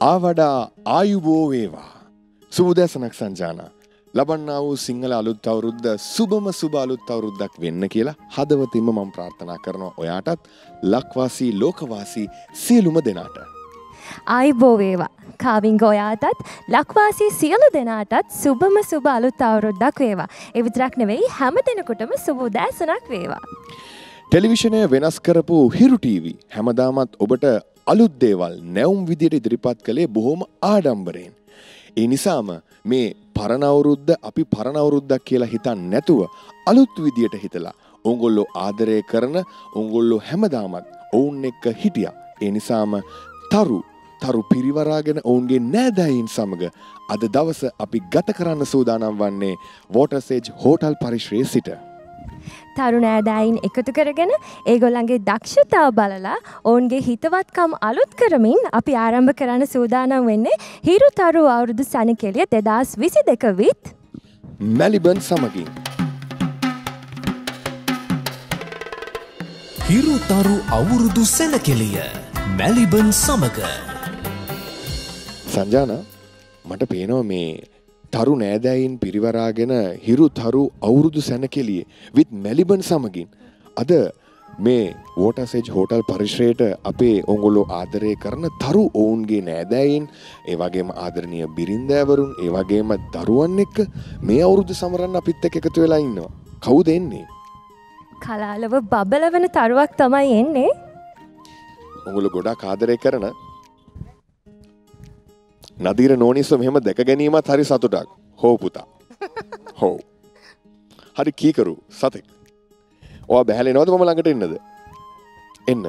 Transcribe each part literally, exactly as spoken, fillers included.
Avada Ayubo Veva Sudasanak Sanjana Labanau Singala Alutauruda Subama Subalutaurudak Venakila Hadavatimam Pratana Karno Oyatat Lakwasi Lokavasi Siluma Denata Ayubo Veva Kaving Goyatat Lakwasi Sielu Denatat Subama Subalutaurudak Veva Evitrakneve Hamadenakutama Subudasanak Veva Television Venaskarapu Hiru T V Hamadamat Obata අලුත් දේවල් නැවුම් විදියට ඉදිරිපත් කළේ බොහොම ආඩම්බරයෙන්. ඒ නිසාම මේ පරණ අවුරුද්ද අපි පරණ අවුරුද්දක් කියලා හිතන්නේ නැතුව අලුත් විදියට හිතලා ඕගොල්ලෝ ආදරය කරන ඕගොල්ලෝ හැමදාමත් ඔවුන් එක්ක හිටියා. ඒ නිසාම තරු තරු පිරිවරාගෙන ඔවුන්ගේ නෑදෑයින් සමග අද දවස අපි ගත කරන්න සූදානම් වන්නේ Water Sage Hotel පරිශ්‍රයේ සිට. තරුණෑදෑයින් එකතු කරගෙන ඒගොල්ලන්ගේ දක්ෂතා බලලා ඔවුන්ගේ හිතවත්කම් අලුත් කරමින් අපි ආරම්භ කරන්න සූදානම් වෙන්නේ හිරු තරු අවුරුදු සැණකෙළිය දෙදාස් විසි දෙක with මැලිබන් සමගින් හිරු තරු අවුරුදු සැණකෙළිය මැලිබන් සමග සංජානා මට පේනවා මේ තරු නෑදෑයින් පිරිවරාගෙන හිරු තරු අවුරුදු සැණකෙළිය with මැලිබන් සමගින් අද මේ Water Sage Hotel පරිශ්‍රයට අපේ ඕගොල්ලෝ ආදරය කරන තරු ඔවුන්ගේ නෑදෑයින් ඒ වගේම ආදරණීය බිරින්දෑවරුන් ඒ වගේම දරුවන් එක්ක මේ අවුරුදු සමරන්න අපිත් එක්ක එකතු වෙලා ඉන්නවා. කවුද එන්නේ? කලාලව බබලවන තරුවක් තමයි එන්නේ. ඕගොල්ලෝ ගොඩාක් ආදරය කරන Nadeera Nonis මෙහෙම දැක ගැනීමත් හරි සතුටක්. හෝ පුතා. හෝ. හරි කීකරු සතෙක්. ඔයා බැහැලෙනවද මම ළඟට එන්නද? එන්න.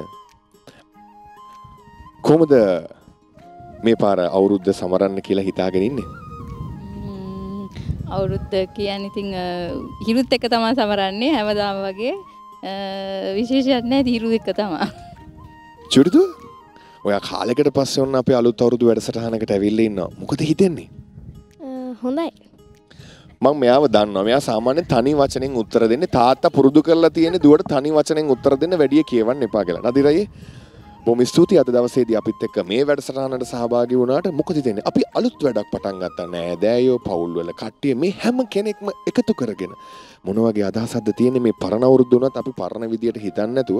කොහොමද මේ පාර අවුරුද්ද සමරන්න කියලා හිතාගෙන ඉන්නේ? අවුරුද්ද කියන්නේ ඉතින් හිරුත් එක තමයි සමරන්නේ හැමදාම වගේ විශේෂයක් නැහැ හිරු එක තමයි. චුරුදු ඔයා කාලයකට පස්සේ ඔන්න අපි අලුත් අවුරුදු වැඩසටහනකට ඇවිල්ලා ඉන්නවා. මොකද හිතෙන්නේ? හොඳයි. මම මෙයාව දන්නවා. මෙයා සාමාන්‍යයෙන් තනි වචනෙන් උත්තර දෙන්නේ. තාත්තා පුරුදු කරලා තියෙන දුවට තනි වචනෙන් උත්තර දෙන්න වැඩිය කියවන්න එපා කියලා. නදීරයි බොහොම ස්තුතියි අද දවසේදී අපිත් එක්ක මේ වැඩසටහනට සහභාගී වුණාට. මොකද හිතෙන්නේ? අපි අලුත් වැඩක් පටන් ගත්තා නෑ. දෑයෝ පවුල් වල කට්ටිය මේ හැම කෙනෙක්ම එකතු කරගෙන මොන වගේ අදහසක්ද තියෙන්නේ මේ පරණ අවුරුද්ද උනත් අපි පරණ විදියට හිතන්නේ නැතුව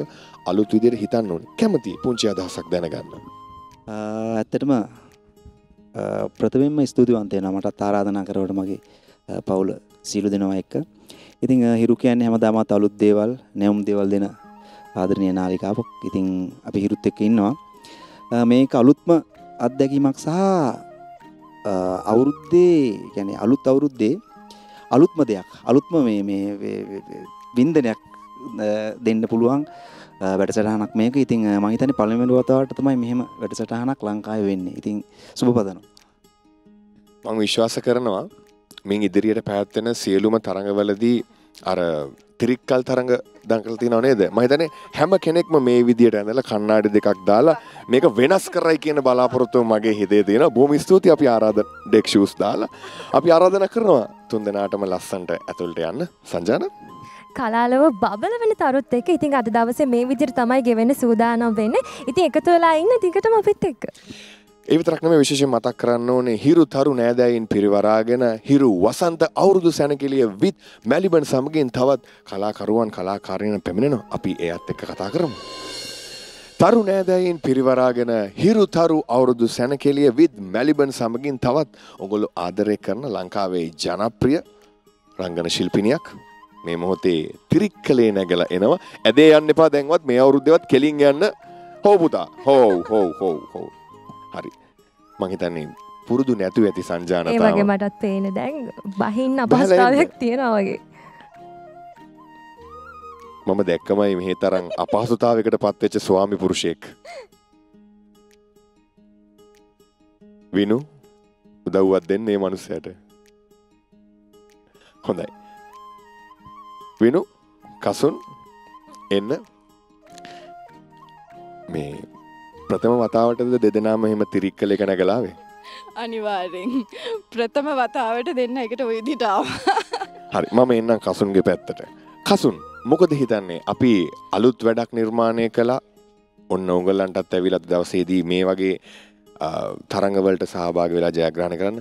අලුත් විදියට හිතන්න ඕනේ. කැමතියි පුංචි අදහසක් දැනගන්න. ඇත්තටම ප්‍රථමයෙන්ම ස්තුතිවන්ත වෙනවා මටත් ආරාධනා කරවට මගේ පවුල සීලු දෙනවා එක්ක. ඉතින් හිරු කියන්නේ හැමදාමත් අලුත් දේවල්, නැවුම් දේවල් දෙන ආදරණීය නාලිකාවක්. ඉතින් අපි හිරුත් එක්ක ඉන්නවා. මේක අලුත්ම අත්දැකීමක් සහ අවුරුද්දේ يعني අලුත් අවුරුද්දේ අලුත්ම දෙයක් අලුත්ම මේ මේ වින්දනයක් දෙන්න පුළුවන් වැඩසටහනක් මේක. ඉතින් මම හිතන්නේ පළවෙනි වතාවට තමයි මෙහෙම වැඩසටහනක් ලංකාවේ වෙන්නේ. ඉතින් සුබපතනවා. මම විශ්වාස කරනවා මින් ඉදිරියට පැවැත්වෙන සියලුම තරඟවලදී අර ත්‍රික්කල් තරඟ දඟල තියනවා නේද? මම හිතන්නේ හැම කෙනෙක්ම මේ විදියට ඇඳලා කණ්ණාඩි දෙකක් දාලා මේක වෙනස් කරයි කියන බලාපොරොත්තුව මගේ හිතේ තියෙනවා. බොහොම ස්තුතියි අපි ආරාධනා ඩෙක් ෂූස් දාලා අපි ආරාධනා කරනවා තුන් දෙනාටම ලස්සන්ට ඇතුළට යන්න. සංජාන කලාලව බබලවන තරුත් එක්ක ඉතින් අද දවසේ මේ විදියට තමයි ගෙවෙන්න සූදානම් වෙන්නේ. ඉතින් එකතු වෙලා ඉන්න දිගටම අපිත් එක්ක. ඒ විතරක් නෙමෙයි විශේෂයෙන් මතක් කරන්න ඕනේ හිරු තරු නෑදෑයින් පිරිවරාගෙන හිරු වසන්ත අවුරුදු සැණකෙළිය with මැලිබන් සමගින් තවත් කලාකරුවන් කලාකාරියන් පැමිණෙනවා. අපි ඒත් එක්ක කතා කරමු. තරු නෑදෑයින් පිරිවරාගෙන හිරු තරු අවුරුදු සැණකෙළිය with මැලිබන් සමගින් තවත් ඔයගොල්ලෝ ආදරය කරන ලංකාවේ ජනප්‍රිය රංගන ශිල්පිනියක් මේ මොහොතේ ත්‍රික්කලේ නැගලා එනවා. ඇදේ යන්න එපා දැන්වත් මේ අවුරුද්දේවත් කෙලින් යන්න. හෝ පුතා. හෝ හෝ හෝ හෝ. හරි. මං හිතන්නේ පුරුදු නැතුව ඇති සංජානතාව. ඒ වගේ මටත් පේන දැන් බහින්න අපහසුතාවයක් තියෙනවා වගේ. මම දැක්කමයි මේ තරම් අපහසුතාවයකට පත්වෙච්ච ස්වාමි පුරුෂයෙක්. විනු උදව්වක් දෙන්න මේ මනුස්සයාට. හොඳයි. විනු කසුන් එන්න මේ ප්‍රථම වතාවටද දෙදෙනාම එහෙම තිරික්කල එක නැගලාවේ අනිවාර්යෙන් ප්‍රථම වතාවට දෙන්න එකට ওই විදිහට ආවා. හරි මම එන්නම් කසුන්ගේ පැත්තට. කසුන් මොකද හිතන්නේ අපි අලුත් වැඩක් නිර්මාණය කළා. ඔන්න උගලන්ටත් ඇවිල්ලා දවසේදී මේ වගේ තරංග වලට සහභාගී වෙලා ජයග්‍රහණය කරන්න.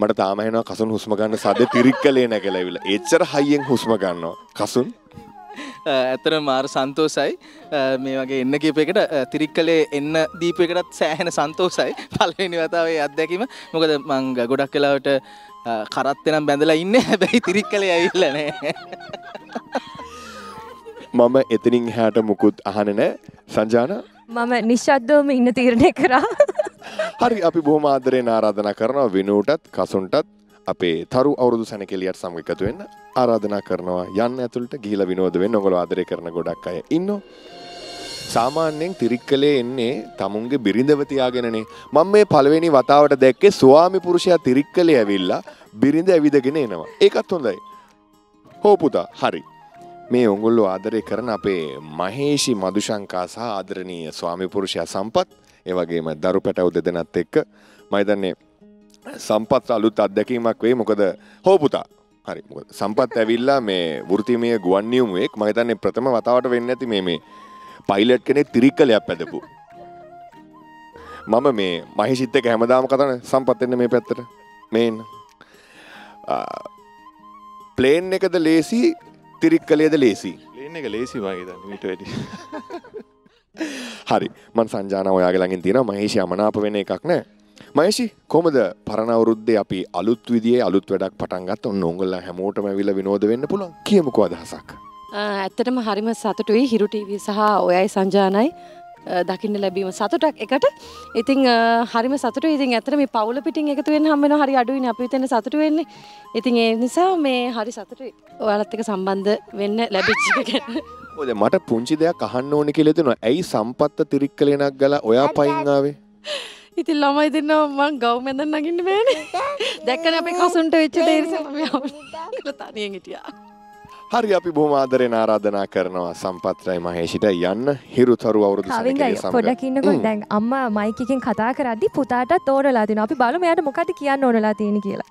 මට තාම හිනවා කසුන් හුස්ම ගන්න සද්ද තිරික්කලේ නැකලාවිලා. එච්චර හයියෙන් හුස්ම ගන්නවා. කසුන් ඇත්තටම මාර සන්තෝසයි. මේ වගේ එන්න කීපයකට තිරික්කලේ එන්න දීපයකටත් සෑහෙන සන්තෝසයි. පළවෙනි වතාවේ අත්දැකීම. මොකද මම ගොඩක් වෙලාවට කරත් වෙනම් බැඳලා ඉන්නේ. හැබැයි තිරික්කලේ ඇවිල්ලා නැහැ. මම එතනින් එහාට මුකුත් අහන්නේ නැහැ. සංජාන මම නිශ්ශබ්දවම ඉන්න තීරණය කරා. හරි අපි බොහොම ආදරෙන් ආරාධනා කරනවා විනෝටත් කසුන්ටත් අපේ තරු අවුරුදු සැනකෙලියට සමග එකතු වෙන්න ආරාධනා කරනවා. යන්න ඇතුළට ගිහිලා විනෝද වෙන්න. ඔයගොල්ලෝ ආදරය කරන ගොඩක් අය ඉන්නෝ. සාමාන්‍යයෙන් තිරික්කලේ එන්නේ තමුන්ගේ බිරිඳව තියාගෙනනේ. මම මේ පළවෙනි වතාවට දැක්කේ ස්වාමි පුරුෂයා තිරික්කලේ ඇවිල්ලා බිරිඳ ඇවිදගෙන එනවා. ඒකත් හොඳයි. හෝ පුතා හරි. මේ ඔයගොල්ලෝ ආදරය කරන අපේ මහේෂි මදුශංකා සහ ආදරණීය ස්වාමි පුරුෂයා සම්පත් ඒ වගේම දරු පැටවු දෙදෙනත් එක්ක මම හිතන්නේ සම්පත් අලුත් අත්දැකීමක් වෙයි. මොකද හෝ පුතා හරි මොකද සම්පත් ඇවිල්ලා මේ වෘත්තිමය ගුවන් නියමුවෙක් මම හිතන්නේ ප්‍රථම වතාවට වෙන්නේ නැති මේ මේ පයිලට් කෙනෙක් තිරික්කලයක් පැදපු. මම මේ මහේෂිත් එක්ක හැමදාම කතා කරන සම්පත් එන්න මේ පැත්තට මේ එන්න ප්ලේන් එකද ලේසි තිරික්කලේද ලේසි ප්ලේන් එක ලේසි වගේ දන්නේ මීට වැඩි. හරි මම සංජාන ඔයාගේ ළඟින් තියෙනවා මහේෂි යමනාප වෙන එකක් නෑ. මහේෂි කොහමද පරණ අවුරුද්දේ අපි අලුත් විදියේ අලුත් වැඩක් පටන් ගත්ත. ඔන්න ඕගොල්ලෝ හැමෝටම ඇවිල්ලා විනෝද වෙන්න පුළුවන්. කියමුකෝ අදහසක්. ඇත්තටම හරිම සතුටුයි හිරු ටීවී සහ ඔයයි සංජානයි දකින්න ලැබීම සතුටක් එකට. ඉතින් හරිම සතුටුයි. ඉතින් ඇත්තට මේ පවුල පිටින් එකතු වෙන්න හම් වෙනවා. හරි අඩුයිනේ අපි හිතන්නේ සතුටු වෙන්නේ. ඉතින් ඒ නිසා මේ හරි සතුටුයි ඔයාලත් එක්ක සම්බන්ධ වෙන්න ලැබිච්ච එක ගැන. ඔය දැන් මට පුංචි දෙයක් අහන්න ඕනේ කියලා දෙනවා. ඇයි සම්පත්ත තිරික්කලේනක් ගලා ඔයා පයින් ආවේ? ඉතින් ළමයි දෙනවා මං ගව් මැද නගින්න බෑනේ. දැක්කනේ අපේ කසුන්ට වෙච්ච දේ නිසා මම ආවා. තනියෙන් හිටියා. හරි අපි බොහොම ආදරෙන් ආරාධනා කරනවා සම්පත්‍රයි මහේෂිට යන්න හිරු තරු අවුරුදු සැනකෙලිය සමග. පොඩ්ඩක් ඉන්නකෝ දැන් අම්මා මයික් එකෙන් කතා කරද්දි පුතාටත් ඕනලා දිනවා. අපි බලමු එයාට මොකද කියන්න ඕනලා තියෙන්නේ කියලා.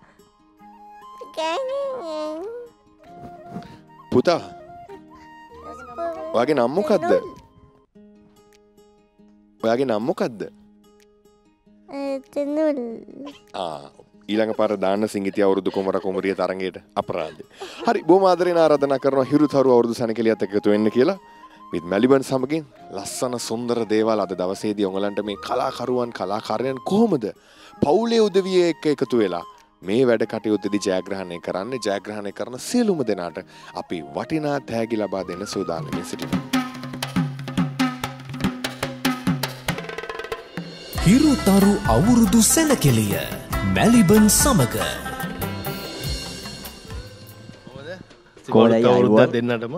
පුතා. ඔයාගේ නම මොකද්ද? ඔයාගේ නම මොකද්ද? එතනල්. ආ ඊළඟ පාර දාන්න සිංගිතිය අවුරුදු කුමර කුමරිය තරඟයට අපරාධය. හරි බොහොම ආදරෙන් ආරාධනා කරනවා හිරු තරු අවුරුදු සැනකෙලියත් එක්ක එකතු වෙන්න කියලා. මේ මැලිබන් සමගින් ලස්සන සුන්දර දේවල් අද දවසේදී ඔයගලන්ට මේ කලාකරුවන් කලාකාරයන් කොහොමද පවුලේ උදවිය එක්ක එකතු වෙලා මේ වැඩ කටයුත්තේදී ජයග්‍රහණය කරන්නේ. ජයග්‍රහණය කරන සියලුම දෙනාට අපි වටිනා තෑගි ලබා දෙන්න සූදානම් සිටිනවා. හිරු තරු අවුරුදු සැනකෙලිය මැලිබන් සමග දෙන්නටම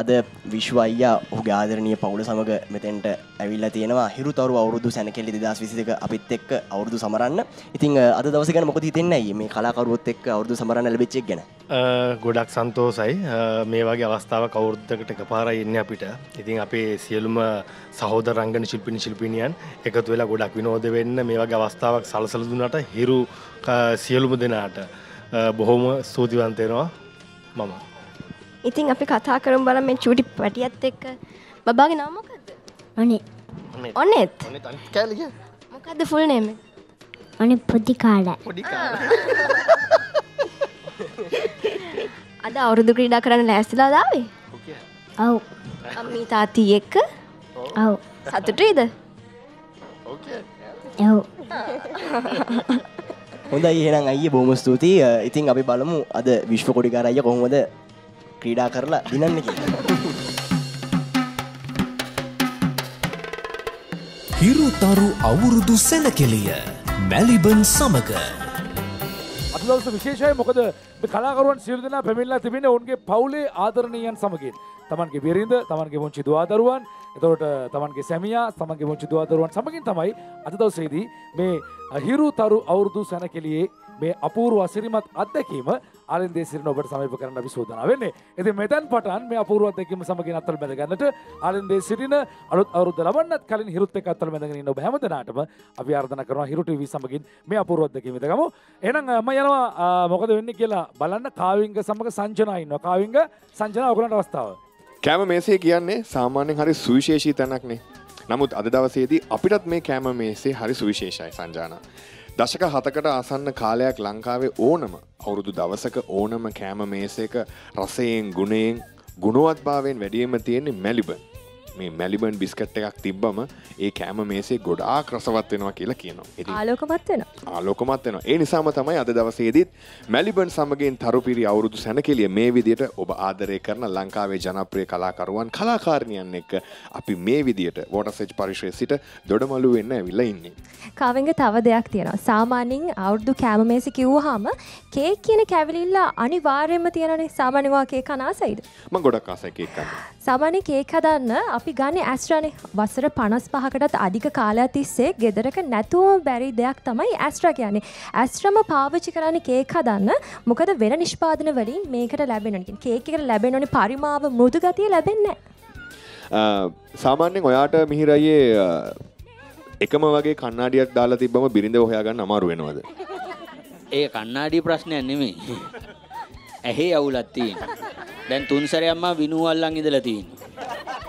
අද විශ්වයියා ඔහුගේ ආදරණීය පවුල සමග මෙතෙන්ට ඇවිල්ලා තියෙනවා. හිරු තරු අවුරුදු සැනකෙලි දෙදහස් විසිදෙක අපිත් එක්ක අවුරුදු සමරන්න. ඉතින් අද දවසේ ගැන මොකද හිතෙන්නේ අයියේ මේ කලාකරුවොත් එක්ක අවුරුදු සමරන්න ලැබිච්ච එක ගැන? ගොඩක් සන්තෝසයි. මේ වගේ අවස්ථාවක් අවුරුද්දකට එකපාරයි එන්නේ අපිට. ඉතින් අපේ සියලුම සහෝදර රංගන ශිල්පිනි ශිල්පිනියන් එකතු වෙලා ගොඩක් විනෝද වෙන්න මේ වගේ අවස්ථාවක් සලසලා දුන්නාට හිරු සියලුම දෙනාට බොහොම ස්තුතිවන්ත වෙනවා මම. ඉතින් අපි කතා කරමු බලන්න මේ චූටි පැටියත් එක්ක. බබාගේ නම මොකද්ද? අනේ. ඔනෙත්. ඔනෙත් අනිත් කෑලි කිය. මොකද්ද ෆුල් නේම? අනේ පොඩි කාලා. පොඩි කාලා. අද අවුරුදු ක්‍රීඩා කරන්න ලෑස්තිලා දාවේ? ඔකේ. ඔව්. අම්මී තාත්තී එක්ක? ඔව්. සතුටුයිද? ඔකේ. ඔව්. හොඳයි එහෙනම් අයියේ බොහොම ස්තුතියි. ඉතින් අපි බලමු අද විශ්ව කොඩිකාර අයියා කොහොමද ක්‍රීඩා කරලා දිනන්නේ කියලා. හිරු තරු අවුරුදු සැනකෙලිය මැලිබන් සමග අද දවසේ විශේෂයි. මොකද මේ කලාකරුවන් සියලු දෙනා පැමිණලා තිබෙන්නේ ඔවුන්ගේ පවුලේ ආදරණීයන් සමගින්. තමන්ගේ බිරිඳ, තමන්ගේ පුංචි දුවදරුවන්, එතකොට තමන්ගේ සැමියා, තමන්ගේ පුංචි දුවදරුවන් සමගින් තමයි අද දවසේදී මේ හිරු තරු අවුරුදු සැනකෙලියේ මේ අපූර්ව අසිරිමත් අත්දැකීම ආලින්දේ සිරින ඔබට සමීප කරන්න අපි සූදානම් වෙන්නේ. ඉතින් මෙතෙන් පටන් මේ අපූර්ව අත්දැකීම සමගින් අත්වල බැඳ ගන්නට ආලින්දේ සිරින අලුත් අවුරුද්ද ලබන්නත් කලින් හිරුත් එක්ක අත්වල බැඳගෙන ඉන්න ඔබ හැමදෙනාටම අපි ආරාධනා කරනවා හිරු ටීවී සමගින් මේ අපූර්ව අත්දැකීම දෙගමු. එහෙනම් මම යනවා මොකද වෙන්නේ කියලා බලන්න. කාවිංග සමග සංජනා ඉන්නවා. කාවිංග සංජනා ඔයගලන්ට අවස්ථාව. කැම මේසේ කියන්නේ සාමාන්‍යයෙන් හරි සුවිශේෂී තැනක්නේ. නමුත් අද දවසේදී අපිටත් මේ කැම මේසේ හරි සුවිශේෂයි සංජානා. දශක හතකට ආසන්න කාලයක් ලංකාවේ ඕනම අවුරුදු දවසක ඕනම කැම මේසේක රසයෙන් ගුණයෙන් ගුණවත්භාවයෙන් වැඩිම තියෙන්නේ මැලිබන්. මේ මැලිබන් බිස්කට් එකක් තිබ්බම ඒ කැම මේසේ ගොඩාක් රසවත් වෙනවා කියලා කියනවා. ඉතින් ආලෝකමත් වෙනවා. ආලෝකමත් වෙනවා. ඒ නිසාම තමයි අද දවසේදීත් මැලිබන් සමගින් තරුපිරි අවුරුදු සැනකෙලිය මේ විදියට ඔබ ආදරය කරන ලංකාවේ ජනප්‍රිය කලාකරුවන් කලාකාරිනියන් එක්ක අපි මේ විදියට වෝටර් සේජ් පරිශ්‍රයේ සිට දොඩමළු වෙන්න ඇවිල්ලා ඉන්නේ. කාවෙන්ගේ තව දෙයක් තියෙනවා. සාමාන්‍යයෙන් අවුරුදු කැම මේසේ කිව්වහම කේක් කියන කැවිලිල්ල අනිවාර්යයෙන්ම තියෙනනේ. සාමාන්‍යයෙන් වා කේක් කන ආසයිද? මම ගොඩක් ආසයි කේක් කන්න. සාමාන්‍ය කේක් හදන්න අපි ගන්නේ ඇස්ට්‍රානේ. වසර පනස් පහකටත් අධික කාලයක් තිස්සේ ගෙදරක නැතුවම බැරි දෙයක් තමයි ඇස්ට්‍රා කියන්නේ. ඇස්ට්‍රාම පාවිච්චි කරන්නේ කේක් හදන්න. මොකද වෙන නිෂ්පාදන වලින් මේකට ලැබෙන්නේ නැහැ. කේක් එකට ලැබෙන්නේ පරිමාව මෘදු ගතිය ලැබෙන්නේ නැහැ. සාමාන්‍යයෙන් ඔයාට මිහිරයේ එකම වගේ කණ්ණාඩියක් දාලා තිබ්බම බිරිඳව හොයාගන්න අමාරු වෙනවද? ඒ කණ්ණාඩිය ප්‍රශ්නයක් නෙමෙයි. ඇහි අවුලක් තියෙනවා. දැන් තුන්සරේ අම්මා විනුවල්ලන් ඉඳලා තියෙනවා.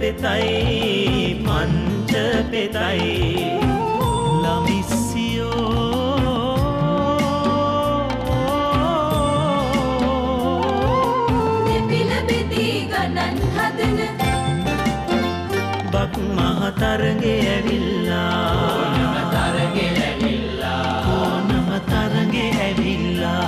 Petai, mancha petai, la missio. Nepila beti ganan haden, bak mahatarge avilla, mahatarge avilla, mahatarge avilla.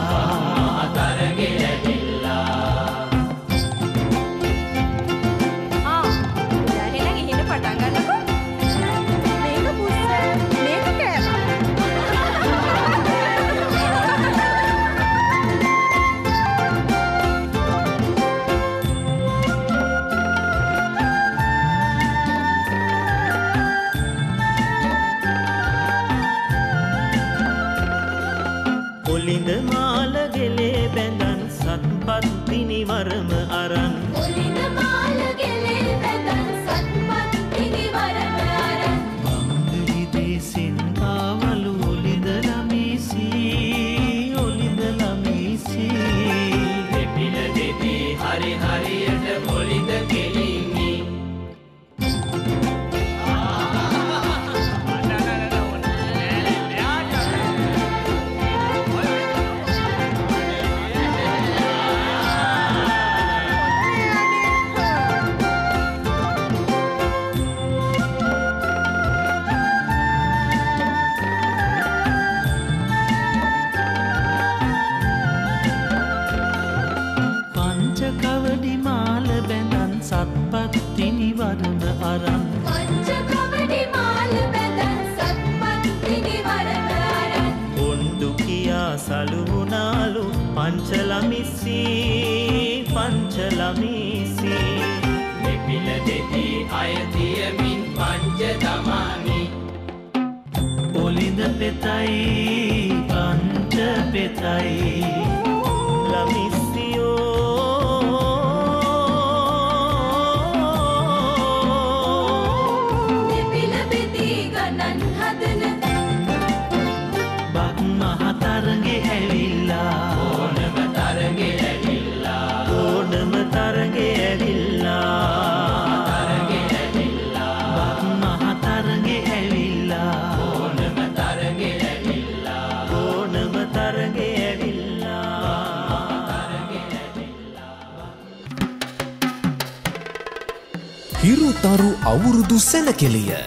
Hiru Tharu Avurudu Senakeliya,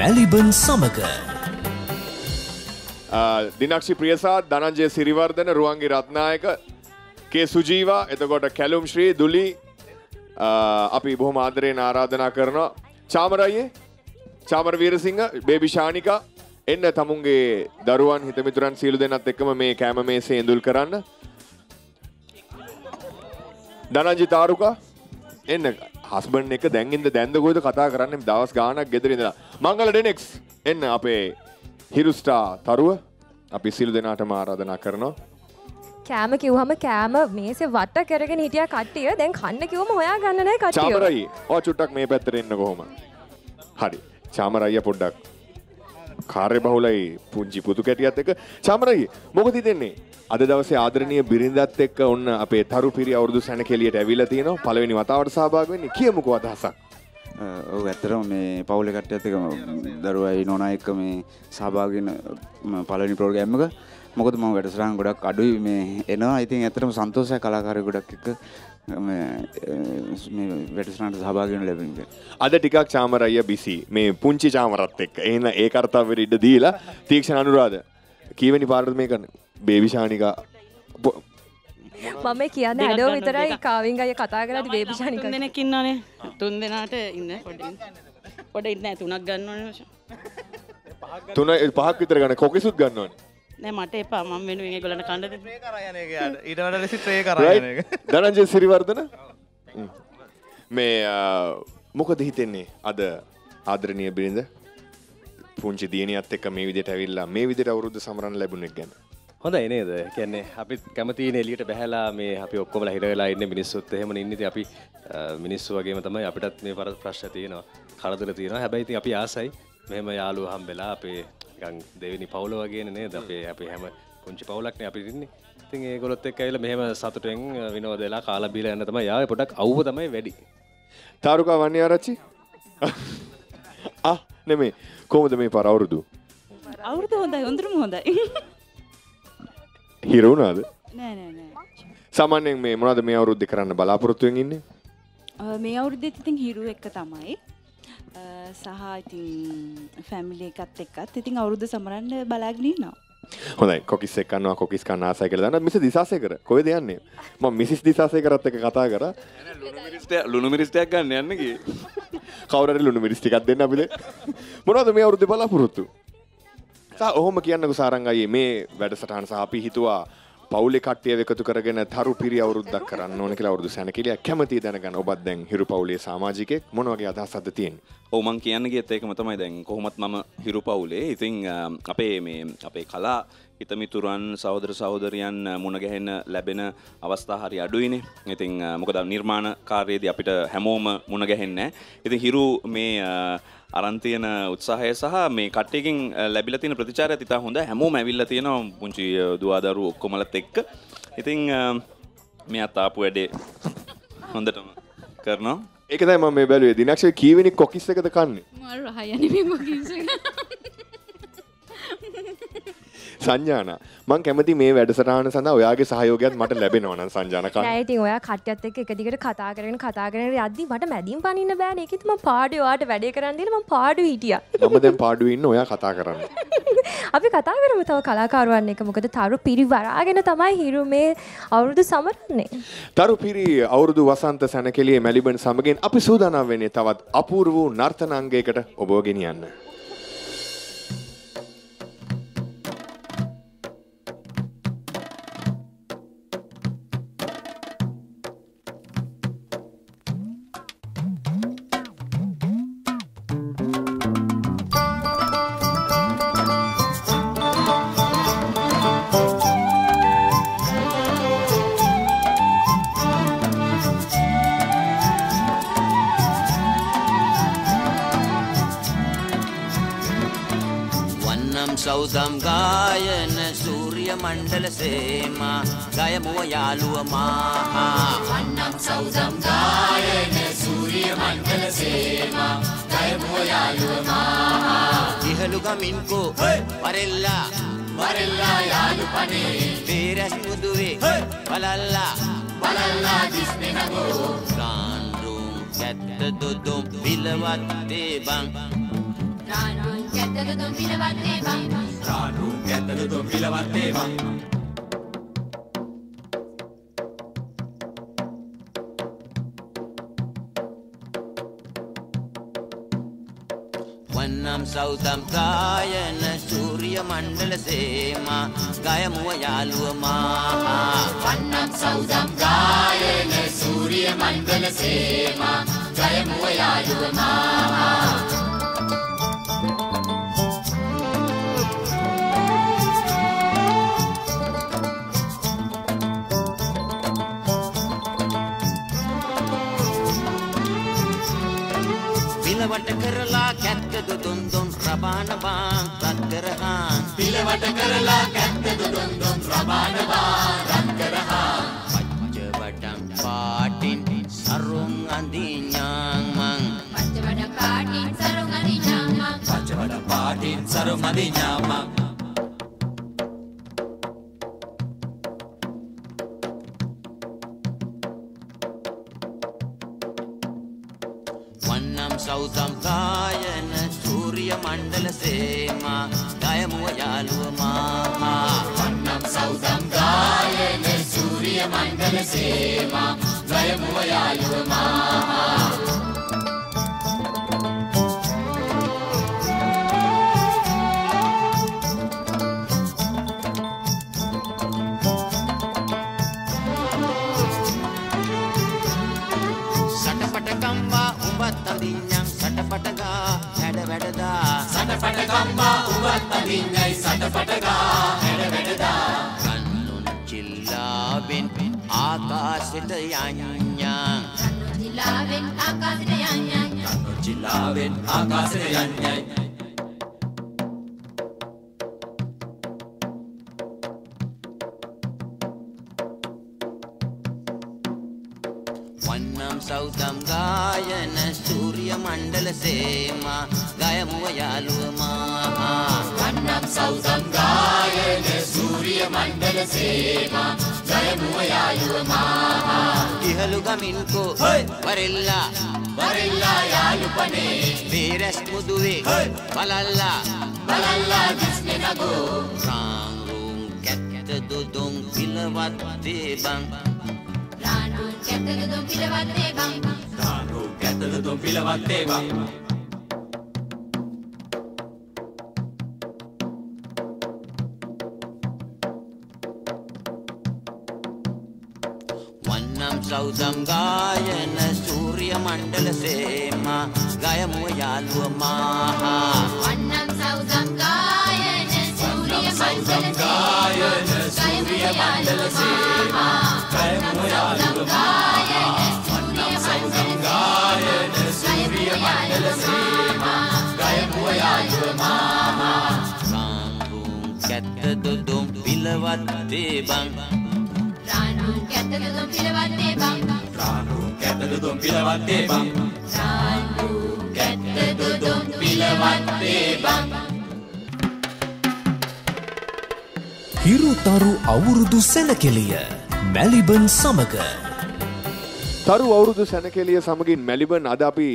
Maliban Samaga. Uh, Dinakshi Priyasad, Dananjaya Siriwardhana, Ruwangi Ratnayake, K. Sujeeva, එතකොට කැලුම් ශ්‍රී දුලි අපි බොහොම ආදරයෙන් ආරාධනා කරනවා. චාමරායේ Chamara Weerasinghe, baby Shanika එන්න තමුන්ගේ දරුවන් හිතමිතුරන් සීලු දෙනත් එක්කම මේ කැම මේසේ ඉඳුල් කරන්න. Dananjaya Taruka එන්න හස්බන්ඩ් එක දැන් ඉඳ දැන්ද කොයිද කතා කරන්නේ දවස් ගාණක් ගෙදර ඉඳලා මංගල ඩෙනෙක්ස් එන්න අපේ හිරු ස්ටාර් තරුව අපි සිළු දෙනාටම ආරාධනා කරනවා කෑම කිව්වම කෑම මේසේ වට කරගෙන හිටියා කට්ටිය දැන් කන්න කිව්වම හොයා ගන්න නැහැ කට්ටිය චාමරයි ඔය චුට්ටක් මේ පැත්තට එන්න කොහොම හරි චාමරයි පොඩ්ඩක් කාර්යබහුලයි පුංචි පුතු කැටියත් එක්ක චාමරයි මොකද ඉතින්නේ අද දවසේ ආදරණීය බිරිඳත් එක්ක ඔන්න අපේ තරු පිරි අවුරුදු සැනකෙලියට ඇවිල්ලා තිනවා පළවෙනි වතාවට සහභාගී වෙන්නේ කියමුකෝ අදහසක් ඔව් ඇත්තටම මේ පවුල කට්ටියත් එක්ක දරුවයි නෝනා එක්ක මේ සහභාගී වෙන පළවෙනි ප්‍රෝග්‍රෑම් එක මොකද මම වැඩසටහන් ගොඩක් අඩුයි මේ එනවා ඉතින් ඇත්තටම සන්තෝෂයි කලාකාරයෝ ගොඩක් එක්ක මේ මේ වැඩසටහනට සහභාගී වෙන්න ලැබෙන එක අද ටිකක් චාමර අයියා බිසි මේ පුංචි චාමරත් එක්ක එහෙනම් ඒ කාර්යතාවෙට ඉඩ දීලා තීක්ෂණ අනුරාධ කීවෙනි පාඩම මේ කරන්නේ Baby Shanika. Mama, kia na ado itara kavinga ya katagala di baby Shanika. Tunde na kinna ne, tunde na te inne. Pade inne tunak ganno ne. Tuna pahak itara ganne, kokisut ganno ne. Ne mate pa mama menu inge golana kanda de. Tray karaya ne kya? Ida wala resi tray karaya ne. Dananjaya Siriwardhana. Me mukadhi tenne ada adreniya birinda. Punche dieni atte kame vidhe thavilla, me vidhe thaurudda samran labunne ganne. හොඳ එනේද කියන්නේ අපි කැමති ඉන්නේ එළියට බහැලා මේ අපි ඔක්කොමලා හිරලා ඉන්නේ මිනිස්සුත් එහෙමනේ ඉන්නේ ඉතින් අපි මිනිස්සු වගේම තමයි අපිටත් මේ ප්‍රශ්න තියෙනවා කරදර තියෙනවා හැබැයි ඉතින් අපි ආසයි මෙහෙම යාළුවෝ හම්බෙලා අපේ නිකන් දෙවෙනි පවුල වගේනේ නේද අපේ අපි හැම පුංචි පවුලක්නේ අපි ඉන්නේ ඉතින් ඒගොල්ලොත් එක්ක ඇවිල්ලා මෙහෙම සතුටෙන් විනෝද වෙලා කාලා බීලා යන්න තමයි ආවේ පොඩක් අවුව තමයි වැඩි තාරුකා වන්නිආරච්චි ආ නෙමෙයි කොහොමද මේ පාර අවුරුදු අවුරුදු හොඳයි හොඳටම හොඳයි Hero na? No, no, no. Samaneng me muna dami aur udde karana balapuruthu engine. Me aur udde tithing hero ekka tamai. Saha tithing family katte kat tithing aur udde samaran balagni na. Honai kokis ekka no kokis ka naasa ekela dana Mrs Disasekara koi deyanne. Ma Mrs Disasekara ekka katha kara. Lunu miriste ekka ganne yanne ki. Kawurari lunu miriste ekak denna apile. Muna dami aur udde balapuruthu. ඔහොම කියන්නකෝ සාරංග අයියේ මේ වැඩසටහන සහ අපි හිතුවා පවුලේ කට්ටිය එකතු කරගෙන තරු පිරි අවුරුද්දක් කරන්න ඕන කියලා අවුරුදු සැනකෙලිය කැමැතියි දැනගන්න ඔබත් දැන් හිරු පවුලේ සමාජිකයෙක් මොන වගේ අදහසක්ද තියෙන්නේ? ඔව් මම කියන්න ගියත් ඒකම තමයි දැන් කොහොමත් මම හිරු පවුලේ ඉතින් අපේ මේ අපේ කලා හිතමිතුරන් සහෝදර සහෝදරියන් මුණ ගැහෙන්න ලැබෙන අවස්ථා හරි අඩුයිනේ. ඉතින් මොකද නිර්මාණ කාර්යයේදී අපිට හැමෝම මුණ ගැහෙන්නේ නැහැ. ඉතින් හිරු මේ අරන් තියෙන උත්සාහය සහ මේ කට්ටියකින් ලැබිලා තියෙන ප්‍රතිචාරයත් ඉතා හොඳයි. හැමෝම ඇවිල්ලා තියෙනවා පුංචි දුවදරු ඔක්කොමලත් එක්ක. ඉතින් මෙයාත් ආපු වැඩේ හොඳටම කරනවා. ඒක තමයි මම මේ බැලුවේ. දිනක්ෂේ කීවෙනි කොකිස් එකද කන්නේ? මල් රහය නෙමෙයි කොකිස් එක. සංඥානා මම කැමති මේ වැඩසටහන සඳහා ඔයාගේ සහයෝගයත් මට ලැබෙනවා නම් සංඥානා නෑ ඉතින් ඔයා කට්ටියත් එක්ක එක දිගට කතා කරගෙන කතා කරගෙන යද්දි මට මැදින් පනින්න බෑනේ ඒකෙත් මම පාඩුවේ ඔයාට වැඩේ කරන් දීලා මම පාඩුවේ හිටියා මම දැන් පාඩුවේ ඉන්න ඔයා කතා කරන්න අපි කතා කරමු තව කලාකරුවන් එක මොකද තරු පිරි වරාගෙන තමයි හිරු මේ අවුරුදු සමරන්නේ තරු පිරි අවුරුදු වසන්ත සැනකෙලියේ මැලිබන් සමගින් අපි සූදානම් වෙන්නේ තවත් අපූර්ව වූ නර්තන අංගයකට ඔබව ගෙනියන්න Gaya muwa yaluwa ma Vannam saudam gaya nesu Janasema, Jayamuwe Ayuwe Maha. Pilavatkarla kattedu dundun rabana bang ratkarahan. Pilavatkarla kattedu dundun rabana bang ratkarahan. Pachchavatam paatin sarung andinyang mang. Pachchavatam paatin sarung andinyang mang. Pachchavatam paatin sarung andinyang mang. Southam Kayana Surya Mandala Sema Gayamuwa Yaluwa Maha. Vannam Southam Kayana Surya Mandala Sema Gayamuwa Yaluwa Maha. Satapataga, Hedavada, Satapatagamba, Uvatadinai, Satapataga, Hedavada, Kanun Chilabin, Akasitayanya, Kanun Chilabin, Akasitayanya, Kanun Chilabin, Akasitayanya. Vannam Southam Gayana Surya Mandala Sema Gayamuwa Yaluwa Maha. Vannam Southam Gayana Surya Mandala Sema Gayamuwa Yaluwa Maha. Ihaluga Milko Varilla Varilla Yalupane Veeras Muduve Balalla Balalla Disne Nago Rangung Kettadudung Pilavat Debang Ranu Ketaludum Pilavat Debang Ranu Ketaludum Pilavat Debang. Vannam Southam Gayana Surya Mandala Sema Gayamuwa Yaluwa Maha. Vannam Southam Gayana Surya Mandala Sema Gayamuwa Yaluwa Maha. Hiru Tharu Avurudu Senakeliya Maliban Samaga. Tharu Avurudu Senakeliya Samagin Maliban අද අපි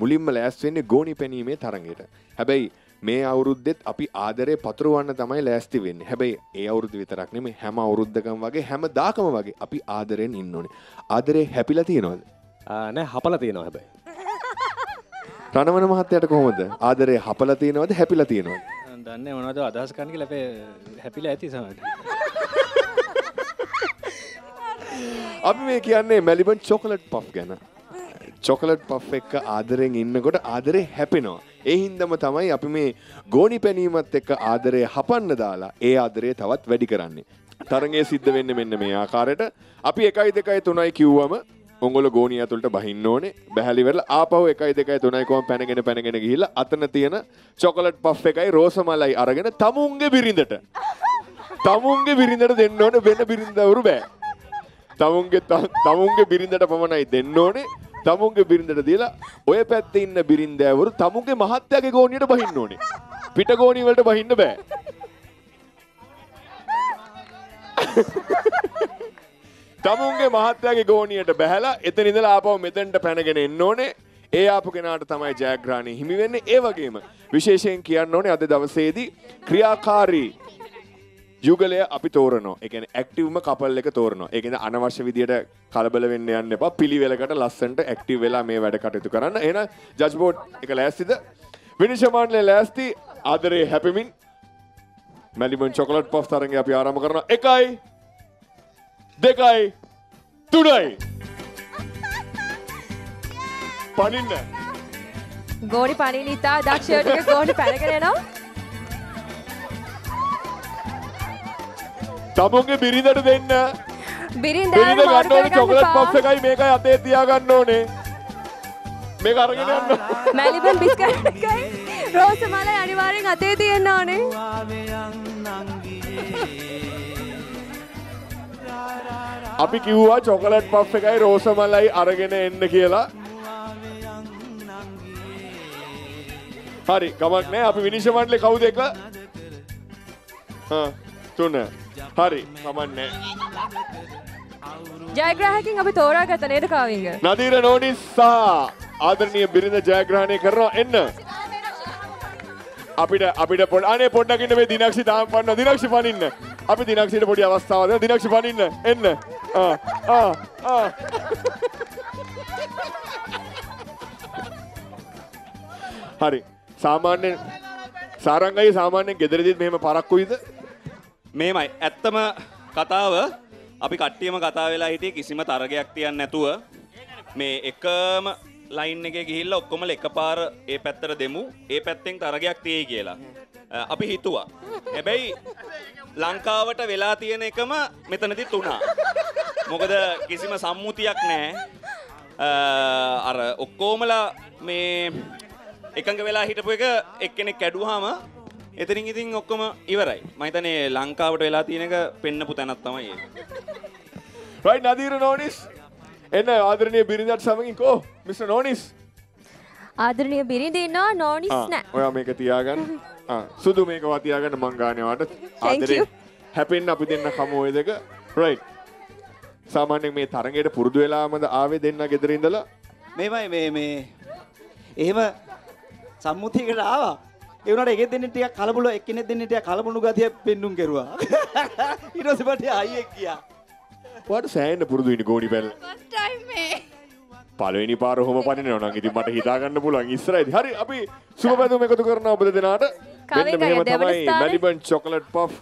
මුලින්ම ලෑස්ති වෙන්නේ ගෝණි පෙනීමේ තරඟයට. හැබැයි මේ අවුරුද්දෙත් අපි ආදරේ පතුරවන්න තමයි ලෑස්ති වෙන්නේ. හැබැයි ඒ අවුරුදු විතරක් නෙමෙයි හැම අවුරුද්දකම වගේ හැමදාකම වගේ අපි ආදරෙන් ඉන්න ඕනේ. ආදරේ හැපිලා තියෙනවද? නෑ හපලා තියෙනවා හැබැයි. රණවන මහත්තයාට කොහොමද? ආදරේ හපලා තියෙනවද හැපිලා තියෙනවද? මම දන්නේ මොනවද අදහස් කරන්න කියලා. අපේ හැපිලා ඇති සමහරවිට. අපි මේ කියන්නේ මෙලිබන් චොකලට් පෆ් ගැන. චොකලට් පෆ් එක ආදරෙන් ඉන්නකොට ආදරේ හැපෙනවා. ඒ හින්දාම තමයි අපි මේ ගෝණි පැනීමත් එක්ක ආදරේ හපන්න දාලා ඒ ආදරේ තවත් වැඩි කරන්නේ. තරඟය සිද්ධ වෙන්නේ මෙන්න මේ ආකාරයට. අපි එකයි දෙකයි තුනයි කිව්වම ඔයගොල්ලෝ ගෝණිය ඇතුළට බහින්න ඕනේ. බැහැලි වෙලා ආපහු එකයි දෙකයි තුනයි කොහොම පැනගෙන පැනගෙන ගිහිල්ලා අතන තියෙන චොකලට් පෆ් එකයි රෝසමලයි අරගෙන තමුන්ගේ බිරිඳට. තමුන්ගේ බිරිඳට දෙන්න ඕනේ වෙන බිරිඳවරු බෑ. තමුන්ගේ තමුන්ගේ බිරිඳට පමණයි දෙන්න ඕනේ. තමුන්ගේ බිරිඳට දීලා ඔය පැත්තේ ඉන්න බිරිඳෑවරු තමුන්ගේ මහත්තයාගේ ගෝණියට බහින්න ඕනේ. පිට ගෝණිය වලට බහින්න බෑ. තමුන්ගේ මහත්තයාගේ ගෝණියට බහැලා එතන ඉඳලා ආපහු මෙතෙන්ට පැනගෙන එන්න ඕනේ. ඒ ආපු කෙනාට තමයි ජයග්‍රහණය හිමි වෙන්නේ. ඒ වගේම විශේෂයෙන් කියන්න ඕනේ අද දවසේදී ක්‍රියාකාරී යුගලය අපි තෝරනවා. ඒ කියන්නේ ඇක්ටිව්ම කපල් එක තෝරනවා. ඒ කියන්නේ අනවශ්‍ය විදියට කලබල වෙන්න යන්න එපා. පිළිවෙලකට ලස්සනට ඇක්ටිව් වෙලා මේ වැඩ කටයුතු කරන්න. එහෙනම් ජජ් බෝඩ් එක ලෑස්තිද? විනිශ්චය මණ්ඩලය ලෑස්ති. ආදරේ හැපිමින් මැලිමන් චොකලට් පෆ් තරඟය අපි ආරම්භ කරනවා. එකයි දෙකයි තුනයි Paninna. Gori paninita. That shirt is going to panic now. Tamunge birida to denna. Birida. Birida ganno chocolate puff sekai meka yate tiya ganno ne. Meka aragena. Maliban biscuit sekai. Rose malai anivaring yate tiya na ne. අපි කිව්වා chocolate puff එකයි රෝසමලයි අරගෙන එන්න කියලා. හරි, කමක් නැහැ. අපි විනිශ්චය මණ්ඩලේ කවුද එක? හා තුන. හරි, කමක් නැහැ. ජයග්‍රාහකයන් අපි තෝරාගත නේද කාවින්ග? නදීර නෝනිස් සහ ආදරණීය බිරිඳ ජයග්‍රහණය කරනවා එන්න. අපිට අපිට පොඩි අනේ පොඩ්ඩක් ඉන්න මේ දිනක්ෂි තාම පන්න දිනක්ෂි පනින්න. අපි දිනක්ෂිට පොඩි අවස්ථාවක් දෙන්න. දිනක්ෂි පනින්න එන්න. ආ ආ ආ හරි, සාමාන්‍යයෙන් සාරංගයි සාමාන්‍යයෙන් ගෙදරදීත් මෙහෙම පරක්කුයිද? මෙහෙමයි. ඇත්තම කතාව අපි කට්ටියම කතා වෙලා හිටියේ කිසිම තරගයක් තියන්නේ නැතුව මේ එකම ලයින් එකේ ගිහිල්ලා ඔක්කොම එකපාර ඒ පැත්තට දෙමු, ඒ පැත්තෙන් තරගයක් තියෙයි කියලා අපි හිතුවා. හැබැයි ලංකාවට වෙලා තියෙන එකම මෙතනදිත් උනා. මොකද කිසිම සම්මුතියක් නැහැ. අර ඔක්කොමලා මේ එකඟ වෙලා හිටපු එක එක්කෙනෙක් කැඩුවාම එතනින් ඉතින් ඔක්කොම ඉවරයි. මම හිතන්නේ ලංකාවට වෙලා තියෙන එක පෙන්නපු තැනක් තමයි ඒක. right Nadeera Nonis එන්න ආදරණීය බිරිඳත් සමගින් කෝ මිස්ටර් Nonis. ආදරණීය බිරිඳ ඉන්නවා Nonis නෑ. ඔයා මේක තියාගන්න. ආ සුදු මේක වතියාගන්න මං ගානේ වාට ආදරේ හැපෙන්න අපි දෙන්න කමෝ ඒ දෙක. right සාමාන්‍යයෙන් මේ තරගයට පුරුදු වෙලාමද ආවේ දෙන්න ගෙදර ඉඳලා? මේමයි මේ මේ එහෙම සම්මුතියකට ආවා. ඒ උනාට එකෙක් දෙන්නේ ටිකක් කලබල, එක්කෙනෙක් දෙන්නේ ටිකක් කලබුණු ගතිය පෙන්නුම් කෙරුවා. ඊට පස්සේ බටේ අයියෙක් ගියා. වට සෑහෙන්න පුරුදු වෙන්නේ ගෝණි බැල. first time මේ පළවෙනි පාර ඔහොම පනිනවා නම් ඉතින් මට හිතා ගන්න පුළුවන් ඉස්සරහදී. හරි, අපි සුබ පැතුම් එකතු කරනවා ඔබ දෙනාට. මෙන්න මෙහෙම තමයි මැලිබන් චොකලට් පෆ්.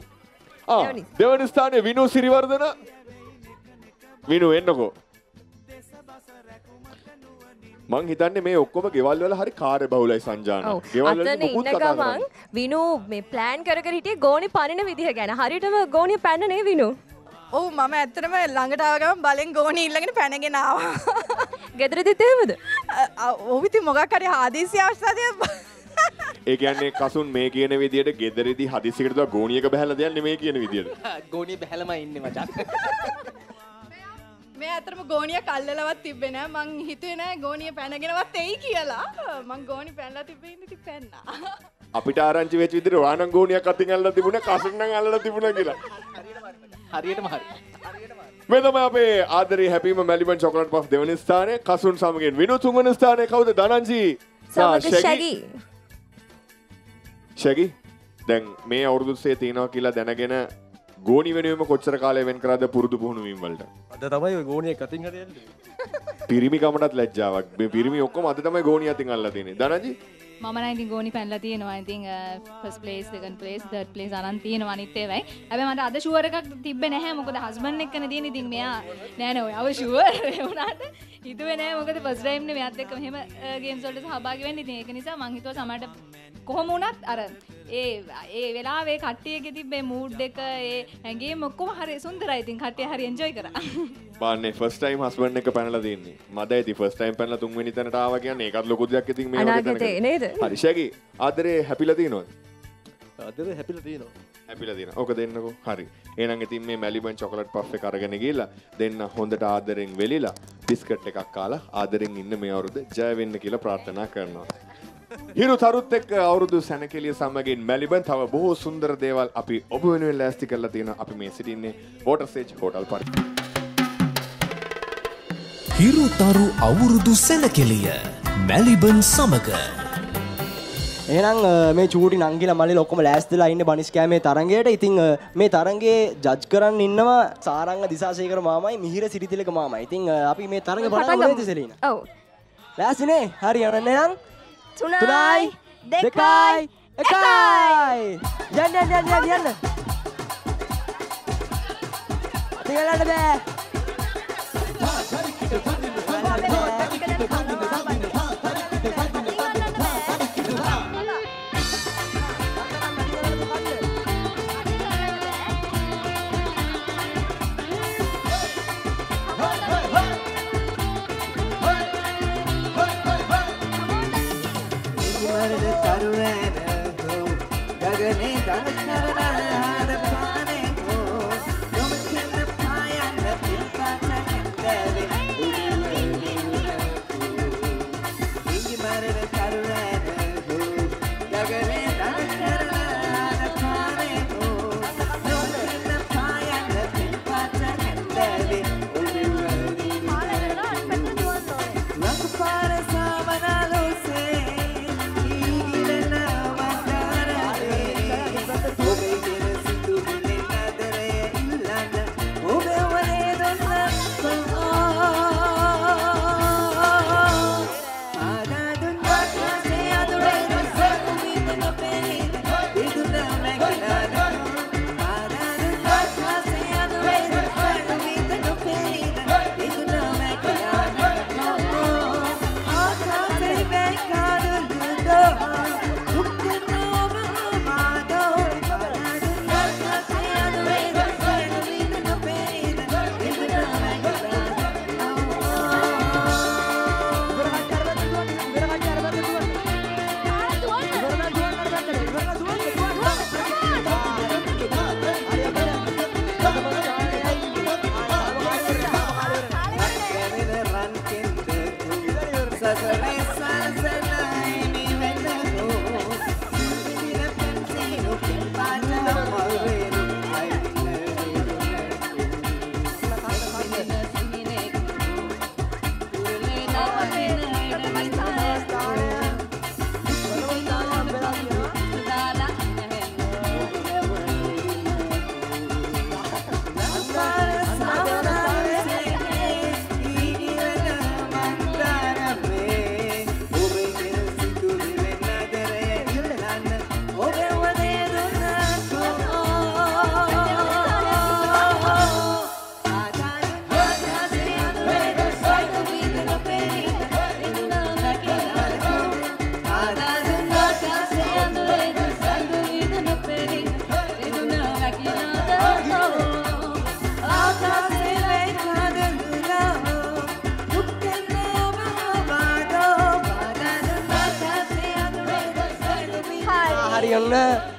ආ දෙවනි ස්ථානයේ විනු සිරිවර්ධන. විනු එන්නකෝ. මං හිතන්නේ මේ ඔක්කොම ගෙවල් වල හරි කාර්යබහුලයි සංජානන. ගෙවල් වල මුකුත් කතා කරන්නේ. විනු මේ plan කර කර හිටියේ ගෝණි පනින විදිහ ගැන. හරියටම ගෝණිය පැන්නනේ විනු. ඔව්, මම ඇත්තටම ළඟට ආව ගමන් බලෙන් ගෝණි ඊළඟට පැනගෙන ආවා. ගෙදරදිත් එහෙමද? ඔව්, ඉතින් මොකක් හරි හදිසි අවස්ථාවක්. ඒ කියන්නේ කසුන් මේ කියන විදියට ගෙදරදී හදිසියකට දුව ගෝණියක බහැලා දෙන්නේ මේ කියන විදියට. ගෝණිය බහැලමයි ඉන්නේ මචං. මේ අතරම ගෝණිය කල්ලලවත් තිබ්බේ නෑ. මං හිතුවේ නෑ ගෝණිය පැනගෙනවත් එයි කියලා. මං ගෝණි පැනලා තිබ්බේ ඉඳි ඉතින් පැන්නා. අපිට ආරංචි වෙච්ච විදිහට රාණන් ගෝණියක් අතින් අල්ලලා තිබුණා, කසුන් නම් අල්ලලා තිබුණා කියලා. හරියටම හරි. හරියටම හරි. මේ තමයි අපේ ආදරේ හැපීම මැලිබන් චොකලට් පෆ් දෙවන ස්ථානයේ, කසුන් සමගින් විනු තුන්වන ස්ථානයේ කවුද? දනන්ජි සමග ශැගි. ශැගි දැන් මේ අවුරුද්දේ තියනවා කියලා දැනගෙන ගෝණි වෙනුවෙම කොච්චර කාලය වෙන් කරාද පුරුදු පුහුණු වීම වලට? අද තමයි ඔය ගෝණිය කටින් හරියන්නේ. පිරිමි කමටත් ලැජ්ජාවක්. මේ පිරිමි ඔක්කොම අද තමයි ගෝණිය අතින් අල්ලලා තියෙන්නේ. දනන්ජි මම නම් ඉතින් ගෝණි පැනලා තියෙනවා. ඉතින් first place, second place, third place අනන් තියෙනවා අනිත් ඒවායි. හැබැයි මට අද ෂුවර් එකක් තිබ්බේ නැහැ. මොකද හස්බන්ඩ් එක්කනේ තියෙන්නේ. ඉතින් මෙයා නෑ නෑ ඔයාව ෂුවර් වුණාට හිතුවේ නෑ. මොකද first time නේ මෙයාත් එක්ක මෙහෙම ගේම්ස් වලට සහභාගී වෙන්න. ඉතින් ඒක නිසා මං හිතුවා සමහරට කොහොම වුණත් අර ඒ ඒ වෙලාවේ කට්ටියගේ තිබ්බේ මූඩ් එක, ඒ හැඟීම් ඔක්කොම හරි සුන්දරයි. ඉතින් කට්ටිය හරි එන්ජොයි කරා. බාන්නේ first time husband එක පැනලා දෙන්නේ. මදයි ඉතින් first time පැනලා තුන්වෙනි තැනට ආවා කියන්නේ ඒකත් ලොකු දෙයක්. ඉතින් මේ වගේ තැනක. නේද? හරි ශැකි. ආදරේ හැපිලා තිනවද? ආදරේ හැපිලා තිනවා. හැපිලා තිනවා. ඕක දෙන්නකෝ. හරි. එහෙනම් ඉතින් මේ මැලිබන් චොකලට් පෆ් එක අරගෙන ගිහලා දෙන්න හොඳට ආදරෙන් වෙලිලා බිස්කට් එකක් කාලා ආදරෙන් ඉන්න මේ අවුරුද්ද ජය වෙන්න කියලා ප්‍රාර්ථනා කරනවා. Hiru Tharu Avurudu Senakeliya සමගින් මැලිබන් තව බොහෝ සුන්දර දේවල් අපි ඔබ වෙනුවෙන් ලෑස්ති කරලා තියෙනවා. අපි මේ සිටින්නේ Water Sage Hotel පරිසරය. Hiru Tharu Avurudu Senakeliya Maliban සමග. එහෙනම් මේ චූටි නංගිලා මල්ලිලා ඔක්කොම ලෑස්තිලා ඉන්නේ බනිස් කෑමේ තරංගයට. ඉතින් මේ තරංගයේ ජජ් කරන්න ඉන්නවා සාරංග දිසාසේකර මාමයි, මිහිර සිරිතිලක මාමයි. ඉතින් අපි මේ තරංග බලන්න ඕනේ සෙලීනා. ඔව්. ලෑස්තිනේ? හරි, අරන් එහෙනම් තුනයි දෙකයි එකයි යන්න යන්න යන්න යන්න තියලන්න බෑ. Hiru Tharu Avurudu Gagane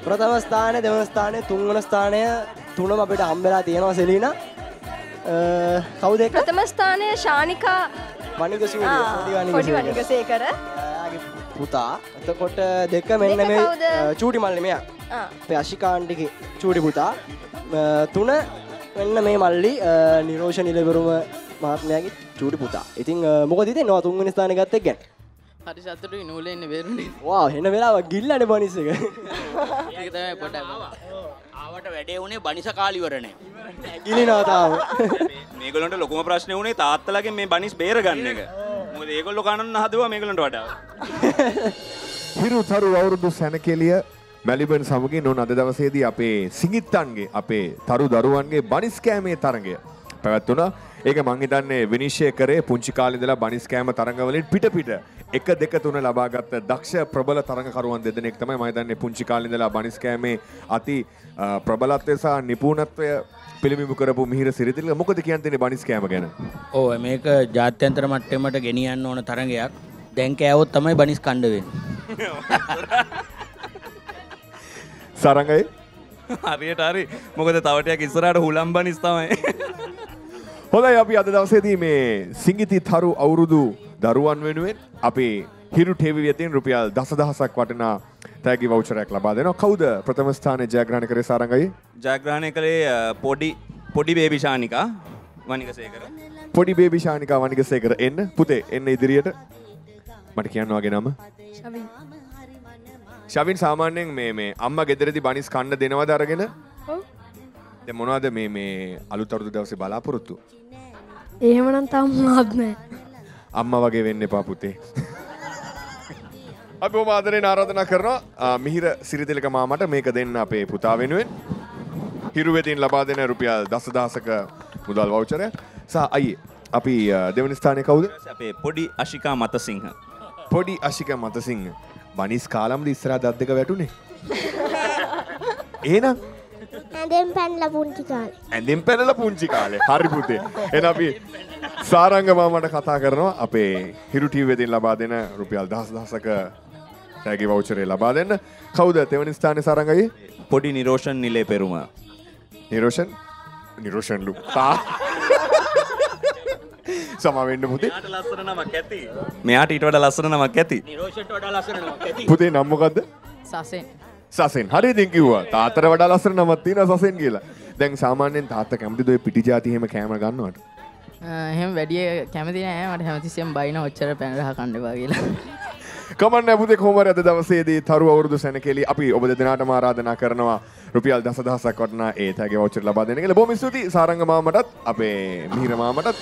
ප්‍රථම ස්ථානය දෙවන ස්ථානය තුන්වන ස්ථානය තුනම අපිට හම්බෙලා තියෙනවා සෙලීනා කවුද එක ප්‍රථම ස්ථානය ශානිකා වනිගසේකර පුතා එතකොට දෙක මෙන්න මේ චූටි මල්ලි මෙයා අපේ අශිකා ආන්ටිගේ චූටි පුතා තුන මෙන්න මේ මල්ලි නිරෝෂණ නිලබරුව මහත්මයාගේ චූටි පුතා ඉතින් මොකද හිතෙනවා තුන්වෙනි ස්ථානය ගත්තෙක් ගැන හරි සතුටුයි නූලේ ඉන්න බැරුණේ. වාව් එන වෙලාව ගිල්ලානේ බනිස් එක. ඒක තමයි පොඩ ආවට වැඩේ උනේ බනිස කාලිවර නැහැ. ගිලිනවා තාම. මේගොල්ලන්ට ලොකුම ප්‍රශ්නේ උනේ තාත්තලාගෙන් මේ බනිස් බේර ගන්න එක. මොකද ඒගොල්ලෝ කනන්න හදුවා මේගොල්ලන්ට වඩා. හිරු තරු අවුරුදු සැනකෙලිය මැලිබන් සමගින් උන් අද දවසේදී අපේ සිඟිත්තන්ගේ අපේ තරු දරුවන්ගේ බනිස් කෑමේ තරඟය පැවැත්වුණා. ඒක මං හිතන්නේ විනිශ්චය කරේ පුංචි කාලේ ඉඳලා බනිස් කෑම තරඟවලින් පිට පිට එක දෙක තුන ලබාගත් දක්ෂ ප්‍රබල තරඟකරුවන් දෙදෙනෙක් තමයි මම හිතන්නේ පුංචි කාලේ ඉඳලා බනිස් කෑමේ අති ප්‍රබලත්වය සහ නිපුණත්වය පිළිබිඹු කරපු මිහිර සිරිතිල මොකද කියන්නේ බනිස් කෑම ගැන? ඔව් මේක ජාත්‍යන්තර මට්ටමට ගෙනියන්න ඕන තරඟයක්. දැන් කෑවොත් තමයි බනිස් කණ්ඩ වෙන්නේ. සරංගයි හරියට හරි මොකද තව ටිකක් ඉස්සරහට හුලම් බනිස් තමයි. හොඳයි අපි අද දවසේදී මේ සිඟිති තරු අවුරුදු දරුවන් වෙනුවෙන් අපේ හිරු ටීවී වෙතින් රුපියල් දස දහසක් වටිනා තෑගි වවුචරයක් ලබා දෙනවා. කවුද ප්‍රථම ස්ථානයේ ජයග්‍රහණය කරේ සාරංගයි? ජයග්‍රහණය කළේ පොඩි පොඩි බේබි ශානිකා වනිගසේකර. පොඩි බේබි ශානිකා වනිගසේකර එන්න පුතේ එන්න ඉදිරියට. මට කියන්න වගේ නම? ශවින්. ශවින් සාමාන්‍යයෙන් මේ මේ අම්මා ගෙදරදී බනිස් කන්න දෙනවද අරගෙන? ඔව්. දැන් මොනවද මේ මේ අලුත් අවුරුදු දවසේ බලාපොරොත්තු? එහෙමනම් තාම මාත් නෑ. අම්මා වගේ වෙන්න එපා පුතේ. අපි ඔබ ආදරෙන් ආරාධනා කරනවා මිහිර සිරිතිලක මාමට මේක දෙන්න අපේ පුතා වෙනුවෙන්. හිරු වෙතින් ලබා දෙන රුපියල් දස දහසක මුදල් වවුචරය. සහ අයියේ අපි දෙවන ස්ථානයේ කවුද? අපේ පොඩි අශිකා මතසිංහ. පොඩි අශිකා මතසිංහ. බනිස් කාලම්ලි ඉස්සරහ දත් දෙක වැටුනේ. එහෙනම් ඇඳෙන් පැනලා පුංචි කාලේ. ඇඳෙන් පැනලා පුංචි කාලේ. හරි පුතේ. එහෙනම් අපි සාරංග මාමට කතා කරනවා අපේ හිරු ටීවී වෙතින් ලබා දෙන රුපියල් දහස් දහසක ඇගේ වවුචරේ ලබා දෙන්න. කවුද තෙවැනි ස්ථානයේ සාරංගගේ? පොඩි නිරෝෂන් නිලේපෙරුමා. නිරෝෂන් නිරෝෂන්ලු. සමා වෙන්න පුතේ. මෙයාට ලස්සන නමක් ඇති. මෙයාට ඊට වඩා ලස්සන නමක් ඇති. නිරෝෂන්ට වඩා ලස්සන නමක් ඇති. පුතේ නම මොකද්ද? සසෙන්. සසෙන්. හරියද කිව්වා. තාත්තට වඩා ලස්සන නමක් තියෙනවා සසෙන් කියලා. දැන් සාමාන්‍යයෙන් තාත්තා කැමතිද ඔය පිටි જાති එහෙම කැම ගන්නවට? එහෙම වැඩි කැමති නෑ. මට හැමතිස්සෙම බයින ඔච්චර පැන රහ කන්න එපා කියලා. Come on, everybody! Come on, today was the Tharu Avurudu Senakeliya. Api, over the dinner, we are doing Karnava. Rupees ten thousand Karnava. Eight thousand voucher. Laba dene ke liye. Bomi Suti, Saranga Maamadat, Api, Mihira Maamadat.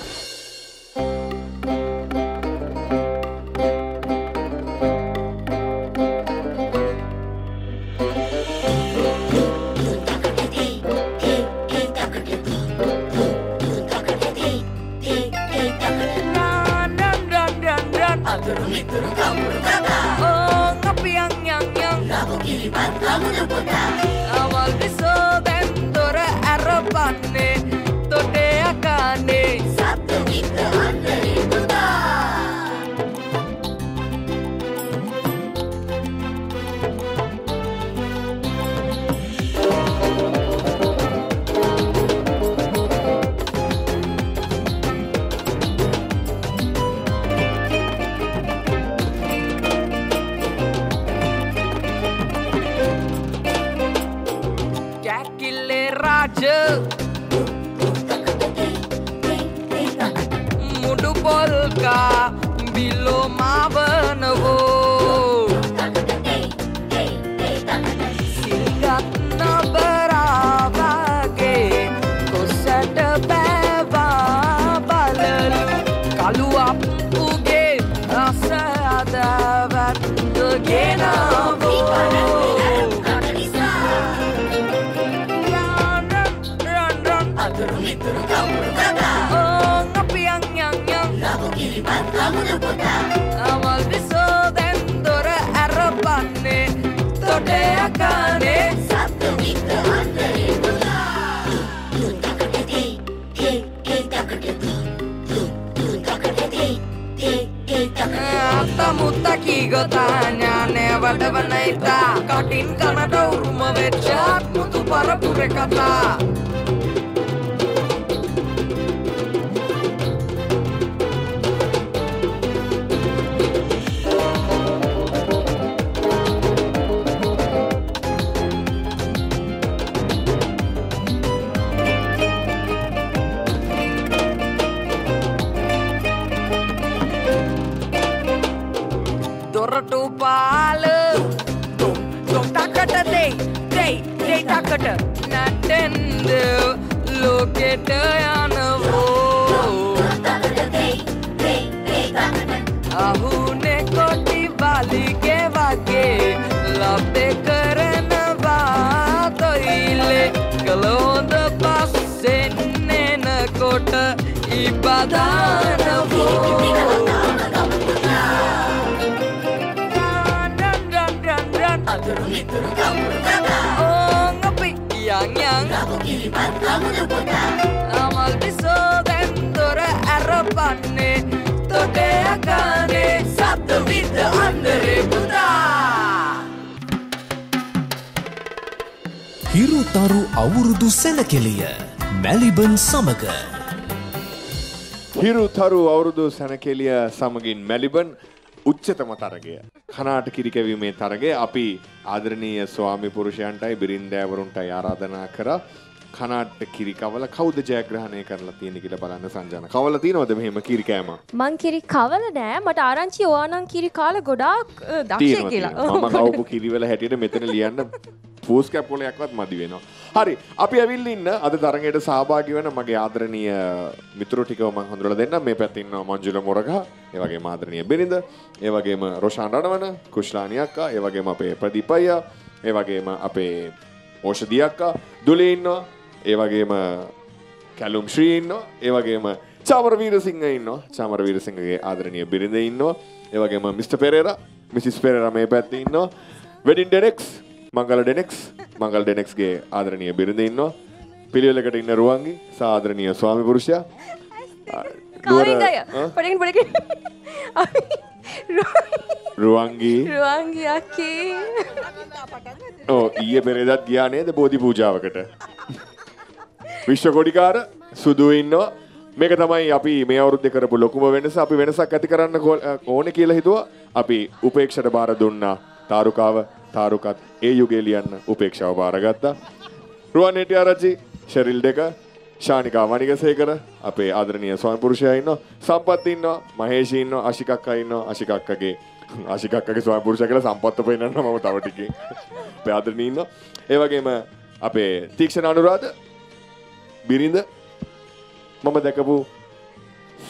Hiru Tharu Avurudu Senakeliya, Maliban Samaga. Hiru Tharu Avurudu Senakeliya Samagin Maliban Ucchatama Taragaya. Kanata Kirikavime Taragaya, Api Adaraniya Swami Purushayantai Birindayavaruntay Aradhana Kara. Kanata Kirikavala kawuda jayagrahane karala tiyenne kiyala balanna Sanjana. Kavala tiyenawada mehema kirikama? Man kirikavala naha. Mata aranchi owa nan kirikala godak daksha kiyala. Mama kawupu kiriwala hatiyata metana liyanna post cap poleyakවත් මදි වෙනවා. හරි. අපි ඇවිල්ලා ඉන්න අද තරඟයට සහභාගී වෙන මගේ ආදරණීය මිතුරු ටිකව මම හඳුනලා දෙන්නම්. මේ පැත්තේ ඉන්නවා මංජුල මොරගහ, ඒ වගේම ආදරණීය බිරිඳ, ඒ වගේම රොෂාන් රණවන, කුෂ්ලානි අක්කා, ඒ වගේම අපේ ප්‍රදීප අයියා, ඒ වගේම අපේ ඕෂධී අක්කා, දුලේ ඉන්නවා, ඒ වගේම කැලුම් ශ්‍රී ඉන්නවා, ඒ වගේම චාමර වීරසිංහ ඉන්නවා, චාමර වීරසිංහගේ ආදරණීය බිරිඳ ඉන්නවා, ඒ වගේම මිස්ටර් පෙරේරා, මිසිස් පෙරේරා මේ පැත්තේ ඉන්නවා, wedding Denex Mangal Denex, Mangal Denex ge Adraniya Birinde inno, Piliyalakata inna Ruwangi, sa Adraniya Swami Purusha. Kawai gaya, padikin padikin. Ruwangi. Ruwangi Ake. Oh, ye pereda diane the bodhi pujavakata. Vishwakodikara Sudu inno. Make a Tamai Api may or the Karabulokuma Venus Api Venesa Katikaran Konekila Hidua Api Upeksha Baraduna Tarukava Tarukat Eugelian Upeksha Baragata Ruaneti Araji Cheryl Decker Shanika Wanigasekara Ape Adrenia Swampurshino Sampatino Maheshino Ashika Kaino Ashika Kage Ashika Kage Swampursakala Sampatapina Tavatiki Padrinino Eva Game Ape Tixan Anurada Birinda මම දැකපු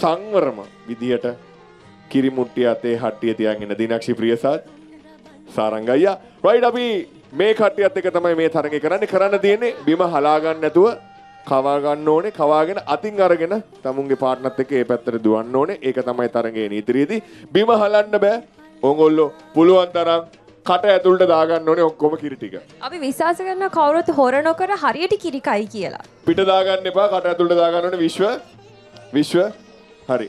සංවරම විදියට කිරිමුට්ටිය අතේ හට්ටිය තියගෙන දිනක්ෂි ප්‍රියසාත් සාරංග අයියා right අපි මේ කට්ටියත් එක තමයි මේ තරඟේ කරන්නේ කරන්න තියෙන්නේ බිම හලා ගන්න නැතුව කවා ගන්න ඕනේ කවාගෙන අතින් අරගෙන තමුන්ගේ පාර්ට්නර්ත් එක්ක ඒ පැත්තට දුවන්න ඕනේ ඒක තමයි තරඟේ නීති රීති බිම හලන්න බෑ ඕගොල්ලෝ පුළුවන් තරම් කට ඇතුළට දා ගන්න ඕනේ ඔක්කොම කිරි ටික. අපි විශ්වාස කරන කවුරුත් හොර නොකර හරියට කිරි කයි කියලා. පිට දා ගන්න එපා කට ඇතුළට දා ගන්න ඕනේ විශ්ව විශ්ව හරි.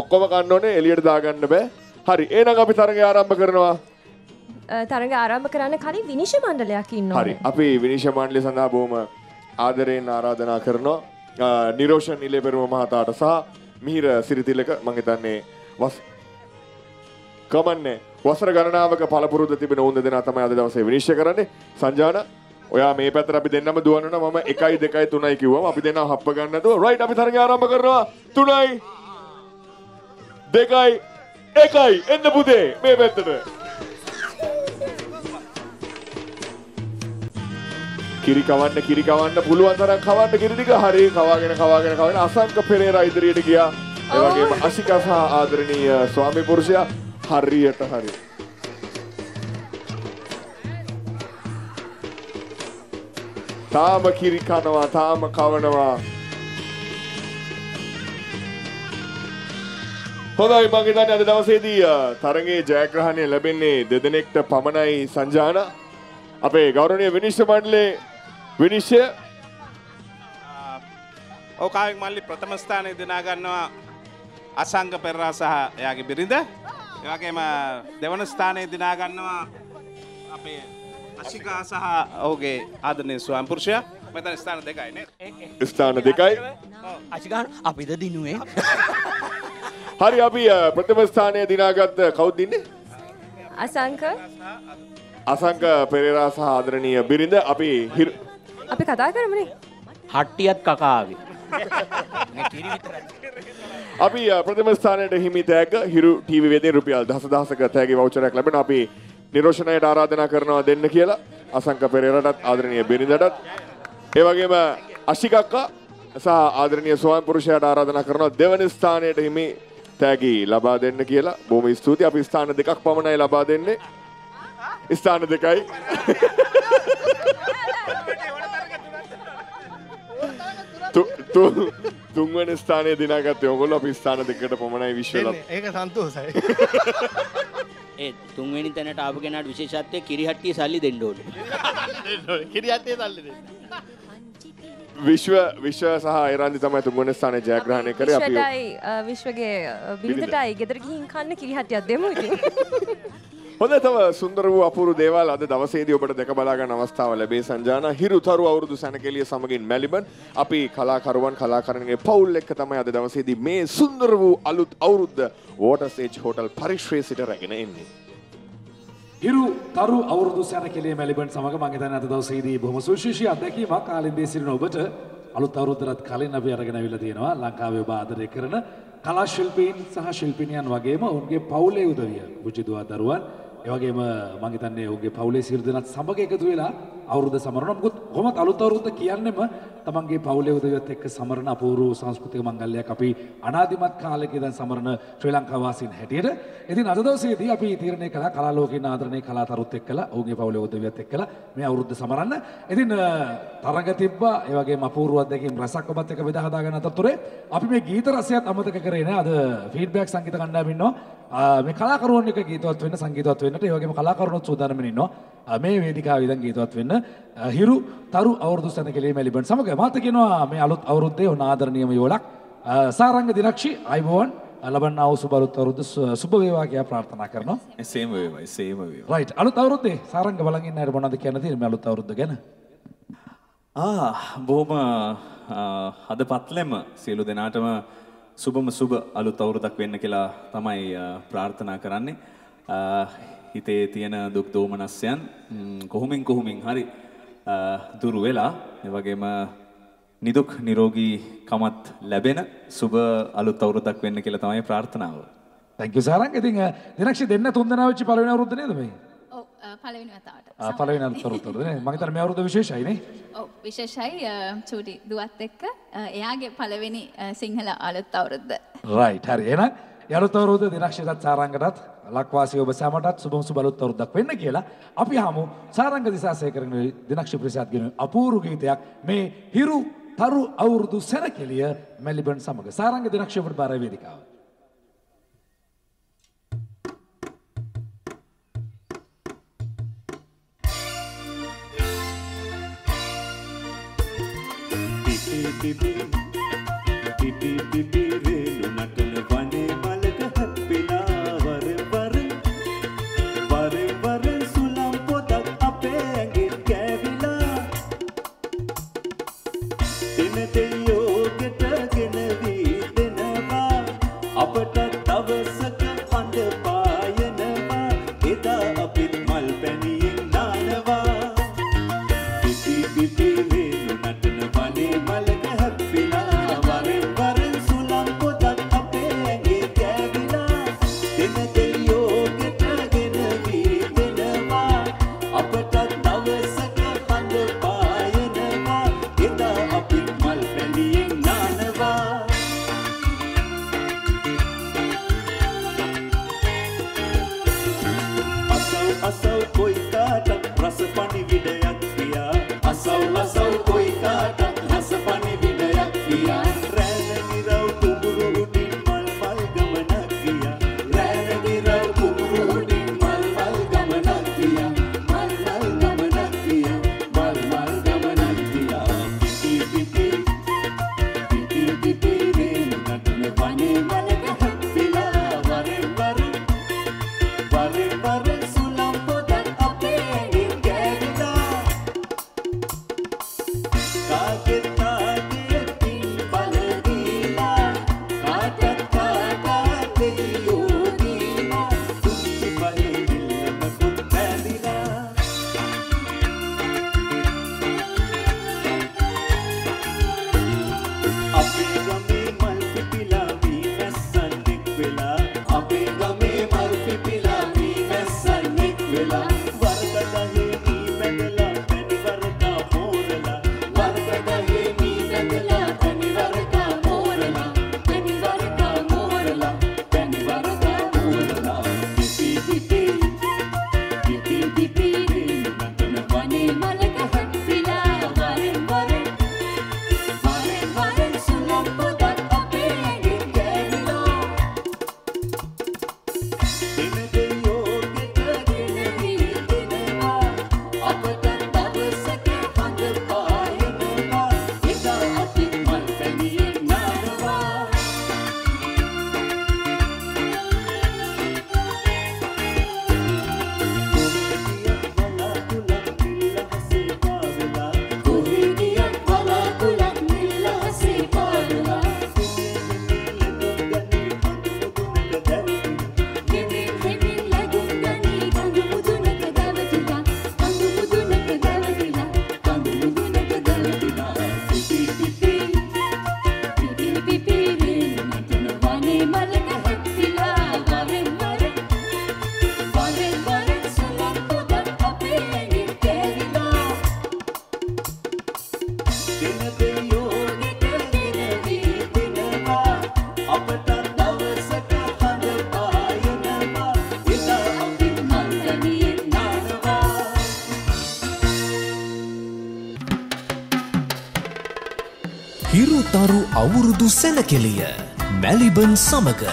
ඔක්කොම ගන්න ඕනේ එළියට දා ගන්න බෑ. හරි. එහෙනම් අපි තරඟය ආරම්භ කරනවා. තරඟය ආරම්භ කරන්න කලින් විනිශ්චය මණ්ඩලයක් ඉන්නවා. හරි. අපි විනිශ්චය මණ්ඩලය සඳහා බොහොම ආදරයෙන් ආරාධනා කරනවා. නිරෝෂන් නිලේබරුව මහතාට සහ මිහිර සිරිතිලක මම හිතන්නේ වස් කමන්නේ වසර ගණනාවක පළපුරුද්ද තිබෙන උන්ද දෙනා තමයි අද දවසේ විනිශ්චය කරන්නේ සංජාන ඔයා මේ පැත්තට අපි දෙන්නම දුවනවා මම එකයි දෙකයි තුනයි කිව්වම අපි දෙනා හප්ප ගන්න නේද රයිට් අපි තරඟය ආරම්භ කරනවා තුනයි දෙකයි එකයි එන්න පුතේ මේ පැත්තට කිරි කවන්න කිරි කවන්න පුළුවන් තරම් කවන්න කිරි ටික හරිය කවාගෙන කවාගෙන කවාගෙන අසංක පෙරේරා ඉදිරියට ගියා ඒ වගේම අශිකා සහ ආදරණීය ස්වාමි පුරුෂයා හරියට හරි. තාම කිරි කනවා තාම කවනවා. හොඳයි මම හිතන්නේ අද දවසේදී තරඟේ ජයග්‍රහණය ලැබෙන්නේ දෙදෙනෙක්ට පමණයි සංජාන. අපේ ගෞරවනීය විනිශ්චය මණ්ඩලයේ විනිශ්චය ඕකාවින් මල්ලි ප්‍රථම ස්ථානයේ දිනා ගන්නවා අසංග පෙරරා සහ එයාගේ බිරිඳ. එවගේම දෙවන ස්ථානයේ දිනා ගන්නවා අපේ අශිකා සහ ඔහුගේ ආදරණීය ස්වාමි පුරුෂයා. මෙතන ස්ථාන දෙකයි නේද? ස්ථාන දෙකයි. අශිකා අපිද දිනුවේ. හරි අපි ප්‍රථම ස්ථානයේ දිනාගත් කවුද ඉන්නේ? අසංක අසංක පෙරේරා සහ ආදරණීය බිරිඳ අපි අපි කතා කරමුනේ. හට්ටියත් කකාගේ. මේ කිරි විතරයි. අපි ප්‍රථම ස්ථානයට හිමි තෑග හිරු ටීවී වේදිකේ රුපියල් දහසක් තෑගේ වවුචරයක් ලැබෙනවා. අපි නිරෝෂණයට ආරාධනා කරනවා දෙන්න කියලා. අසංක පෙරේරාටත් ආදරණීය බිරිඳටත් ඒ වගේම අශික අක්කා සහ ආදරණීය ස්වාමි පුරුෂයාට ආරාධනා කරනවා දෙවන ස්ථානයට හිමි තෑගී ලබා දෙන්න කියලා. බොහොම ස්තුතියි. අපි ස්ථාන දෙකක් පමණයි ලබා දෙන්නේ. ස්ථාන දෙකයි. තුන්වන ස්ථානයේ දිනාගත්තේ ඔයගොල්ලෝ අපි ස්ථාන දෙකකට පමණයි විශ්වලත්. ඒක සන්තෝෂයි. ඒ තුන්වෙනි තැනට ආපු කෙනාට විශේෂත්වයේ කිරිහට්ටිය සල්ලි දෙන්න ඕනේ. දෙන්න ඕනේ. කිරිහට්ටිය සල්ලි දෙන්න. විශ්ව විශ්ව සහ අයරන්දි තමයි තුන්වන ස්ථානයේ ජයග්‍රහණය කරේ අපි. විශ්වටයි විශ්වගේ බිරිඳටයි ගෙදර ගිහින් කන්න කිරිහට්ටියක් දෙමු ඉතින්. හොඳයි තව සුන්දර වූ අපූර්ව දේවල් අද දවසේදී ඔබට දැක බලා ගන්න අවස්ථාව ලැබේ සංජාන හිරු තරු අවුරුදු සැනකෙළිය සමගින් මැලිබන් අපි කලාකරුවන් කලාකරණගේ පවුල් එක්ක තමයි අද දවසේදී මේ සුන්දර වූ අලුත් අවුරුද්ද Water Sage Hotel පරිශ්‍රයේ සිට රැගෙන එන්නේ හිරු තරු අවුරුදු සැනකෙළිය මැලිබන් සමග මම හිතන්නේ අද දවසේදී බොහොම සුවිශේෂී අත්දැකීමක් ආලින්දේ සිටින ඔබට අලුත් අවුරුද්දට කලින් අපි අරගෙන අවිලා තියෙනවා ලංකාවේ ඔබ ආදරය කරන කලා ශිල්පීන් සහ ශිල්පිනියන් වගේම ඔවුන්ගේ පවුලේ උදවිය පුජිදුවා දරුවන් එවගේම මම හිතන්නේ ඔහුගේ පවුලේ සියලු දෙනාත් සමග එකතු වෙලා අවුරුද්ද සමරනවා. මොකද කොහොමත් අලුත් අවුරුද්ද කියන්නේම තමන්ගේ පවුලේ උදවියත් එක්ක සමරන අපූර්ව සංස්කෘතික මංගල්‍යයක් අපි අනාදිමත් කාලයක ඉඳන් සමරන ශ්‍රී ලංකා වාසීන් හැටියට. ඉතින් අද දවසේදී අපි තීරණය කළා කලා ලෝකයෙන් ආදරණීය කලාතරුත් එක්කලා ඔහුගේ පවුලේ උදවියත් එක්කලා මේ අවුරුද්ද සමරන්න. ඉතින් තරඟ තිබ්බා. ඒ වගේම අපූර්ව අත්දැකීම් රසක් ඔබත් එක්ක බෙදා හදා ගන්න අතරතුරේ අපි මේ ගීත රසයත් අමතක කරේ නෑ. අද ෆීඩ්බැක් සංගීත කණ්ඩායම ඉන්නවා. මේ කලාකරුවන් එක්ක ගීතවත් වෙන්න සංගීතවත් වෙන්නට ඒ වගේම කලාකරුවොත් සූදානම්මින් ඉන්නවා මේ වේදිකාවේ ඉඳන් ගීතවත් වෙන්න හිරු තරු අවුරුදු සැනකෙළිය මැලිබන් සමග මාත කියනවා මේ අලුත් අවුරුද්දේ ඔන්න ආදරණීයම යෝලක් සාරංග දිනක්ෂි අයිබෝන් Alaban now Subaru Subavivakia Pratana Karno? Same way, same way. Right, Alutaurute, Saranga Valangin, I one of the Canadian Malutaur again. Ah, Boma Ada Patlema, Selu Denatama, Subama Suba Alutaur the Quenakila, Tamai Pratana Karani, Hite Tiana Duk Domanasian, Kohuming Kohuming Hari Duruela, Evagema. Niduk Nirogi Kamat Labena, Suba Alutaurdak Venakilata Pratana. Thank you, Sarang. I think Dinakshi Dena Tundanavich Palana Rudanami. Oh, Palana Tata. Palana Turtur, Magdar Maru Vishai. Oh, Vishai, Chudi Duateka, Yagi Palavini, Sinhala Alutaurd. Right, Hariana, Yarutaru, Dinakshi Sarangadat, Lakwasi over Samadat, Subum Subalutur, the Quenakela, Apihamu, Saranga Disasekara, Dinakshi Priyasad, Apuru May Hiru Tharu Avurudu Senakeliya Maliban samaga Saranga Dinakshi Priyasad vedikawa Hiru Tharu Avurudu Senakeliya Maliban samaga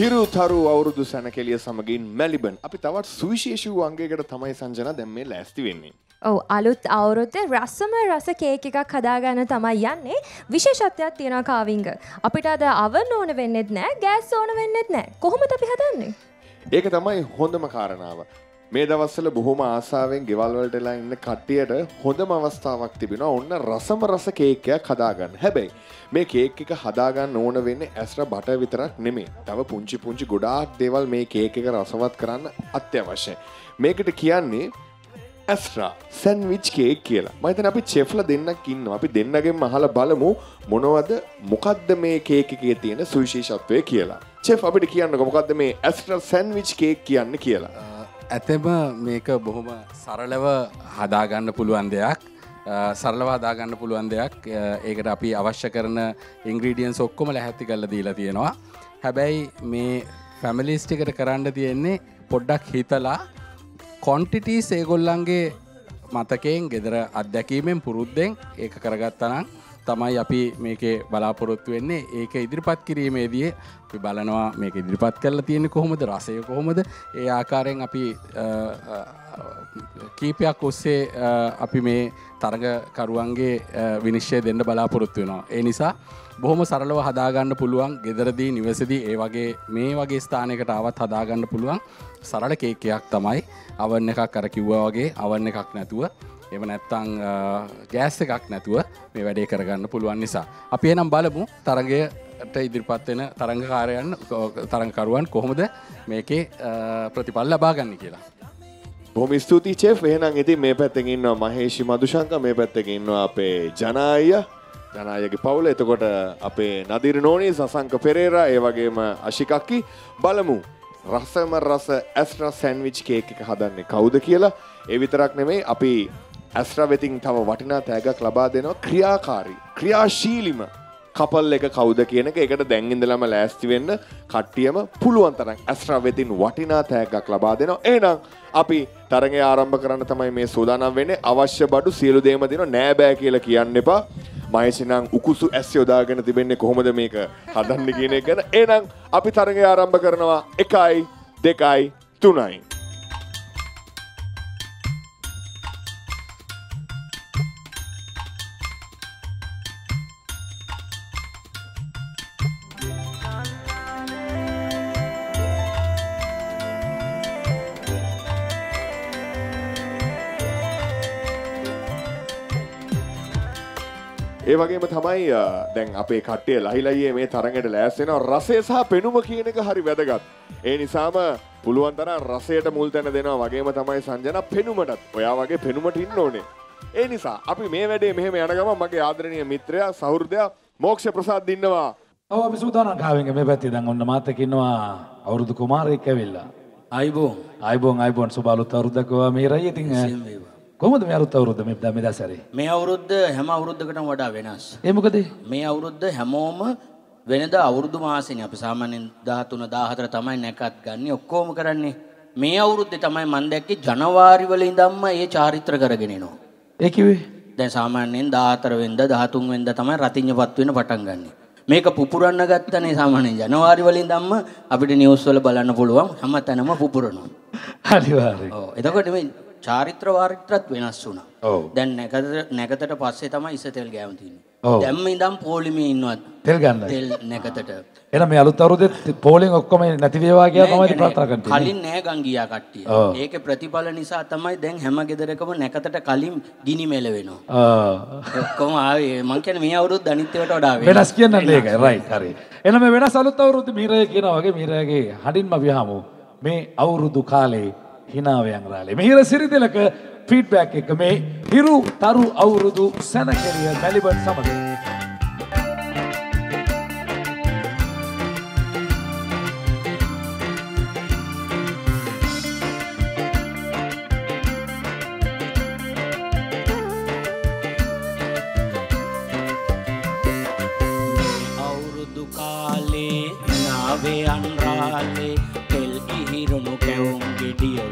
Hiru Tharu Avurudu Senakeliya samagin Maliban api tawat suvisheshi angayakata thamai sanjana den me lasti wenne Oh, alut aurudde rasama rasa cake ekak hadaganna thamai yanne visheshathayak thiyena kavinga apita ada oven ona wennet naha gas ona wennet naha kohomada api hadanne eka thamai hondama karanawa me dawaswala bohoma aasawen gewal walata ela inna kattiyata hondama avasthawak thibena onna rasama rasa cake ekak hadaganna habai me cake ekak hadaganna ona wenne asra butter vitarak neme thawa punchi punchi godak dewal me cake ekak rasawath karanna atyawashya mekata kiyanne Astra sandwich cake කියලා. මම හිතන්නේ අපි chefලා දෙන්නක් ඉන්නවා. අපි දෙන්නගෙන් අහලා බලමු මොනවද මොකද්ද මේ cake එකේ තියෙන සුවිශේෂත්වය කියලා. Chef අපිට කියන්නකෝ මොකද්ද මේ Astra sandwich cake කියන්නේ කියලා. ඇතම මේක බොහොම සරලව හදාගන්න පුළුවන් දෙයක්. සරලව හදාගන්න පුළුවන් දෙයක්. ඒකට අපි අවශ්‍ය කරන ingredients ඔක්කොම ලැහැත්ති කරලා දීලා තියෙනවා. හැබැයි මේ families එකට කරන්න තියෙන්නේ පොඩ්ඩක් හිතලා quantities ඒගොල්ලන්ගේ මතකයෙන් gedara අත්දැකීමෙන් පුරුද්දෙන් ඒක කරගත්තා නම් තමයි අපි මේකේ බලාපොරොත්තු වෙන්නේ ඒක ඉදිරිපත් කිරීමේදී අපි බලනවා මේක ඉදිරිපත් කරලා තියෙන්නේ කොහොමද රසය කොහොමද ඒ ආකාරයෙන් අපි කීපයක් ඔස්සේ අපි මේ තරගකරුවන්ගේ විනිශ්චය දෙන්න බලාපොරොත්තු වෙනවා ඒ නිසා බොහොම සරලව හදා ගන්න පුළුවන් ගෙදරදී නිවසේදී ඒ වගේ මේ වගේ ස්ථානයකට ආවත් හදා ගන්න පුළුවන් සරල කේක් එකක් තමයි oven එකක් අර කිව්වා වගේ oven එකක් නැතුව එහෙම නැත්නම් ගෑස් එකක් නැතුව මේ වැඩේ කරගන්න පුළුවන් නිසා අපි එහෙනම් බලමු තරගයට ඉදිරිපත් වෙන තරගකාරයන් තරගකරුවන් කොහොමද මේකේ ප්‍රතිඵල ලබා ගන්න කියලා බොහොම ස්තුතියි chef එහෙනම් ඉතින් මේ පැත්තෙන් ඉන්නවා මහේෂි මදුශංක මේ පැත්තෙන් ඉන්නවා අපේ ජනාය ජනායගේ පවුල එතකොට අපේ නදීර නෝනිස් අසංක පෙරේරා ඒ වගේම අශිකාකි බලමු රසම රස ඇස්ට්‍රා සෑන්ඩ්විච් කේක් එක හදන්නේ කවුද කියලා ඒ විතරක් නෙමෙයි අපි ඇස්ට්‍රා වෙතින් තව වටිනා තෑගක් ලබා දෙනවා ක්‍රියාකාරී ක්‍රියාශීලීම කපල් එක කවුද කියන එක ඒකට දැන් ඉඳලාම ලෑස්ති වෙන්න කට්ටියම පුළුවන් තරම් ඇස්ට්‍රා වෙතින් වටිනා තෑගක් ලබා දෙනවා එහෙනම් අපි තරගය ආරම්භ කරන්න තමයි මේ සූදානම් වෙන්නේ අවශ්‍ය බඩු සියලු දේම දෙනවා නෑ බෑ කියලා කියන්න එපා මහේෂිනම් උකුසු ඇස් යොදාගෙන තිබෙන්නේ කොහොමද මේක හදන්න කියන එක ගැන එහෙනම් අපි තරගය ආරම්භ කරනවා එකයි දෙකයි තුනයි ඒ වගේම තමයි දැන් අපේ කට්ටිය ලහිලයියේ මේ තරඟයට ලෑස් වෙනවා රසය සහ පෙනුම කියන එක හරි වැදගත්. ඒ නිසාම පුළුවන් තරම් රසයට මුල් තැන දෙනවා වගේම තමයි සංජන පෙනුමටත්. ඔයා වගේ පෙනුමට ඉන්න ඕනේ. ඒ නිසා අපි මේ වැඩේ මෙහෙම යන ගමන් මගේ ආදරණීය මිත්‍රයා සහෘදයා මොක්ෂ ප්‍රසාද් ඉන්නවා. ඔව් අපි සූදානම් කාවෙන් මේ පැත්තේ දැන් ඔන්න මාත් එක්ක ඉන්නවා අවුරුදු කුමාරයෙක් ඇවිල්ලා. අයිබෝන් අයිබෝන් අයිබෝන් සුබ අලුත් අවුරුද්දක් ඔයා මේ රයි ඉතින් කොහොමද මේ අලුත් අවුරුද්ද මේ දමෙදාසරේ මේ අවුරුද්ද හැම අවුරුද්දකටම වඩා වෙනස් ඒ මොකද මේ අවුරුද්ද හැමෝම වෙනදා අවුරුදු මාසෙනේ අපි සාමාන්‍යයෙන් thirteen fourteen තමයි නැකත් ගන්න ඔක්කොම කරන්නේ මේ අවුරුද්දේ තමයි මම දැක්කේ ජනවාරි වල ඉඳන්ම මේ චාරිත්‍ර කරගෙන එනවා ඒ කිව්වේ දැන් සාමාන්‍යයෙන් fourteen වෙනිදා thirteen වෙනිදා තමයි රතිඤ්ඤපත් වෙන්න පටන් ගන්න මේක පුපුරන්න ගත්තනේ සාමාන්‍යයෙන් ජනවාරි වල ඉඳන්ම අපිට නිවුස් වල බලන්න පුළුවන් හැමතැනම පුපුරනවා අනිවාර්යයෙන් ඔව් එතකොට මේ චාරිත්‍ර වාරිත්‍රත් වෙනස් වුණා. ඔව්. දැන් නැකතට නැකතට පස්සේ තමයි ඉසතෙල් ගෑම තියෙන්නේ. ඔව්. දැම්ම ඉඳන් පොලිමේ ඉන්නවත්. තෙල් ගන්නද? තෙල් නැකතට. එහෙනම් මේ අලුත් අවුරුද්දේ පොලින් ඔක්කොම නැති වේවා කියලා තමයි ප්‍රාර්ථනා කරන්නේ. කලින් නැහැ ගම් ගියා කට්ටිය. ඒකේ ප්‍රතිඵල නිසා තමයි දැන් හැම ගෙදරකම නැකතට කලින් ගිනි මෙල වෙනවා. ආ. ඔක්කොම ආවේ මං කියන්නේ මේ අවුරුද්ද අනිත් ඒවාට වඩා වෙනස්. වෙනස් කියන්නේ ඒක. රයිට් හරි. එහෙනම් මේ වෙනස් අලුත් අවුරුද්දේ මීරය කියනවා වගේ මීරයගේ හඬින්ම අපි අහමු. මේ අවුරුදු කාලේ හිනාවයන් රාලේ මෙහිර සිරිදෙලක ෆීඩ්බැක් එක මේ හිරු තරු අවුරුදු සැනකෙලිය මැලිබන් සමග අවුරුදු කාලේ හිනාවයන් රාලේ තෙල් කිහිරුණු කැවුම් ගෙඩිය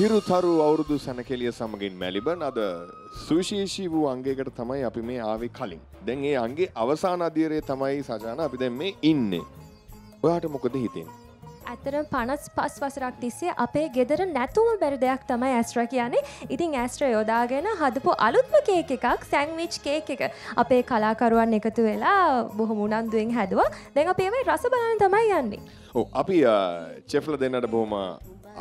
Hiru Tharu Avurudu Senakeliya සමග in Maliban අද සුවිශේෂී වූ අංගයකට තමයි අපි මේ ආවේ කලින්. දැන් ඒ අංගේ අවසාන අධීරයේ තමයි සජාන අපි දැන් මේ ඉන්නේ. ඔයාට මොකද හිතෙන්නේ? අතරම පනස් පහ වසරක් තිස්සේ අපේ ගෙදර නැතුම බැරි දෙයක් තමයි ඇස්ට්‍රා කියන්නේ. ඉතින් ඇස්ට්‍රා යොදාගෙන හදපු අලුත්ම කේක් එකක් සෑන්ඩ්විච් කේක් එක. අපේ කලාකරුවන් එකතු වෙලා බොහොම උනන්දුවෙන් හැදුවා. දැන් අපි මේ රස බලන්න තමයි යන්නේ. ඔව් අපි චෙෆ්ලා දෙන්නට බොහොම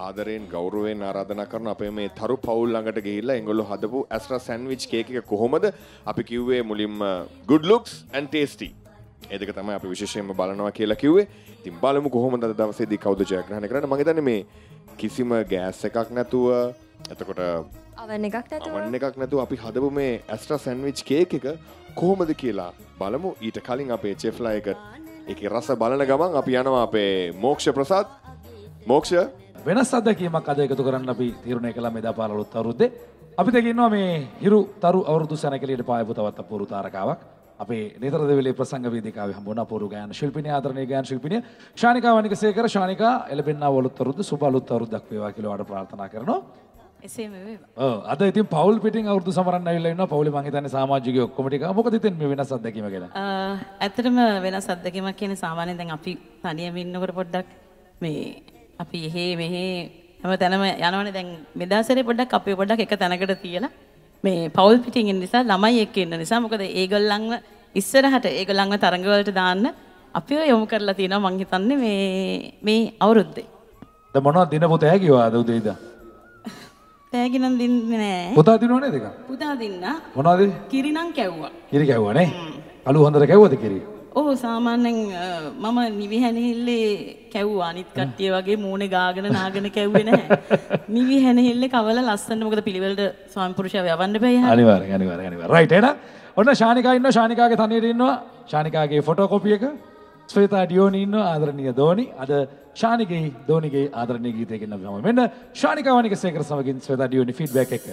ආදරෙන් ගෞරවයෙන් ආරාධනා කරන අපේ මේ තරු පවුල් ළඟට ගිහිල්ලා ඒගොල්ලෝ හදපු ඇස්ට්‍රා සෑන්ඩ්විච් කේක් එක කොහොමද අපි කිව්වේ මුලින්ම good looks and tasty. ඒ දෙක තමයි අපි විශේෂයෙන්ම බලනවා කියලා කිව්වේ. ඉතින් බලමු කොහොමද අද දවසේදී කවුද ජයග්‍රහණය කරන්නේ. මම හිතන්නේ මේ කිසිම ගෑස් එකක් නැතුව එතකොට oven එකක් නැතුව oven එකක් නැතුව අපි හදපු මේ ඇස්ට්‍රා සෑන්ඩ්විච් කේක් එක කොහොමද කියලා බලමු. ඊට කලින් අපේ චෙෆ්ලා එක ඒකේ රස බලන ගමන් අපි යනවා අපේ මොක්ෂ ප්‍රසාද් මොක්ෂ වෙනස් අත්දැකීමක් අද එකතු කරන්න අපි තීරණය කළා මේ දාපාර අලුත් අවුරුද්දේ. අපි දෙක ඉන්නවා මේ හිරු තරු අවුරුදු සැණකෙළියට පායපු තවත් අපූර්ව තාරකාවක්. අපේ නේතර දෙවිලේ ප්‍රසංග වේදිකාවේ හම්බ වුණ අපූර්ව ගායන ශිල්පිනිය ආදරණීය ගායන ශිල්පිනිය ශානිකා වනිගසේකර. ශානිකා එළබෙන්නා අලුත් අවුරුද්ද සුබ අලුත් අවුරුද්දක් වේවා කියලා ඔයාට ප්‍රාර්ථනා කරනවා. එසේම වේවා. ඔව් අද ඉතින් පවුල් පිටින් අවුරුදු සමරන්න ඇවිල්ලා ඉන්නවා. පවුලේ මං හිතන්නේ සමාජිකයෝ ඔක්කොම ටික. මොකද ඉතින් මේ වෙනස් අත්දැකීම ගැන? අ ඇත්තටම වෙනස් අත්දැකීමක් කියන්නේ සාමාන්‍යයෙන් දැන් අපි තනියම ඉන්නකොට පොඩ්ඩක් මේ අපි එහෙ මෙහෙ හැම තැනම යනවනේ. දැන් මෙදාසරේ පොඩ්ඩක් අපි පොඩ්ඩක් එක තැනකට තියලා මේ පවුල් පිටින් ඉන්න නිසා ළමයි එක්ක ඉන්න නිසා මොකද ඒගොල්ලන්ව ඉස්සරහට ඒගොල්ලන්ව තරඟ වලට දාන්න අපිව යොමු කරලා තියෙනවා මං හිතන්නේ මේ මේ අවුරුද්දේ. දැන් මොනවද දින පුතේ කිව්වාද උදේ ඉඳන්? තෑගි නම් දින්නේ නැහැ. පුතා දිනව නේද එක? පුතා දින්නා. මොනවද? කිරි නම් කැව්වා. කිරි කැව්වා නේ? අලු හොඳට කැව්වද කිරි? ඔව් සාමාන්‍යයෙන් මම නිවිහැනහිල්ලේ කැව්වා. අනිත් කට්ටිය වගේ මූණේ ගාගෙන නාගෙන කැව්වේ නැහැ. නිවිහැනහිල්ලේ කවල ලස්සන මොකද පිළිවෙලට ස්වාමි පුරුෂයා යවන්න බෑ. අනිවාර්යෙන් අනිවාර්යෙන් අනිවාර්යෙන්. රයිට් එහෙනම් ඔන්න ශානිකා ඉන්නවා. ශානිකාගේ තනියට ඉන්නවා. ශානිකාගේ ෆොටෝ කොපි එක. ස්වේතා ඩියෝනි ඉන්නවා. ආදරණීය දෝනි. අද ශානිකේ දෝනිගේ ආදරණීය ගීතය ගෙනම ගමු. මෙන්න ශානිකා වනිගසේකර සමගින් ස්වේතා ඩියෝනි ෆීඩ්බැක් එක.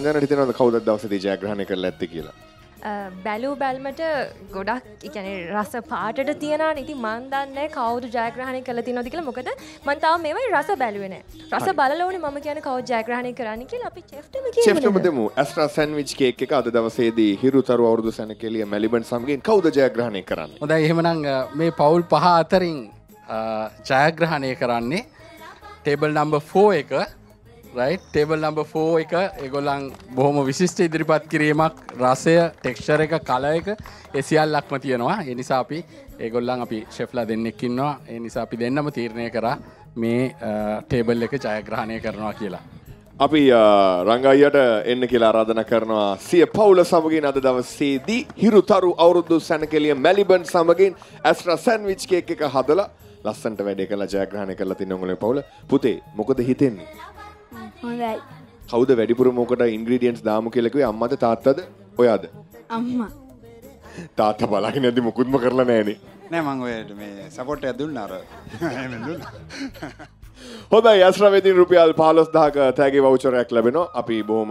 සංජානට හිතෙනවද කවුදත් දවසේදී ජයග්‍රහණය කරලා ඇත්තේ කියලා? බැලූ බැල්මට ගොඩක් ඒ කියන්නේ රස පාටට තියනවා. ඉතින් මන් දන්නේ කවුද ජයග්‍රහණය කරලා තියනවද කියලා. මොකද මන් තාම මේවයි රස බැලුවේ නැහැ. රස බලලා උනේ මම කියන්නේ කවුද ජයග්‍රහණය කරන්නේ කියලා. අපි චෙෆ්ටම කියමු. චෙෆ්ටම දෙමු. ඇස්ට්‍රා සෑන්ඩ්විච් කේක් එක අද දවසේදී හිරු තරු අවුරුදු සැණකෙළිය මැලිබන් සමගින් කවුද ජයග්‍රහණය කරන්නේ? හොඳයි එහෙමනම් මේ පවුල් පහ අතරින් ජයග්‍රහණය කරන්නේ ටේබල් නම්බර් ෆෝර් එක right? Table number four එක ඒගොල්ලන් බොහොම විශිෂ්ට ඉදිරිපත් කිරීමක්, රසය, ටෙක්ස්චර් එක, කලර් එක ඒ සියල්ලක්ම තියෙනවා. ඒ නිසා අපි ඒගොල්ලන් අපි ෂෙෆ්ලා දෙන්නෙක් ඉන්නවා. ඒ නිසා අපි දෙන්නම තීරණය කරා මේ ටේබල් එක ජයග්‍රහණය කරනවා කියලා. අපි රංගායියට එන්න කියලා ආරාධනා කරනවා. සිය පවුල සමගින් අද දවසේදී හිරු තරු අවුරුදු සැනකෙළිය මැලිබන් සමගින් ඇස්ට්‍රා සෑන්ඩ්විච් කේක් එක හදලා ලස්සන්ට වැඩේ කරලා ජයග්‍රහණය කරලා තින්න උගලේ පවුල. පුතේ මොකද හිතෙන්නේ? හොඳයි. කවුද වැඩිපුර මොකට ඉන්ග්‍රීඩියන්ට්ස් දාමු කියලා කිව්වේ? අම්මද තාත්තද ඔයාද? අම්මා. තාත්තා බලන්නේ නැද්දි මොකුත්ම කරලා නැහනේ. නෑ මම ඔයාලට මේ සපෝට් එක දුන්නා අර. එහෙම දුන්නා. හොඳයි ඇස්රා වේදින් රුපියල් පහළොස් දහසක තෑගි වවුචර් එකක් ලැබෙනවා. අපි බොහොම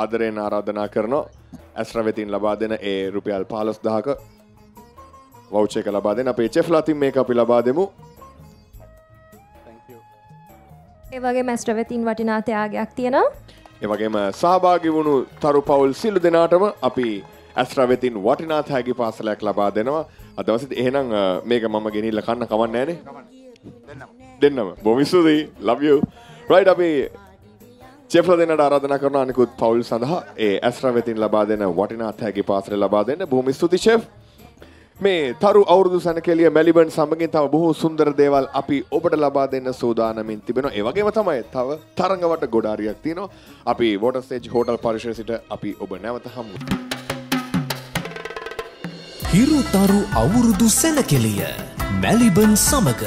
ආදරයෙන් ආරාධනා කරනවා ඇස්රා වේදින් ලබා දෙන ඒ රුපියල් පහළොස් දහසක වවුචර් එක ලබා දෙන්න. අපේ චෙෆ්ලා ටීම් මේක අපි ලබා දෙමු. එවගේ මැස්ට්‍රවෙතින් වටිනා ත්‍යාගයක් තියෙනවා. ඒ වගේම සහභාගී වුණු තරු පවුල් සිළු දෙනාටම අපි ඇස්ට්‍රවෙතින් වටිනා ත්‍යාගී පාසලයක් ලබා දෙනවා. අද දවසේදී එහෙනම් මේක මම ගෙනිල්ල කන්න කවන්නේ නැහනේ. දෙන්නම. බොහොම ස්තුතියි. Love you. Right අපි චෙෆ්ලා දෙනාට ආරාධනා කරනවා අනිකුත් පවුල් සඳහා ඒ ඇස්ට්‍රවෙතින් ලබා දෙන වටිනා ත්‍යාගී පාසල ලබා දෙන්න. බොහොම ස්තුතියි chef. මේ තරු අවුරුදු සැනකෙළිය මැලිබන් සමගින් තව බොහෝ සුන්දර දේවල් අපි ඔබට ලබා දෙන්න සූදානමින් තිබෙනවා. ඒ වගේම තමයි තව තරඟවට ගොඩාරියක් තියෙනවා. අපි Water Sage Hotel පරිසරයේ සිට අපි ඔබ නැවත හමු. හිරු තරු අවුරුදු සැනකෙළිය මැලිබන් සමග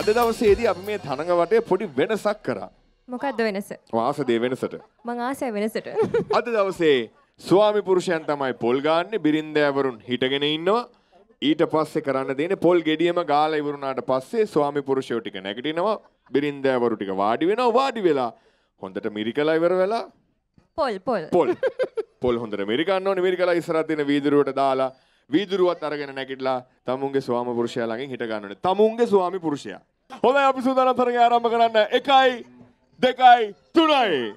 අද දවසේදී අපි මේ තරඟවටේ පොඩි වෙනසක් කරා. මොකක්ද වෙනස? වාසදේ වෙනසට. මං ආසය වෙනසට. අද දවසේ ස්වාමි පුරුෂයන් තමයි පොල් ගාන්නේ. බිරින්දෑවරුන් හිටගෙන ඉන්නවා. ඊට පස්සේ කරන්න දෙන්නේ පොල් ගෙඩියම ගාලා ඉවරුණාට පස්සේ ස්වාමි පුරුෂයෝ ටික නැගිටිනවා. බිරින්දෑවරු ටික වාඩි වෙනවා. වාඩි වෙලා හොඳට මිරිකලා ඉවර වෙලා පොල් පොල් පොල් පොල් හොඳට මිරිකන්න ඕනේ. මිරිකලා ඉස්සරහ තියෙන වීදුරුවට දාලා වීදුරුවත් අරගෙන නැගිටලා තමුන්ගේ ස්වාමි පුරුෂයා ළඟින් හිට ගන්න ඕනේ. තමුන්ගේ ස්වාමි පුරුෂයා. හොඳයි අපි සූදානම් තරගය ආරම්භ කරන්න. එකයි දෙකයි තුනයි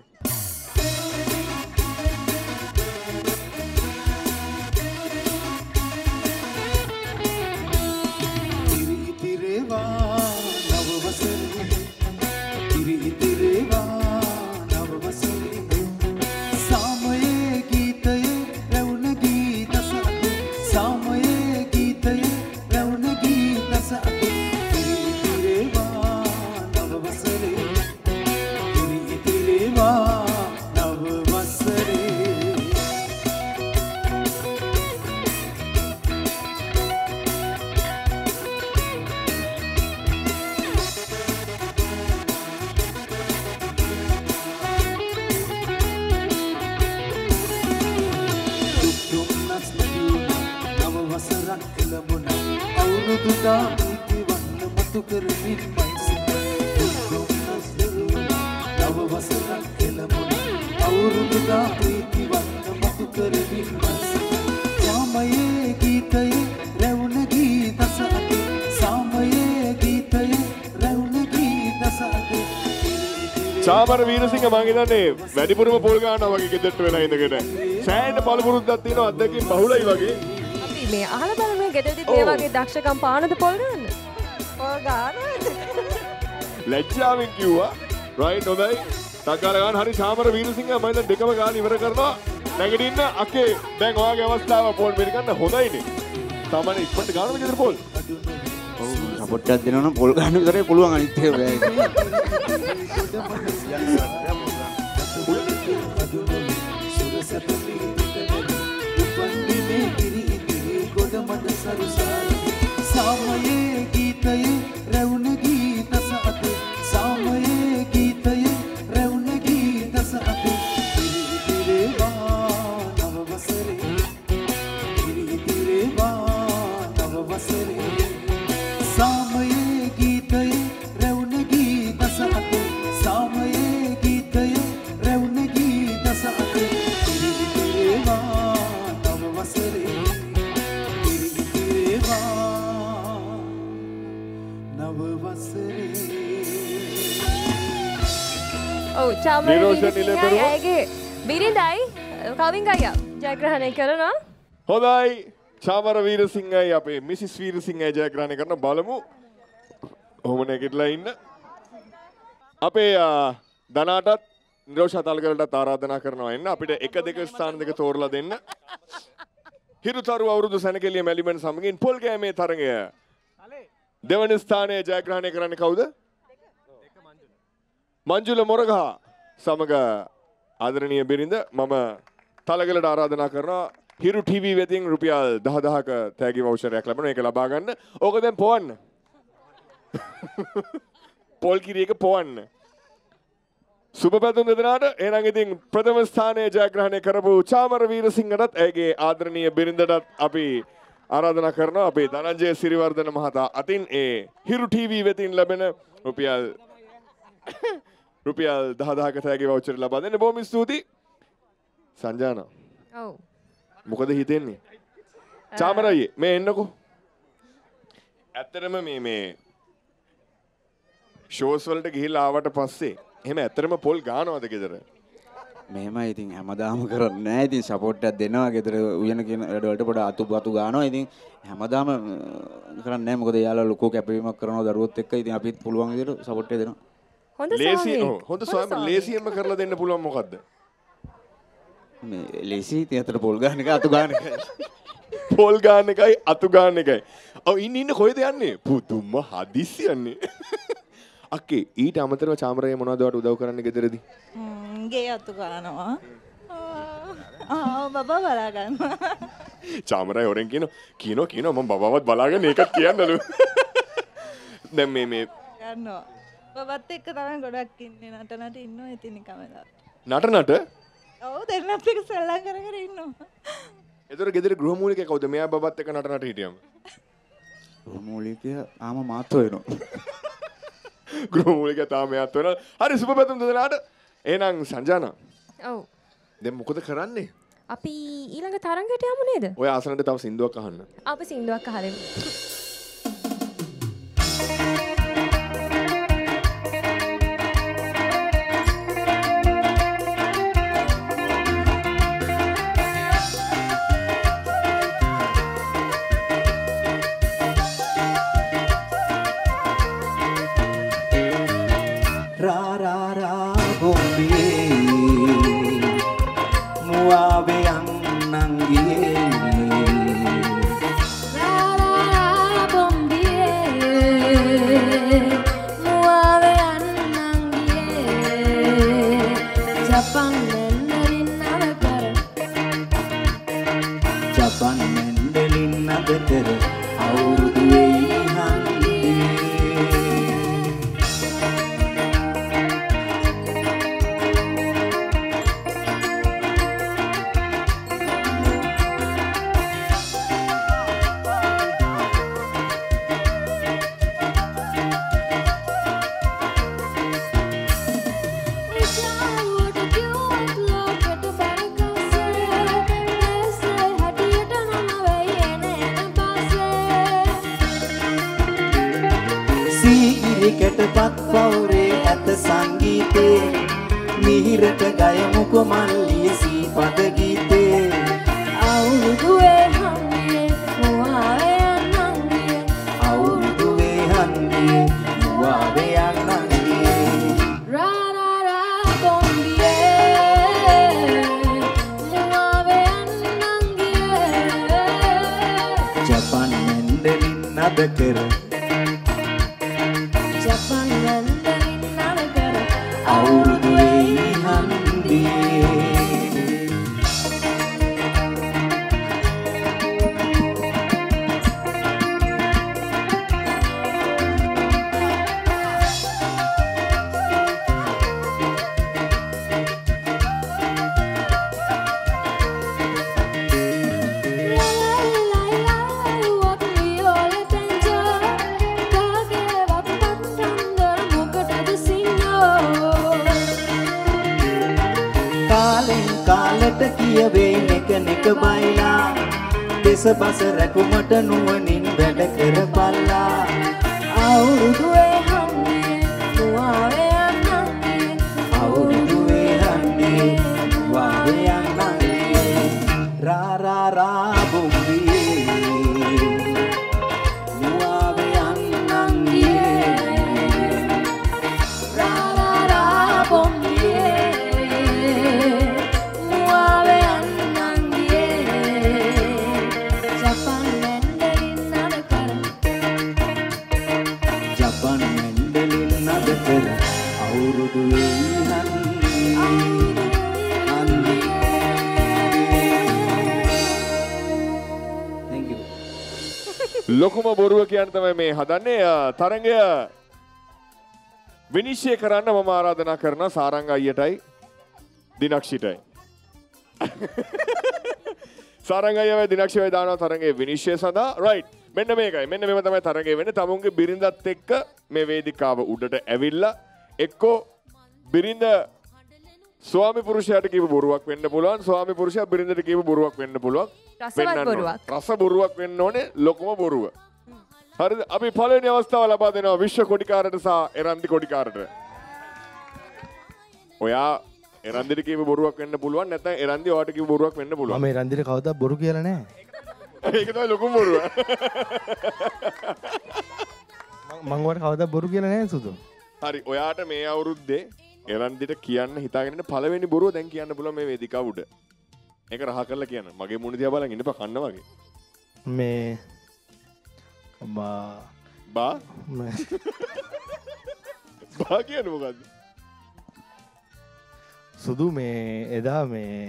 Chamara Weerasinghe මංගිතන්නේ වැඩිපුරම පොල් ගන්නවා වගේ ගෙදරට වෙලා ඉඳගෙන. සෑහෙන බලපුරුද්දක් තියෙනවා අද්දකින් බහුලයි වගේ. අපි මේ අහලා බලමු ගෙදරදී මේ වගේ දක්ෂකම් පානද පොල් ගන්න. පොල් ගන්න. ලැජ්ජාවෙන් කිව්වා. රයිට් හොඳයි. තක්කාල ගන්න. හරි Chamara Weerasinghe මම දැන් දෙකම ගාලා ඉවර කරනවා. නැගිටින්න අකේ දැන් ඔයාගේ අවස්ථාව පොල් මෙරි ගන්න හොඳයිනේ. සාමාන්‍ය ඉක්මනට ගන්නම ගෙදර පොල්. ඔව් සපෝට් එකක් දෙනවනම් පොල් ගන්න විතරේ පුළුවන් අනිත් ඒවා බෑ. Samaye geetaye rauna geeta saate samaye geetaye rauna geeta saate dil va nav vasare dil dil va nav vasare samaye geetaye rauna geeta saate samaye geetaye rauna geeta saate dil dil va nav vasare Oh, Niroshan Nilaberuwa ayage birindai kavingaiya jayagrahanaya karana. Hodai Chamara Weerasinghe ape Missus Weerasinghe jayagrahanaya karana balamu. Ohoma negitla inna. Ape Danatat Nirosha Talgarada Taradana Karna, and up at Ekadeka San the Torla then Hiru Tharu Avurudu Senakeliya Maliban something in Polgame Taranga Devanistane Jagrane Karanakauda Manjula Moraga Samaga Adrenia Birinda Mama Talagala Taradana Karna. Hiru T V wedding rupial dah dah ka thagi voucher reklaman ekala bagan. Oka dem pon. Paul ki reka pon. Subapatun dedanada enange ding prathama sthane jayagrahane karapu Chamara Weerasinghe dat ege adaraniya birinda dat api aradhana karana api Dananjaya Siriwardhana mahata atin e Hiru T V wedding labena rupial rupial dah dah ka thagi voucher laba denne bomi stuti Sanjana. Oh. මොකද හිතෙන්නේ චාමර අයියේ මේ එන්නකෝ ඇත්තටම මේ මේ shows වලට ගිහිල්ලා ආවට පස්සේ එහෙම ඇත්තටම පොල් ගන්නවද ගෙදර මෙහෙමයි ඉතින් හැමදාම කරන්නේ නැහැ ඉතින් සපෝට් එකක් දෙනවා ගෙදර උයන කියන වැඩ වලට පොඩ අතු අතු ගන්නවා ඉතින් හැමදාම කරන්නේ නැහැ මොකද යාළුවා ලොකෝ කැපවීමක් කරනවා දරුවොත් එක්ක ඉතින් අපිත් පුළුවන් විදිහට සපෝට් එක දෙනවා හොඳ ලේසි හොඳ සොයම ලේසියෙන්ම කරලා දෙන්න පුළුවන් මොකද්ද Lazy theatre Polganica to Ganica Polganica Atuganica. Oh, in the Hoyani, Putuma Hadisian. Okay, eat amateur chamra monodo to the Okarana get ready. Gay Atugano. Oh, Baba Balagan. Chamra or Kino, Kino, Kino, Baba Balagan, Naka Tianalu. The Meme. No, Baba take a good in Natanati, no, it in Kamala. Not another. Oh, they're not going to get a get a groomulik out the Mia Baba take another idiom. Groomulik, I'm a mato. Groomulik at Amiatona. How is Superbatum to the ladder? Enang Sanjana. Oh, then Mukuka Karani. Api Ilakataranga Tamunid. We are sent out Sindo Kahan. Up is Indo Kaharim. Bomb Thank you. Lokuma boruwa kiyanne thamai me hadanne Tarangaya Vinishya karanna mama aaradhana karana Saranga ayyatai Dinakshitai. Sarangaya vai Dinakshi vai danawa Tarangaya Vinishya sada right. මෙන්න මේකයි මෙන්න මේව තමයි තරඟය වෙන්නේ තමුන්ගේ බිරිඳත් එක්ක මේ වේදිකාව උඩට ඇවිල්ලා එක්කෝ බිරිඳ ස්වාමි පුරුෂයාට කියපු බොරුවක් වෙන්න පුළුවන් ස්වාමි පුරුෂයා බිරිඳට කියපු බොරුවක් වෙන්න පුළුවන් රසවත් බොරුවක් රස බොරුවක් වෙන්න ඕනේ ලොකම බොරුව හරිද අපි පළවෙනි අවස්ථාව ලබා දෙනවා විශ්ව කොටිකාරට සහ එරන්දි කොටිකාරට ඔයා එරන්දිට කියපු බොරුවක් වෙන්න පුළුවන් නැත්නම් එරන්දි ඔයාට කියපු බොරුවක් වෙන්න පුළුවන් මම එරන්දිට කවදා බොරු කියලා නැහැ ඒක තමයි ලොකුම බොරුව. මම ඔයාලට කවදාවත් බොරු කියලා නැහැ සුදු. හරි ඔයාට මේ අවුරුද්දේ එරන්දිට කියන්න හිතාගෙන ඉන්න පළවෙනි බොරුව දැන් කියන්න පුළුවන් මේ වේදිකාව උඩ. ඒක රහ කරලා කියන්න. මගේ මූණ දිහා බලන් ඉන්නපා කන්න වගේ. මේ බා බා බා කියන්නේ මොකද්ද? සුදු මේ එදා මේ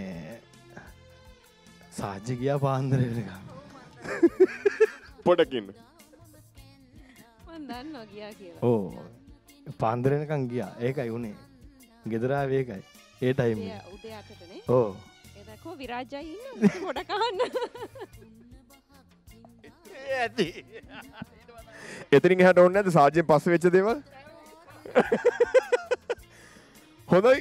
සාජ්ජ ගියා පාන්දර වෙනකම්. පොඩකින් මන් දන්නවා ගියා කියලා. ඕ. පාන්දර වෙනකම් ගියා. ඒකයි උනේ. ගෙදර ආවේ ඒකයි. ඒ ටයිම් එක. උදේ අටට නේ. ඕ. එතකො විරාජ්ජයි ඉන්න පොඩ කහන්න. ඒ ඇති. එතනින් එහාට ඕනේ නැද්ද සාජ්ජෙන් පස්සේ වෙච්ච දේවල්? හොඳයි.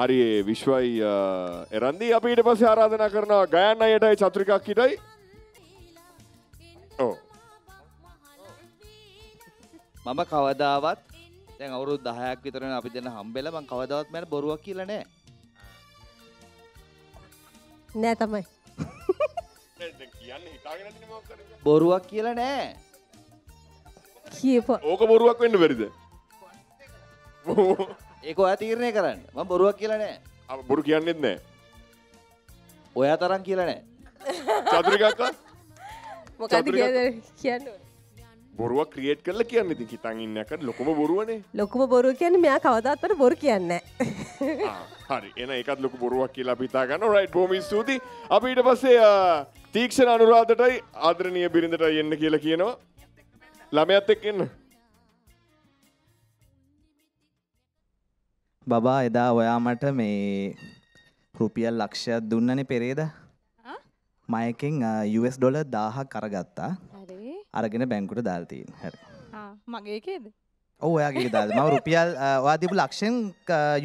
හරි විශ්වයි එරන්දි අපි ඊට පස්සේ ආරාධනා කරනවා ගයන් අයටයි චතුරිකාක් හිටයි ඔව් මම කවදාවත් දැන් අවුරුදු දහයක් විතර වෙන අපි දෙන්න හම්බෙලා මම කවදාවත් මට බොරුවක් කියලා නෑ නෑ තමයි දැන් කියන්නේ හිතාගෙන ඉන්නේ මොකක් කරන්නේ බොරුවක් කියලා නෑ කියපෝ ඕක බොරුවක් වෙන්න බැරිද ඒක ඔයා තීරණය කරන්න. මම බොරුවක් කියලා නෑ. අම බොරු කියන්නෙත් නෑ. ඔයා තරම් කියලා නෑ. චතුරිකාක්කා මොකද කියන්නේ? බොරුවක් ක්‍රියේට් කරලා කියන්නේ ඉතින් හිතන් ඉන්න එක ලොකම බොරුවනේ. ලොකම බොරුව කියන්නේ මෙයා කවදාවත් මට බොරු කියන්නේ නෑ. හරි. එහෙනම් ඒකත් ලොකු බොරුවක් කියලා අපි හිතා ගන්න. රයිට් බොහොම ස්තුතියි. අපි ඊට පස්සේ තීක්ෂණ අනුරාධටයි ආදරණීය බිරිඳටයි එන්න කියලා කියනවා. ළමයාත් එක්ක එන්න. බබා එදා ඔයා මට මේ රුපියල් ලක්ෂයක් දුන්නනේ පෙරේද? ආ? මයකින් යූ එස් ඩොලර් දහහක් අරගත්තා. හරි. අරගෙන බැංකුවට දාලා තියෙනවා. හරි. ආ මගේ එකේද? ඔව් ඔයාගේ එකේ දාලා. මම රුපියල් ඔයා දීපු ලක්ෂෙන්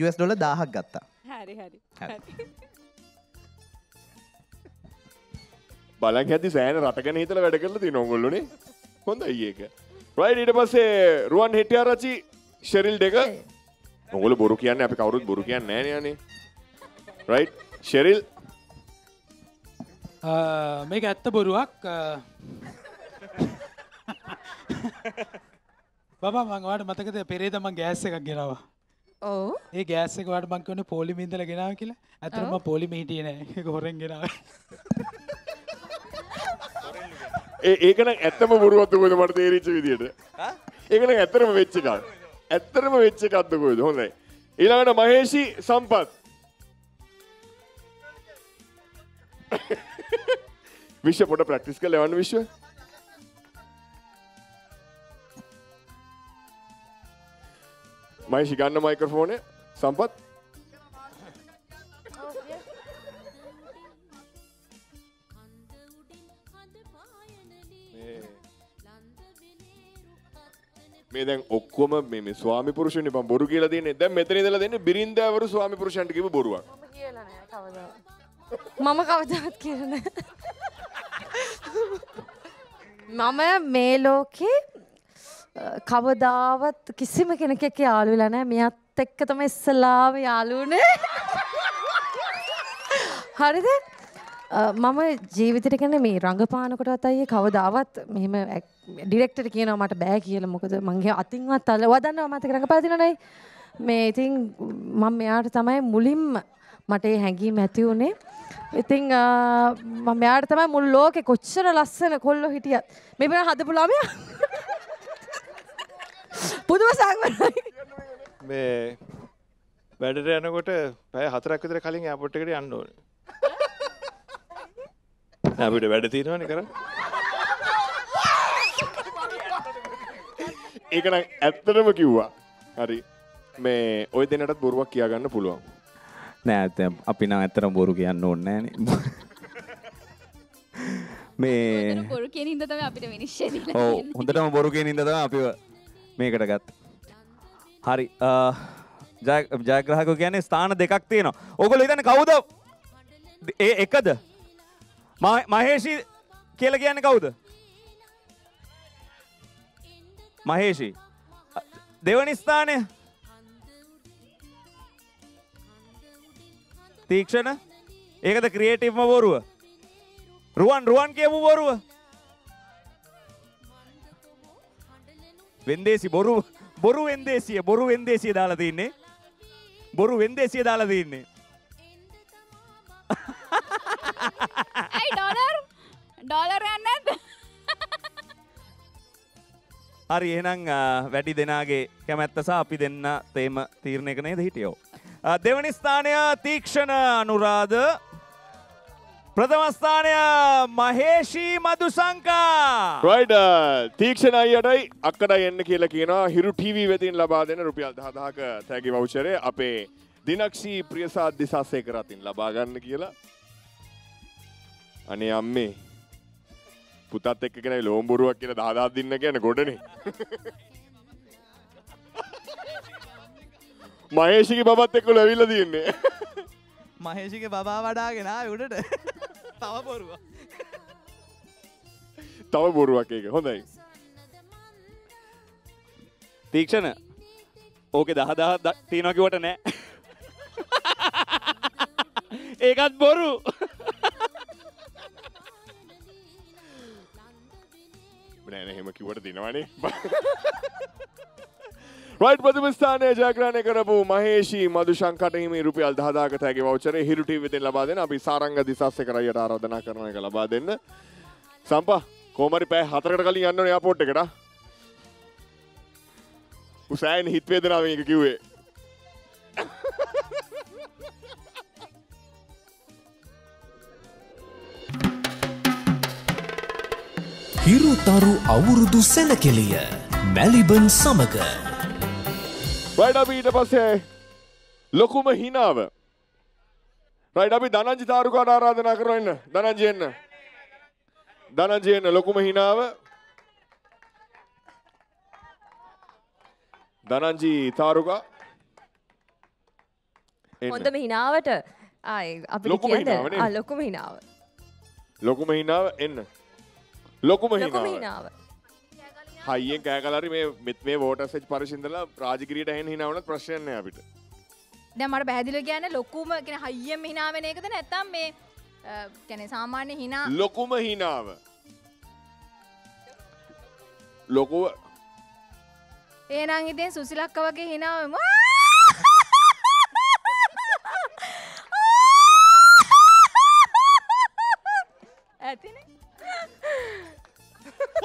යූ එස් ඩොලර් දහහක් ගත්තා. හරි හරි. හරි. බලන් හැදි සෑහෙන රටගෙන හිතලා වැඩ කරලා තියෙනවා ඕගොල්ලෝනේ. හොඳයි ඒක. රයිට් ඊට පස්සේ රුවන් හෙටිආරච්චි ෂෙරිල් දෙක ඔගොල්ලෝ බොරු කියන්නේ අපි කවුරුත් බොරු කියන්නේ නැහැ නේ අනේ රයිට් ෂෙරිල් අ මේක ඇත්ත බොරුවක් බබා මම ඔයාලට මතකද පෙරේද මම ගෑස් එකක් ගෙනාවා ඔව් ඒ ගෑස් එක ඔයාලට මම කියන්නේ පොලිමේ ඉඳලා ගෙනාවා කියලා අතන මම පොලිමේ හිටියේ නැහැ ඒක හොරෙන් ගෙනාවා ඒ ඒක නම් ඇත්තම බොරුවක් දුකද මට තේරිච්ච විදියට හා ඒක නම් ඇත්තම වෙච්ච එකක් ඇත්තරම වෙච්ච එකක්ද කොයිද හොඳයි ඊළඟට මහේෂි සම්පත් විශ්ව පොඩ ප්‍රැක්ටිස් කරලා යන්න විශ්ව මහේෂි ගන්න මයික්‍රොෆෝන් එක සම්පත් මේ දැන් ඔක්කොම මේ මේ ස්වාමි පුරුෂයනේ මම බොරු කියලා දෙන්නේ. දැන් මෙතන ඉඳලා දෙන්නේ බිරින්දවරු ස්වාමි පුරුෂයන්ට කියපු බොරුවක්. මම කියලා නෑ කවදාවත්. මම කවදාවත් කියලා නෑ. මම මේ ලෝකේ කවදාවත් කිසිම කෙනෙක් එක්ක යාළු වෙලා නෑ. මෙයාත් එක්ක තමයි ඉස්සලාම යාළු වුනේ. හරිද? මම ජීවිතේට කියන්නේ මේ රංගපානකටවත් අයියේ කවදාවත් මෙහෙම ඩිරෙක්ටර් කියනවා මට බෑ කියලා මොකද මං ගියා අතින්වත් අල්ලවා දන්නවා මතක රංගපාන දිනනයි මේ ඉතින් මම මෙයාට තමයි මුලින්ම මට ඒ හැඟීම ඇති වුනේ ඉතින් මම මෙයාට තමයි මුළු ලෝකේ කොච්චර ලස්සන කොල්ලෝ හිටියත් මේ වෙන හදපු ළමයා පුදුම සංවරයි මේ වැඩට යනකොට පැය හතරක් විතර කලින් එයාපෝට් එකට යන්න ඕනේ. නෑ අපිට වැඩ තියෙනවනේ කරන්න. ඒක නම් ඇත්තටම කිව්වා. හරි. මේ ওই දෙන්නටත් බොරුවක් කියා ගන්න පුළුවන්. නෑ දැන් අපි නම් ඇත්තටම බොරු කියන්න ඕනේ නෑනේ. මේ බොරු කියන ඉඳ තමයි අපිට විනිශ්චය දෙන්න. ඔව් හොඳටම බොරු කියන ඉඳ තමයි අපිව මේකට ගත්තා. හරි ජය ජයග්‍රාහකෝ කියන්නේ ස්ථාන දෙකක් තියෙනවා. ඕගොල්ලෝ ඉතින් කවුද? ඒ එකද? මහේෂි කියලා කියන්නේ කවුද? මහේෂි. දෙවනි ස්ථානය. තීක්ෂණ. ඒකද ක්‍රියේටිව්ම බොරුව? රුවන් රුවන් කියමු බොරුව. වෙන්දේසි බොරුව. බොරු වෙන්දේසිය බොරු වෙන්දේසිය දාලා තින්නේ බොරු වෙන්දේසිය දාලා තින්නේ ඒ ඩොලර් ඩොලර් යන්නේ හරි එහෙනම් වැඩි දෙනාගේ කැමැත්ත සහ අපි දෙන්න තේම තීරණයක නේද හිටියෝ දෙවනි ස්ථානය තීක්ෂණ අනුරාධ ප්‍රථම ස්ථානය මහේෂි මදුසංකා right තීක්ෂණ අයියටයි අක්කටයි එන්න කියලා කියනවා හිරු ටීවී වෙතින් ලබා දෙන රුපියල් දහදහක තෑගි වවුචරේ අපේ දිනක්ෂි ප්‍රියසාද් දිසාසේකර අතින් ලබා ගන්න කියලා අනේ අම්මේ පුතත් එක්ක ගෙනයි ලෝම්බුරුවක් කියලා දහදහක් දෙන්න කියන්නේ ගොඩනේ මහේෂිගේ බබත් එක්ක ලැබිලා තින්නේ මහේෂිගේ බබා වඩාගෙන ආවේ උඩට තව බොරුවක්. තව බොරුවක් එක. හොඳයි. තීක්ෂණ. ඕකේ දහදහක් තියනවා කිව්වට නෑ. ඒකත් බොරු. නෑ නෑ එහෙම කිව්වට දිනවනේ. right ප්‍රථම ස්ථානයේ ජයග්‍රහණය කරපු මහේෂි මදුශංකට හිමි රුපියල් දහදාක තෑගි වවුචරේ හිරු ටීවී වෙතින් ලබා දෙන අපි සාරංග දිසාසේකර අයියට ආරාධනා කරන එක ලබා දෙන්න. සම්පා කොහමරි පැය හතරකට කලින් යන්න ඕනේ එයාපෝට් එකට. උසයින් හිත වේදනාවෙන් එක කිව්වේ. හිරු තරු අවුරුදු සෙනකෙළිය මැලිබන් සමග right අපි ඊට පස්සේ ලොකුම හිනාව right අපි දනංජි තාරුකාට ආරාධනා කරනවා එන්න දනංජි එන්න දනංජි එන්න ලොකුම හිනාව දනංජි තාරුකා හොඳම හිනාවට ආයි අපි කියද ආ ලොකුම හිනාව ලොකුම හිනාව එන්න ලොකුම හිනාව හයියෙන් කෑකලාරි මේ මේ වෝටර් සේජ් පරිශින්දලා රාජගිරියට ඇහෙන hina වුණත් ප්‍රශ්නයක් නෑ අපිට. දැන් මට පැහැදිලිව කියන්නේ ලොකුම කියන්නේ හයියෙන් hina වෙන එකද නැත්නම් මේ කියන්නේ සාමාන්‍ය hina ලොකුම hinaව. ලොකුව එහෙනම් ඉතින් සුසිලක්ක වගේ hina වෙමු. ඇතිනේ.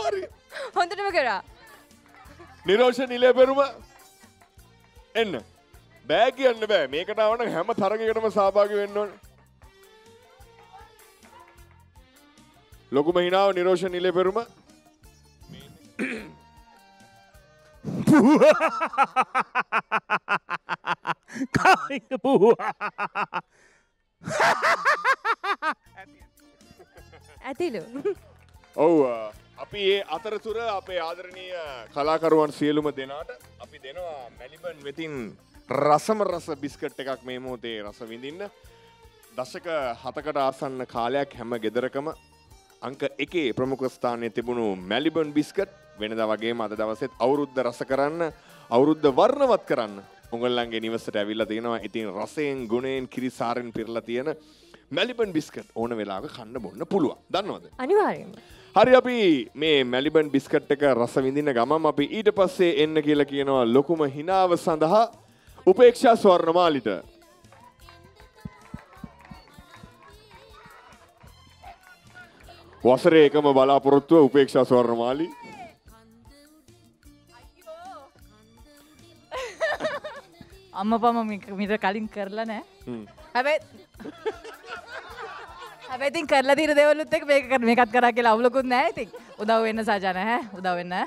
හරි. හොඳටම කරා. නිරෝෂන් නිලබෙරුවා එන්න. බෑ කියන්න බෑ. මේකට ආවනම් හැම තරගයකටම සහභාගී වෙන්න ඕනේ. ලොකුම හිනාව නිරෝෂන් නිලබෙරුවා. කයික පුවා. ඇතිලු. ඔව්. අපි මේ අතරතුර අපේ ආදරණීය කලාකරුවන් සියලුම දෙනාට අපි දෙනවා මැලිබන් වෙතින් රසම රස බිස්කට් එකක් මේ මොහොතේ රස විඳින්න. දශක හතකට ආසන්න කාලයක් හැම ගෙදරකම අංක එකේ ප්‍රමුඛ ස්ථානයේ තිබුණු මැලිබන් බිස්කට් වෙනදා වගේම අද දවසෙත් අවුරුද්ද රස කරන්න, අවුරුද්ද වර්ණවත් කරන්න උගලන්ගේ නිවසට ඇවිල්ලා තිනවා. ඉතින් රසයෙන්, ගුණයෙන්, කිරිසාරෙන් පිරලා තියෙන මැලිබන් බිස්කට් ඕන වෙලාවක කන්න බොන්න පුළුවන්. දන්නවද? අනිවාර්යයෙන්ම. හරි අපි මේ මැලිබන් බිස්කට් එක රස විඳින්න ගමම් අපි ඊට පස්සේ එන්න කියලා කියනවා ලොකුම හිනාව සඳහා උපේක්ෂා ස්වර්ණමාලිට. වසරේ එකම බලාපොරොත්තුව උපේක්ෂා ස්වර්ණමාලි. अम्मा पापा मी तो कालिंग करला ना अबे अबे तीन करला तीर देवल उत्ते के मेक कर मेकात करा के लाओ लोगों ने तीन उदावे ना सा जाना है उदावे ना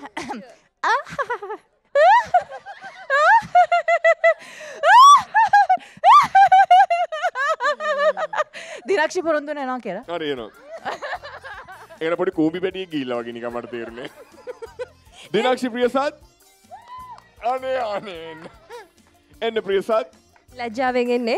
दिनाक्षी परंतु ने ना केरा अरे ना एक ना पढ़ी कोबी पे नहीं गीला वाकी निकामर देर में दिनाक्षी प्रियसाद अने अने एंड प्रियसाद लज्जा वेंगे ने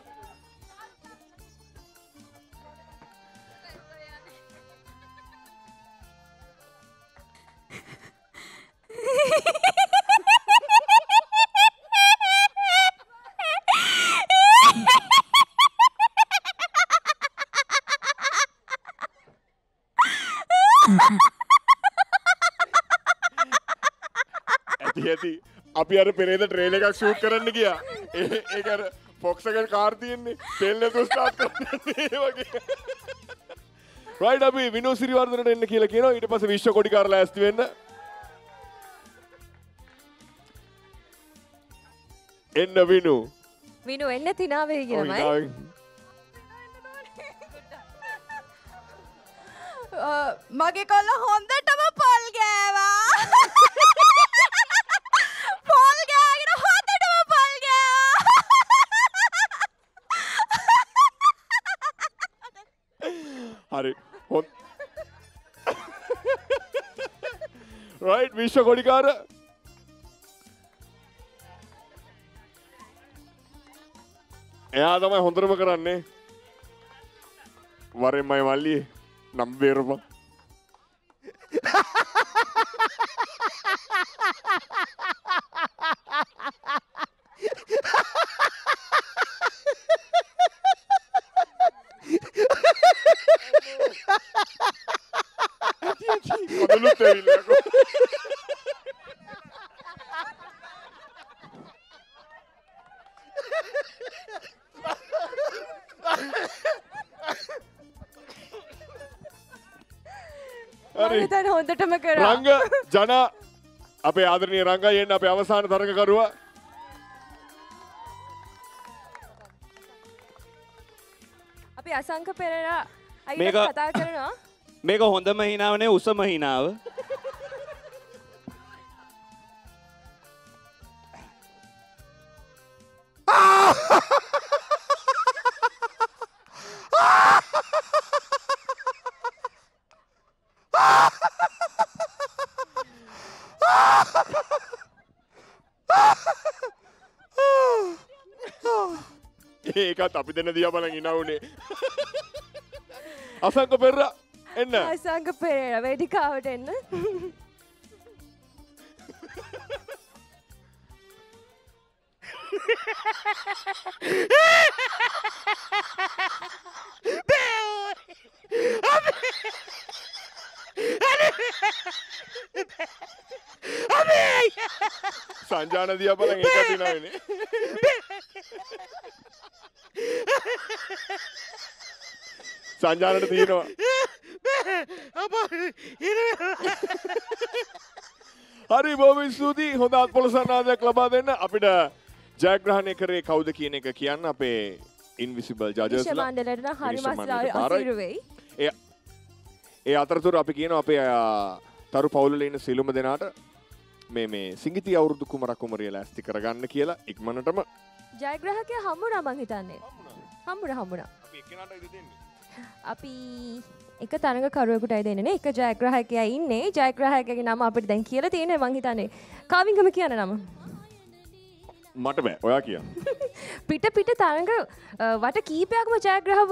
यार पेरेंट ट्रेले का शूट करने किया एक यार फॉक्सगर कार दी इनने ट्रेल ने तो स्टार्ट करने वाके राइट अभी विनोद सिरिवर्धन ने इनने किया लेकिन ना इटे पास विश्व कोटि कार लास्ट में ना इन्ना विनो विनो इन्ने थी ना भेजी ना माय मगे कॉल होंडा टबा पाल गया वाह अरे हो राइट विश्व कोडिकार यहाँ तो मैं होंडर में कराने वारे मैं वाली नंबर वन रंग जना अपे आदरणीय रंगा ये ना अपे आवश्यक धरने का रुआ अपे आसान का पेरा आइए बता करना मेरे होंडा महीना वाले उस महीना आव तापी देने दिया बालगी ना उन्हें आसांग पेरा एन्ना आसांग पेरा वैरी कावट एन्ना सांजाना दिया बालगी का दिन ना उन्हें सांजान ने दिया अब हरी बोबी सुधी होता आत्मलसा ना दे क्लब आते ना अपना जयग्रहण ने करे खाओ देखिए ने का किया ना पे इनविजिबल जाजस ला ये ये आतर तो आप किए ना आप तारु पाउल लेने सेलु में देना आटा मैं मैं सिंगिती आउर दुकुमरा कुमरी लास्टिक रगान ने किया ला एक मन्नत में जयग्रहण के हमुना मांगिता ने हमुना हमुना අපි එක තරඟ කරුවෙකුටයි දෙන්නේ නේ එක ජයග්‍රාහකයා ඉන්නේ ජයග්‍රාහකයාගේ නම අපිට දැන් කියලා තියෙනවා මං හිතන්නේ කාවින්ගම කියන නම මට බෑ ඔයා කියන්න පිට පිට තරඟ වට කීපයක්ම ජයග්‍රාහක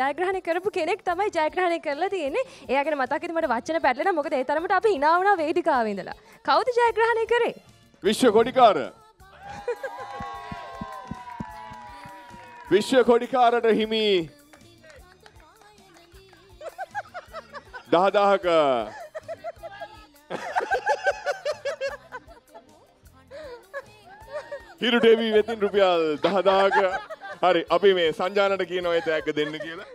ජයග්‍රහණය කරපු කෙනෙක් තමයි ජයග්‍රහණය කරලා තියෙන්නේ එයා ගැන මතක් හිටින් මට වචන පැටලෙනවා මොකද ඒ තරමට අපි hina වුණා වේදිකාවේ ඉඳලා කවුද ජයග්‍රහණය කරේ විශ්ව කොඩිකාර විශ්ව කොඩිකාරට හිමි दाह दाह का हीरू टीवी में तीन रुपया दाह दाह का अरे अभी मैं संजाना टकी ना ये तय कर देने की है ना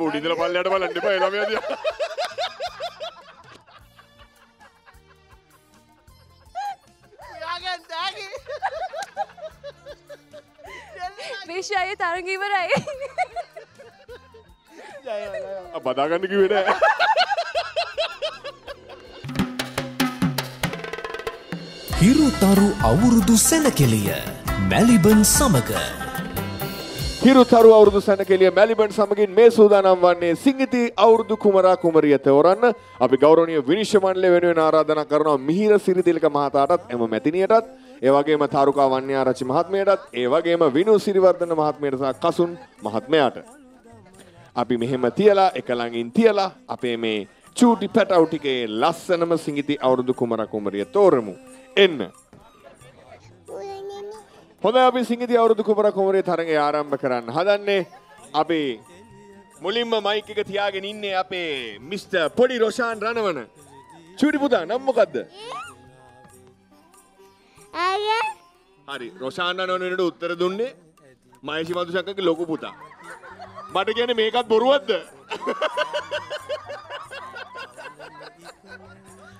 बूढ़ी दिल पाल लड़ पाल अंडे पाल लम्बे दिया Maheshi आये, तारंगीवर आये. अब बता करने की बिना है. Hiru Tharu Avurudu Senakeliya, Maliban Samaga. Hiru Tharu Avurudu Senakeliya, Maliban Samagin Mesudana Vanne, Singiti Avurudu Kumara Kumariyate Oranna, api gauraniya Vinishamanle venuwen aaradhana karanawa Mihira Siridilka Mahathaatat, ema Methiniyatat, e wagema Tharuka Wanniyarachi Mahatmayatat, e wagema Vinu Siriwardhana Mahatmayata saha Kasun Mahatmayata. Api mehema tiyala, ekalangin tiyala, ape me chuti petawutikee lassanama Singiti Avurudu Kumara Kumariya thoramu. In Hoda Abi Singh the Auru Kubra Kumari Taranga Aram Bakaran Hadane Abi Mulimba Mike Katiag and Inne Ape Mister Podi Roshan Ranavan Chudiputa Namukad Hari Roshana no Teradunde Maheshi Madushanka Lokuputa. But again, make up Buruad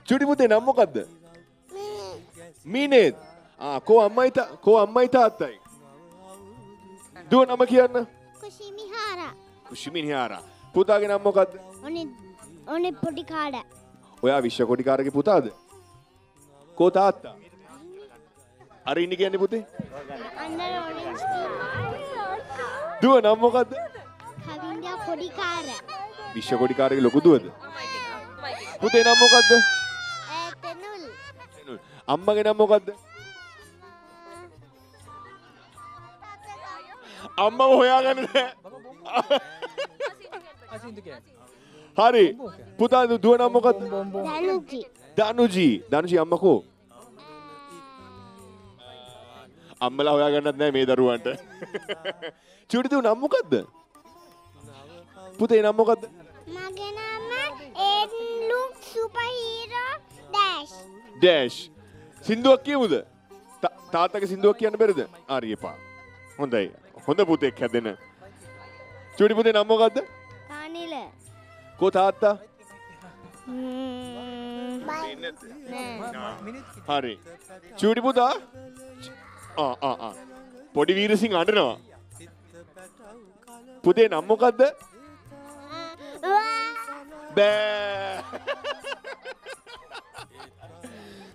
Chudipute Namukad. Mined. Ah, ko ammai ta, ko ammai ta attai. Duwa nama kiyanna? Kushimihara. Kushimihara. Puta ke namma mokadda? One one podikara. Oya Vishwa kodikara ke putad? Ko taatta? Are inni kiyanne puthi? Andara orange team. Duwa namma mokadda? Kavinda kodikara. Vishwa kodikara ke loku duwada? Puthe namma mokadda? අම්මගේ නම මොකද්ද? අම්මව හොයාගන්න බෑ. හරි. පුතා දුව නම මොකද්ද? දනුජි. දනුජි. දනුජි අම්මා කෝ? අම්මලා හොයාගන්නත් නෑ මේ දරුවන්ට. චූටි දුව නම මොකද්ද? පුතේ නම මොකද්ද? මගේ නම එන්ලු super hero dash. Dash. Sindhu Akimuda. Tata Sindhu Akian Berda. Aripa. Honda. Honda Pute Kadena. Chudipute Namogada? Anile. Kotata? Hari. Chudiputa? Ah, ah, ah. Podi Weerasinghe Adana. Pute Namogada? Bah.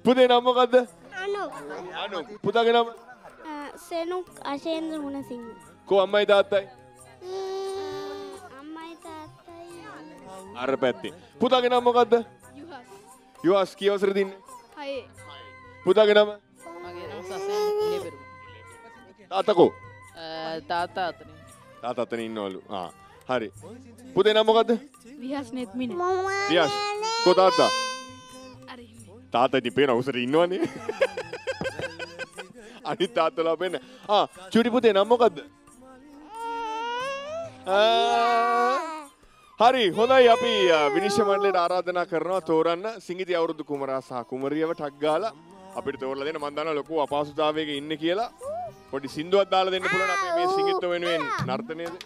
Puthe naam mokadda? Anuk. Anuk. Putha ge naam? Senuk Ashendra Gunasinghe. Ko ammai taattai? Ammai taattai. Ara patti. Putha ge naam mokadda? Yuhas. Yuhas kiya wasara dinne? haye. Putha ge naam? Mage naam Sasen Nilaberuwa. Taata ko? Taata athane. Taata athane innawalu. Ha. Hari. Puthe naam mokadda? Vihas Nethmine. Vihas. Ko taata? Tata di pena usari innowane. Ani tata la pena. Ah, chudi puthe nama mokadda? Ah. Hari, hondai api Vinishya mandaleta aaradhana karanawa thoranna Singiti Avurudu Kumara saha Kumariyawa ṭak gala apita thorala denna man dannawa loku apahasutawayeka inne kiyala. Podi sinduwak dala denna puluwan api me singitto wenuwen narthaneyada.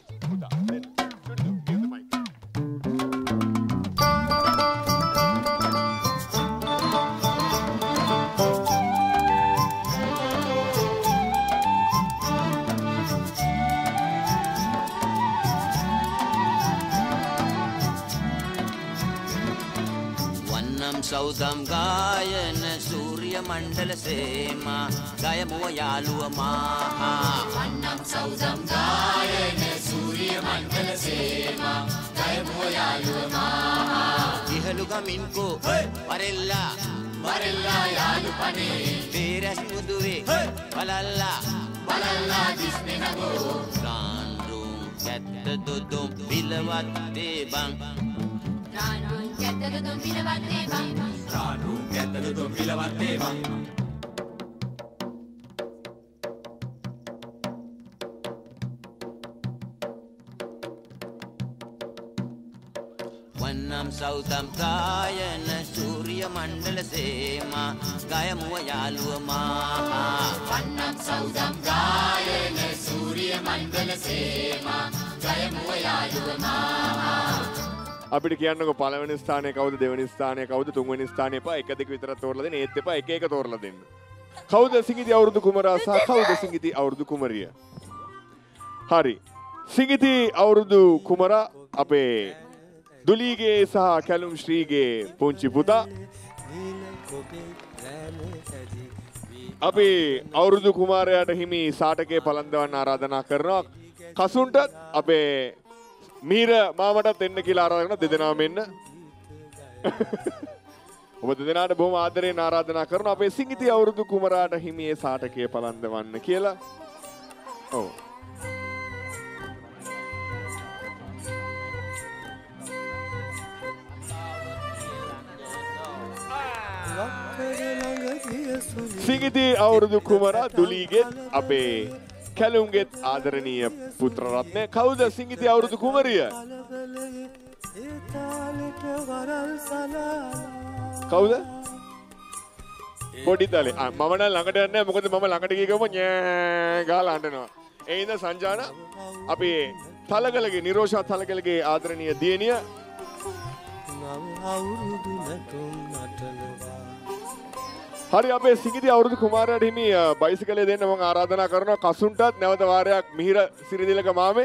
Saudam Gayana Surya Mandala Sema Gayamuva Yaluva Maha Vannam Saudam Gayana Surya Mandala Sema Gayamuva Yaluva Maha Ihaluga Minko Varella Varella Yalupane Veeras Muduve Valalla Valalla Disnenago Ranrum Chattadudum Vilavat Debang Ranu kettalu dumbila vatte bam. Ranu kettalu dumbila vatte bam. Vannam Saudam Gayana Surya Mandala Sema Gayamuva Yaluva Maha. Vannam Saudam Gayana Surya Mandala Sema Gayamuva Yaluva Maha. අපිට කියන්නකෝ පළවෙනි ස්ථානයේ කවුද දෙවෙනි ස්ථානයේ කවුද තුන්වෙනි ස්ථානයේ පහ එක දෙක විතරක් තෝරලා දෙන්න ඒත් එපා එක එක තෝරලා දෙන්න කවුද සිඟිති අවුරුදු කුමරා සහ කවුද සිඟිති අවුරුදු කුමරිය Hari. Singiti Avurudu Kumara Ape Dulige Saha Kalum Shrige Punchi Puta Ape Avurudu Kumara Himi Satake Palandavan Aradhana Karnak Kasuntat Ape Mira Mamata Tendakila Aradhana Dedena Menna ඔබ දෙදෙනාට බොහොම ආදරයෙන් ආරාධනා කරනවා අපේ සිංගිතිය අවුරුදු කුමරාට හිමියේ සාටකයේ පලන්දවන්න කියලා. ඔව්. සිංගිතිය අවුරුදු කුමරා දුලීගෙත් අපේ කැලුම්ගෙත් ආදරණීය පුත්‍ර රත්නය. කවුද සිංගිතිය අවුරුදු කුමරිය? Kawda? Body dale. Ah, mama na langade na. Mukod mama langade ki kamo nye gaal ande na. Eh ina sanjana. Api thalagalagi nirosha thalagalagi adreniya dieniya. Hari api singiti aurud kumara dhimi bicycle den namang aradhana karna kasunta nevadavarya mihira siridilaka mame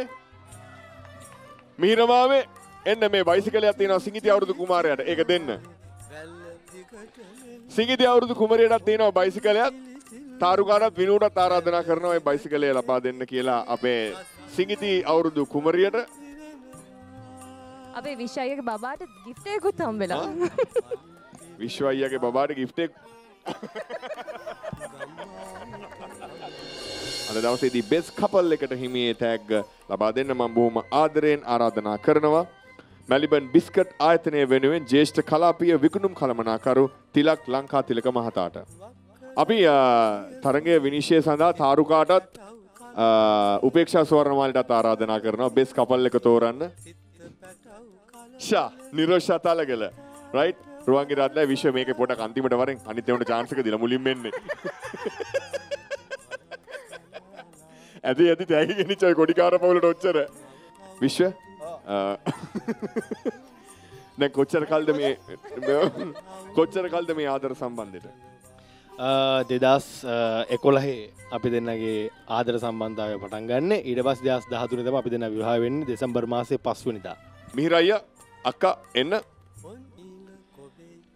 mihira mame enna me bicycle atina singiti aurud kumara ad eka denna. Singiti Avurudu Kumariyata thiyena bicycleyak Tarugara Vinuta Taradana karana oy bicycle e laba denna kiyala ape Singiti Avurudu Kumariyata ape Vishwayage babata gift ekut hambela Vishwayage babata gift ek Ada dawase the best couple ekata himi tag laba denna man bohoma aadaren aaradhana karanawa Maliban Biscuit ආයතනය වෙනුවෙන් ජේෂ්ඨ කලාපීය විකුණුම් කළමනාකරු තිලක් ලංකා තිලක මහතාට අපි තරගයේ විනිශ්චය සඳහා තාරුකාටත් උපේක්ෂා ස්වර්ණමාලටත් ආරාධනා කරනවා best couple එක තෝරන්න ෂා නිරෝෂා තලගල රයිට් රුවන්ගේ රත්නයි විශ්ව මේකේ පොඩක් අන්තිමට වරෙන් අනිත් ඒවට chance එක දීලා මුලින්ම එන්නේ ඇදි ඇදි තැගි ගෙනිච්ච ඔය කොඩිකාර පවුලට ඔච්චර විශ්ව දැන් කොච්චර කාලද මේ කොච්චර කාලද මේ ආදර සම්බන්ධයට දෙදහස් එකොළහ අපි දෙන්නගේ ආදර සම්බන්ධතාවය පටන් ගන්න ඊට පස්සේ දෙදහස් දහතුන ඉඳන් අපි දෙන්න විවාහ වෙන්නේ දෙසැම්බර් මාසයේ පහ වෙනිදා මිහිර අයියා අක්කා එන්න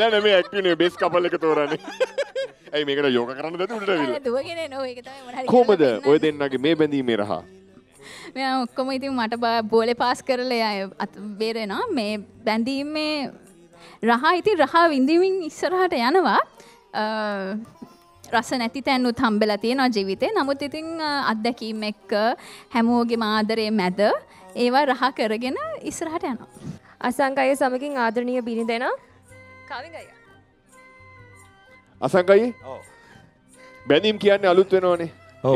නෑ නෑ මේ ඇක්ටිව් නේ බෙස් කපල් එක තෝරන්නේ ඇයි මේකට යෝගා කරන්න දැතු උඩට ඇවිල්ලා දුවගෙන එනවා ඒක තමයි මොන හරි කොහමද ඔය දෙන්නගේ මේ බැඳීමේ රහ मैं आपको मैं इतने माटा बोले पास कर ले आये बेरे ना मैं बैंडी में रहा इतने रहा विंडी में इस तरह टे याना वा रासन ऐती तैन उठाम बेलती है ना जीविते ना मुझे इतने आधा की मैं क हैमोगे मादरे मैदर ये वार रहा करेगे ना इस तरह टे याना असंख्य ये सामग्री आदरणीय बीनी देना काविंग आया असंख्य ये बैंडी में कि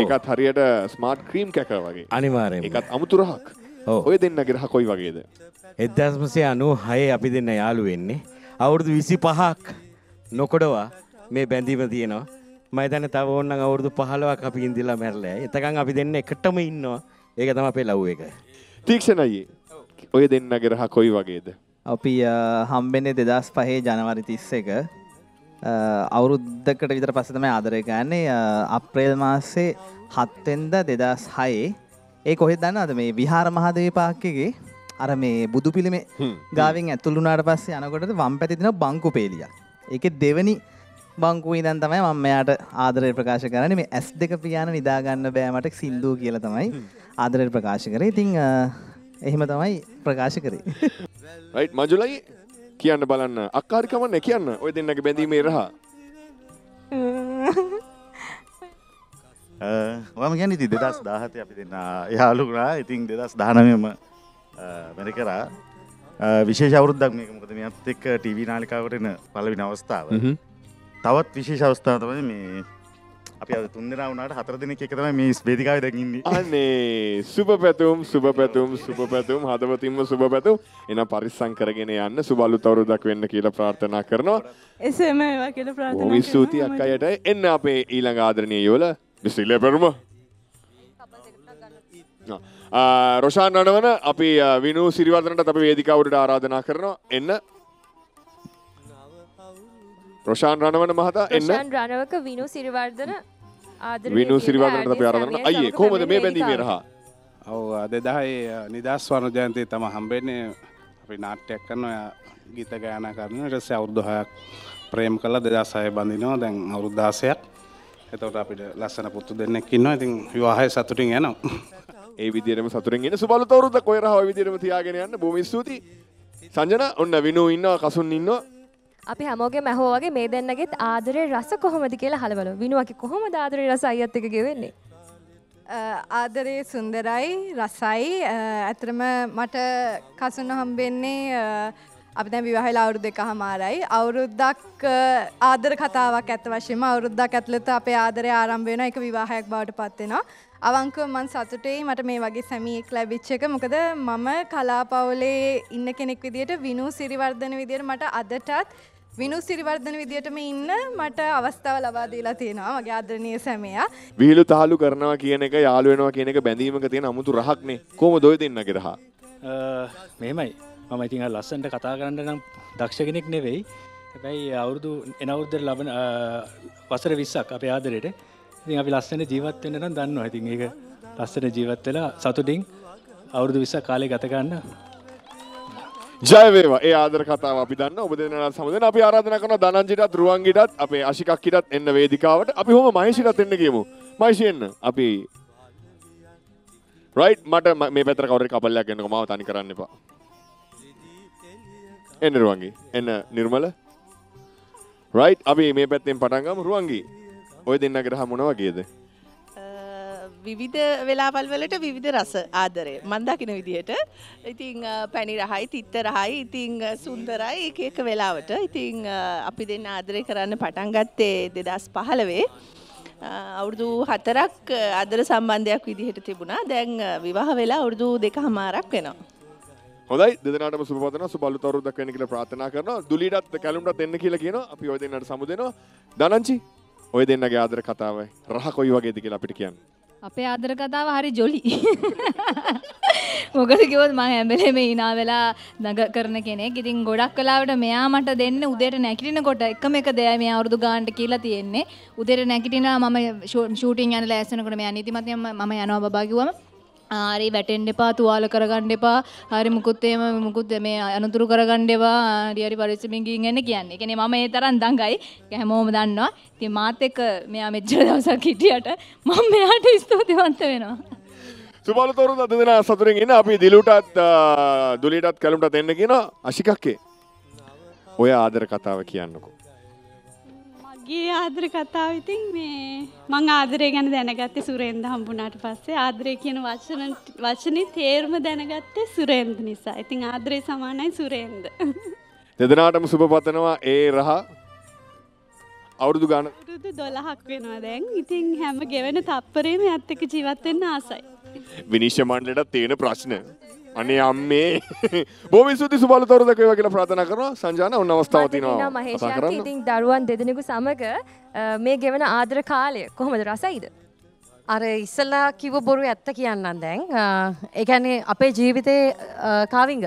ඒකත් හරියට ස්මාර්ට් ක්‍රීම් කැකර වගේ අනිවාර්යයෙන්ම ඒකත් අමුතු රහක් ඔය දෙන්නගේ රහ කොයි වගේද එක්දහස් නවසිය අනූහය අපි දෙන්න යාළු වෙන්නේ අවුරුදු විසිපහක් නොකොඩවා මේ බැඳීම තියෙනවා මම හිතන්නේ තව ඕනනම් අවුරුදු පහළොවක් අපි ඉඳිලා මැරලා එතකන් අපි දෙන්න එකටම ඉන්නවා ඒක තමයි අපේ ලව් එක තීක්ෂණ අයියේ ඔය දෙන්නගේ රහ කොයි වගේද අපි හම්බෙන්නේ දෙදහස් පහේ ජනවාරි තිස් එක අවුරුද්දකට විතර පස්සේ තමයි ආදරය ගන්නෙ අප්‍රේල් මාසේ හත වෙනිදා දෙදහස් හය ඒ කොහෙද දන්නවද මේ විහාර මහදේවපාක්කයේ අර මේ බුදු පිළිමේ ගාවෙන් ඇතුළු වුණාට පස්සේ අනකොටද වම් පැත්තේ තියෙන බංකු පෙළියක් ඒකේ දෙවෙනි බංකුවේ ඉඳන් තමයි මම මෙයාට ආදරය ප්‍රකාශ කරන්නේ මේ ඇස් දෙක පියාන නිදා ගන්න බෑ මට සින්දුව කියලා තමයි ආදරය ප්‍රකාශ කරේ ඉතින් එහෙම තමයි ප්‍රකාශ කරේ රයිට් මජුලයි කියන්න බලන්න අක්කාරි කමන්නේ කියන්න ඔය දෙන්නගේ බැඳීමේ රහ අ මම කියන්නේ ඉතින් දෙදහස් දහහතේ අපි දෙන්න යාළු වුණා ඉතින් දෙදහස් දහනවයේම මම කරා විශේෂ අවුරුද්දක් මේක මොකද මෙයත් එක්ක ටීවී නාලිකාවට එන පළවෙනි අවස්ථාව තවත් විශේෂ අවස්ථාවක් තමයි මේ අපි අද තුන් දෙනා වුණාට හතර දිනක එක තමයි මේ වේදිකාවේ දැන් ඉන්නේ. අනේ සුබ පැතුම් සුබ පැතුම් සුබ පැතුම් හදවතින්ම සුබ පැතුම්. එන පරිස්සම් කරගෙන යන්න සුබ අලුත් අවුරුද්දක් වෙන්න කියලා ප්‍රාර්ථනා කරනවා. එසේම ඒවා කියලා ප්‍රාර්ථනා කරනවා. ස්තුතියි අක්කයට. එන්න අපේ ඊළඟ ආදරණීය යෝල මිස් නිලබෙරුව. රොෂාන් රණවන අපි විනු සිරිවර්ධනට අපි වේදිකාවට ආරාධනා කරනවා. එන්න Roshan Ranavan Mahata, Roshan Ranavaka, Vinu Siriwardhana, Vinu Siriwardhana, the Piaran. Aye, come the Maybendi Mirha. Oh, the Dai Nidaswan Janti Tamahambene, Vinatakan, Gita Gana Karna, Saurdoha, Prem Kala, the Dasai Bandino, then Audaset. I thought I would last up to the neck in nothing. You are high Saturday. A Vidiram Saturday in Subalto, the Koira, how we did with the Agonian, Bumi Suti, Sanjana, on the Vinu Inno, Kasunino. අපි හැමෝගෙම අහුවාගේ මේ දෙන්නගෙත් ආදරේ රස කොහොමද කියලා අහලවලු. විනුවාගේ කොහොමද ආදරේ රස අයියත් එක ගෙවෙන්නේ? ආදරේ සුන්දරයි රසයි. අතරම මට කසුන හම්බෙන්නේ අපි දැන් විවාහ වෙලා අවුරුදු දෙකමාරයි. අවුරුද්දක් ආදර කතාවක් ඇත්ත වශයෙන්ම අවුරුද්දක් ඇතුළත අපේ ආදරය ආරම්භ වෙනවා. ඒක විවාහයක් බවට පත් වෙනවා. අවංකව මම සතුටුයි මට මේ වගේ සැමියෙක් ලැබිච්ච එක. මොකද මම කලාපවුලේ ඉන්න කෙනෙක් විදියට විනු සිරිවර්ධන විදියට මට අදටත් විනු සිරිවර්ධන විදියටම ඉන්න මට අවස්ථාව ලබා දීලා තියෙනවා මගේ ආදරණීය සැමියා. විහිළු තහළු කරනවා කියන එක යාළු වෙනවා කියන එක බැඳීමක තියෙන අමුතු රහක් නේ. කොහොමද ඔය දෙන්නගේ රහ? මෙහෙමයි. මම ඉතින් අර ලස්සනට කතා කරන්න නම් දක්ෂ කෙනෙක් නෙවෙයි. හැබැයි අවුරුදු එන අවුරුද්දේ ලබන වසර විස්සක් අපේ ආදරේට. ඉතින් අපි ලස්සන ජීවත් වෙන්න නම් දන්නවා. ඉතින් ඒක ලස්සන ජීවත් වෙලා සතුටින් අවුරුදු විස්සක් කාලේ ගත ගන්න Jai Veva, e aadhar kathawa api danna oba denna samudena api aaradhana karana Dananjitath Ruwangidath ape Ashika kitath enna vedikawata api homa Maheshitath enna giyamu Maheshi enna api right mata me pathara kawara kapalayak gennako mawa tani karanne epa enna Ruwangi enna Nirmala right api me patten patan gamu Ruwangi oy denna geraha mona wageyada විවිධ වෙලාවල් වලට විවිධ රස ආදරය මම දකින විදිහට ඉතින් පැණි රහයි තිත්ත රහයි ඉතින් සුන්දරයි එක එක වෙලාවට ඉතින් අපි දෙන්න ආදරය කරන්න පටන් ගත්තේ දෙදහස් පහළොව අවුරුදු හතරක් ආදර සම්බන්ධයක් විදිහට තිබුණා දැන් විවාහ වෙලා අවුරුදු දෙකමාරක් වෙනවා හොඳයි දෙදෙනාටම සුබ පතනවා සුබ අලුත් අවුරුද්දක් වෙන්න කියලා ප්‍රාර්ථනා කරනවා දුලීටත් කැලුම්ටත් එන්න කියලා කියනවා අපි ඔය දෙන්නාට සමු දෙනවා දනංචි ඔය දෙන්නගේ ආදර කතාවයි රහ කොයි වගේද කියලා අපිට කියන්න අපේ ආදර කතාව හරි ජොලි. මොකද කිව්වොත් මම හැමලෙම hina වෙලා නග කරන කෙනෙක්. ඉතින් ගොඩක් වෙලාවට මෙයා මට දෙන්න උදේට නැගිටිනකොට එකම එක දෙයයි මෙයා අවුරුදු ගානට කියලා තියෙන්නේ. උදේට නැගිටිනවා මම ෂූටින් යන ලෑස්තිනකොට මෙයා නිදිමත මම යනවා බබා කිව්වම ආරි වැටෙන්න එපා තුවාල කරගන්න එපා. හරි මුකුත් එහෙම මුකුත් මේ අනුතුරු කරගන්න එපා. හරි හරි පරිස්සමින් ගින් එන්න කියන්නේ. ඒ කියන්නේ මම ඒ තරම් දඟයි. ඒක හැමෝම දන්නවා. ඉතින් මාත් එක්ක මෙයා මෙච්චර දවසක් හිටියට මම මෙයාට ස්තුතිවන්ත වෙනවා. සුබලතෝරු දත දෙනා සතුරෙන් ඉන්න අපි දිලුටත් දුලීටත් කැලුම්ටත් එන්න කියනවා. අශිකක්කේ. ඔය ආදර කතාව කියන්නකෝ. මගේ ආදර කතාව ඉතින් මේ මම ආදරය ගැන දැනගත්තේ සුරේන්ද්‍ර හම්බුණාට පස්සේ ආදරය කියන වචන වචනේ තේරුම දැනගත්තේ සුරේන්ද්‍ර නිසා. ඉතින් ආදරේ සමානයි සුරේන්ද්‍ර. දෙදෙනාටම සුබ පතනවා ඒ රහ අවුරුදු ගාන අවුරුදු දොළහක් වෙනවා දැන්. ඉතින් හැම ගෙවෙන තප්පරේම යත් එක්ක ජීවත් වෙන්න ආසයි. විනිශ්චය මණ්ඩලයට තියෙන ප්‍රශ්න. අනේ අම්මේ බොහොම සුදු සුබලු තවරදක වේවා කියලා ප්‍රාර්ථනා කරනවා. සංජාන ඔන්න අවස්ථාව තියෙනවා. කතා කරන්න. ඉතින් දරුවන් දෙදෙනෙකු සමග මේ ගෙවන ආදර කාලය කොහොමද රසයිද? අර ඉස්සලා කිව්ව බොරු ඇත්ත කියන්නම් දැන්. ඒ කියන්නේ අපේ ජීවිතේ කාවින්ග.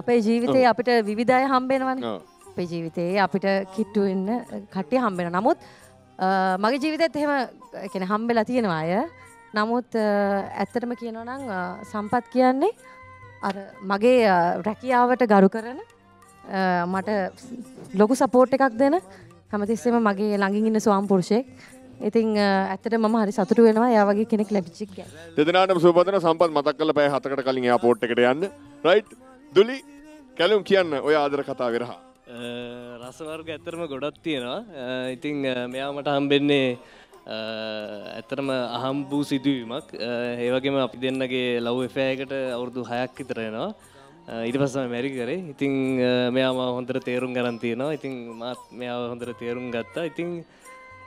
අපේ ජීවිතේ අපිට විවිධය හම්බෙනවනේ. අපේ ජීවිතේ අපිට කිට්ටු වෙන්න කට්ටිය හම්බෙනවා. නමුත් මගේ ජීවිතෙත් එහෙම ඒ කියන්නේ හම්බෙලා තියෙනවා අය. නමුත් ඇත්තටම කියනවා නම් සම්පත් කියන්නේ අර මගේ රැකියාවට ගරු කරන මට ලොකු සපෝට් එකක් දෙන හැමතිස්සෙම මගේ ළඟින් ඉන්න ස්වාම පුරුෂයෙක්. ඉතින් ඇත්තටම මම හරි සතුටු වෙනවා එයා වගේ කෙනෙක් ලැබිච්ච එක. දෙදෙනාටම සුබපතන සම්පත් මතක් කරලා පැය හතකට කලින් එයාපෝට් එකට යන්න. රයිට්. දුලි කැලුම් කියන්න ඔය ආදර කතාවේ රහ. රස වර්ග ඇත්තටම ගොඩක් තියෙනවා. ඉතින් මෙයා මට හම්බෙන්නේ ඇත්තටම අහම්බු සිදුවීමක්. ඒ වගේම අපි දෙන්නගේ ලව් එෆෙයාර් එකට අවුරුදු හයක් විතර වෙනවා. ඊට පස්සේ මම මැරි කරේ. ඉතින් මෙයා මාව හොඳට තේරුම් ගන්න තියෙනවා. ඉතින් මාත් මෙයාව හොඳට තේරුම් ගත්තා. ඉතින්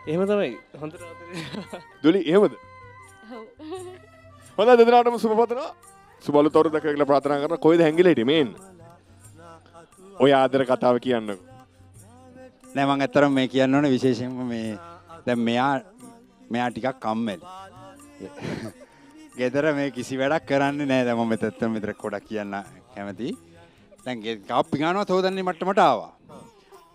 එහෙම තමයි. හොඳට ආදරේ. දොලි එහෙමද? ඔව්. හොඳ දෙදෙනාටම සුබ පතනවා. සුබ අලුත් අවුරුද්දක් කියලා ප්‍රාර්ථනා කරනවා. කොයිද හැංගිලා හිටියේ මේ ඉන්නේ? ඔය ආදර කතාව කියන්නකෝ. නෑ මම අතරම මේ කියන්න ඕනේ විශේෂයෙන්ම මේ දැන් මෙයා මෙයා ටිකක් කම්මැලි. ගෙදර මේ කිසි වැඩක් කරන්නේ නෑ. දැන් මම මෙතනත් මෙතන කොඩක් කියන්න කැමතියි. දැන් කප්පි ගන්නවා තෝදන්නේ මට්ටමට ආවා.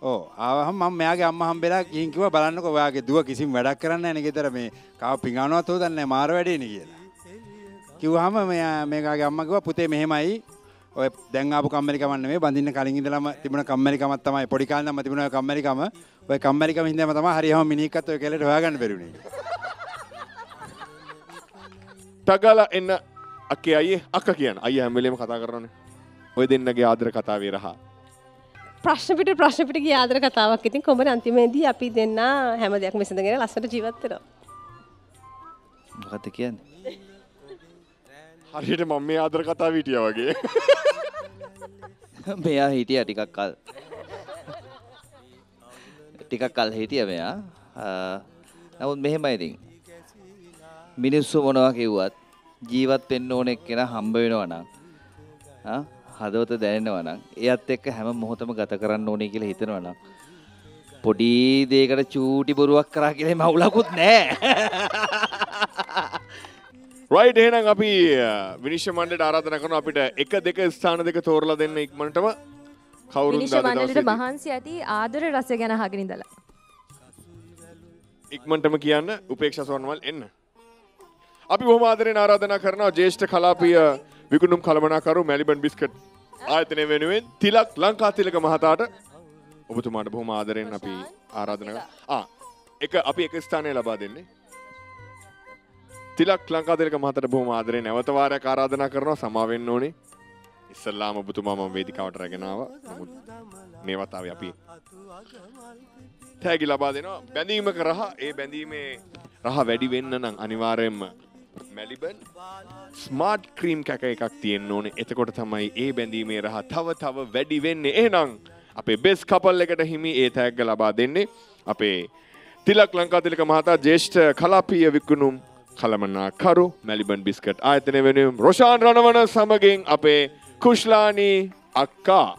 Oh, I am Mamma Gambella, Incuba, Balanoka, do a kissing Vedakaran and get me, Capingano to the Namara Dini. Kuhama mega Gamago, put a mehemai, or Dangabu America one way, Bandina Kalinga, Timona America Matama, Podicana, Matuna, America, where America in the Matama, Hariham, Minica to Kelly Hagan Veruni. Tagala in Akai, Akakian, I am William Katagaron within the Gadra Kataviraha. ප්‍රශ්න පිට ප්‍රශ්න පිට ගිය ආදර කතාවක්. ඉතින් කොමර අන්තිමේදී අපි දෙන්න හැම දෙයක්ම විසඳගෙන ලස්සට ජීවත් වෙනවා. මොකද කියන්නේ? හරියට මම මේ ආදර කතාව හිටියා වගේ. මෙයා හිටියා ටිකක් කල්. ටිකක් කල් හිටියා මෙයා. නමුත් මෙහෙමයි ඉතින්. මිනිස්සු මොනවා කිව්වත් ජීවත් වෙන්න ඕන එක්කෙනා හම්බ වෙනවා නම් ආ හදවත දැනෙනවා නම් එයත් එක්ක හැම මොහොතම ගත කරන්න ඕනේ කියලා හිතනවා නම් පොඩි දෙයකට චූටි බොරුවක් කරා කියලා එම අවුලකුත් නැහැ. රයිට් එහෙනම් අපි විනිශ්චය මණ්ඩලයට ආරාධනා කරනවා අපිට එක දෙක ස්ථාන දෙක තෝරලා දෙන්න ඉක්මනටම කවුරුන්ද අද දවසේ. විනිශ්චය මණ්ඩලයට මහන්සි ඇති ආදර රසය ගැන අහගෙන ඉඳලා. ඉක්මනටම කියන්න උපේක්ෂා සෝනවල් එන්න. අපි බොහොම ආදරෙන් ආරාධනා කරනවා ජේෂ්ඨ කලාපීය විකුණුම් කළමනාකරු මැලිබන් බිස්කට් ආයතනය වෙනුවෙන් තිලක් ලංකා තිලක මහතාට ඔබතුමාට බොහොම ආදරෙන් අපි ආරාධනා කරනවා. ආ එක අපි එක ස්ථානය ලබා දෙන්නේ. තිලක් ලංකා තිලක මහතාට බොහොම ආදරෙන් නැවත වාරයක් ආරාධනා කරනවා. සමා වෙන්න ඕනේ. ඉස්සල්ලාම ඔබතුමා මම වේදිකාවට රැගෙන ආවා. නමුත් මේ වතාවේ අපි තෑගි ලබා දෙනවා. බැඳීම කරා ඒ බැඳීමේ රහ වැඩි වෙන්න නම් අනිවාර්යයෙන්ම Maliban smart cream කැක එකක් තියෙන්න ඕනේ. එතකොට තමයි ඒ බැඳීමේ රහ තව තව වැඩි වෙන්නේ. එහෙනම් අපේ best couple එකට හිමි ඒ තෑග්ග ලබා දෙන්නේ අපේ තිලක් ලංකා තිලක මහතා ජේෂ්ඨ කලාපීය විකුණුම් කළමනාකරු Maliban බිස්කට් ආයතනය වෙනුවෙන් රොෂාන් රණවන සමගින් අපේ කුෂ්ලානි අක්කා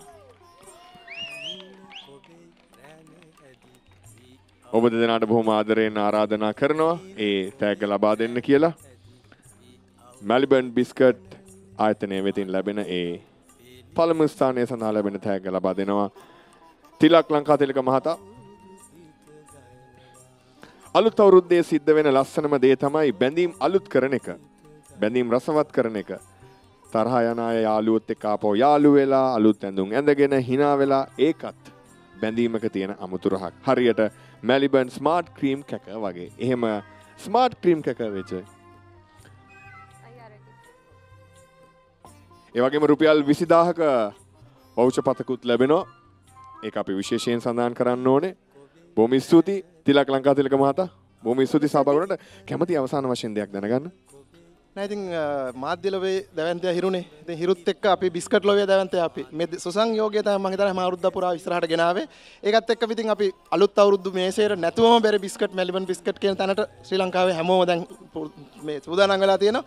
ඔබ දෙදෙනාට බොහොම ආදරයෙන් ආරාධනා කරනවා ඒ තෑග්ග ලබා දෙන්න කියලා. Maliban biscuit ආයතනයේ වෙතින් ලැබෙන ඒ පළමු ස්ථානයේ සඳහා ලැබෙන තෑග්ග ලබා දෙනවා තිලක් ලංකා තිලක මහතා. අලුත් අවුරුද්දේ සිද්ධ වෙන ලස්සනම දේ තමයි බැඳීම් අලුත් කරන එක. බැඳීම් රසවත් කරන එක. තරහ යන අය යාළුවොත් එක්ක ආපහු යාළු වෙලා අලුත් ඇඳුම් ඇඳගෙන hina වෙලා ඒකත් බැඳීමක තියෙන අමුතු රහක්. හරියට Maliban smart cream කැක වගේ. එහෙම smart cream කැක වෙච්ච ඒ වගේම රුපියල් විසි දාහක වවුචර් පතකුත් ලැබෙනවා. ඒක අපි විශේෂයෙන් සඳහන් කරන්න ඕනේ. බොහොම ස්තුතියි තිලක් ලංකා තිලක මහතා. බොහොම ස්තුතියි සහභාගී වුණාට. කැමැති අවසාන වශයෙන් දෙයක් දැනගන්න. නෑ ඉතින් මාධ්‍ය ලෝවේ දවන්තය හිරුනේ. ඉතින් හිරුත් එක්ක අපි බිස්කට් ලෝවේ දවන්තය අපි මේ සුසංයෝගය තමයි මම හිතන්නේ මා අවුරුද්ද පුරා ඉස්සරහට ගෙනාවේ. ඒකත් එක්ක ඉතින් අපි අලුත් අවුරුද්ද මේසෙර නැතුවම බැරි බිස්කට් Maliban බිස්කට් කියන තැනට ශ්‍රී ලංකාවේ හැමෝම දැන් මේ සූදානම් වෙලා තියෙනවා.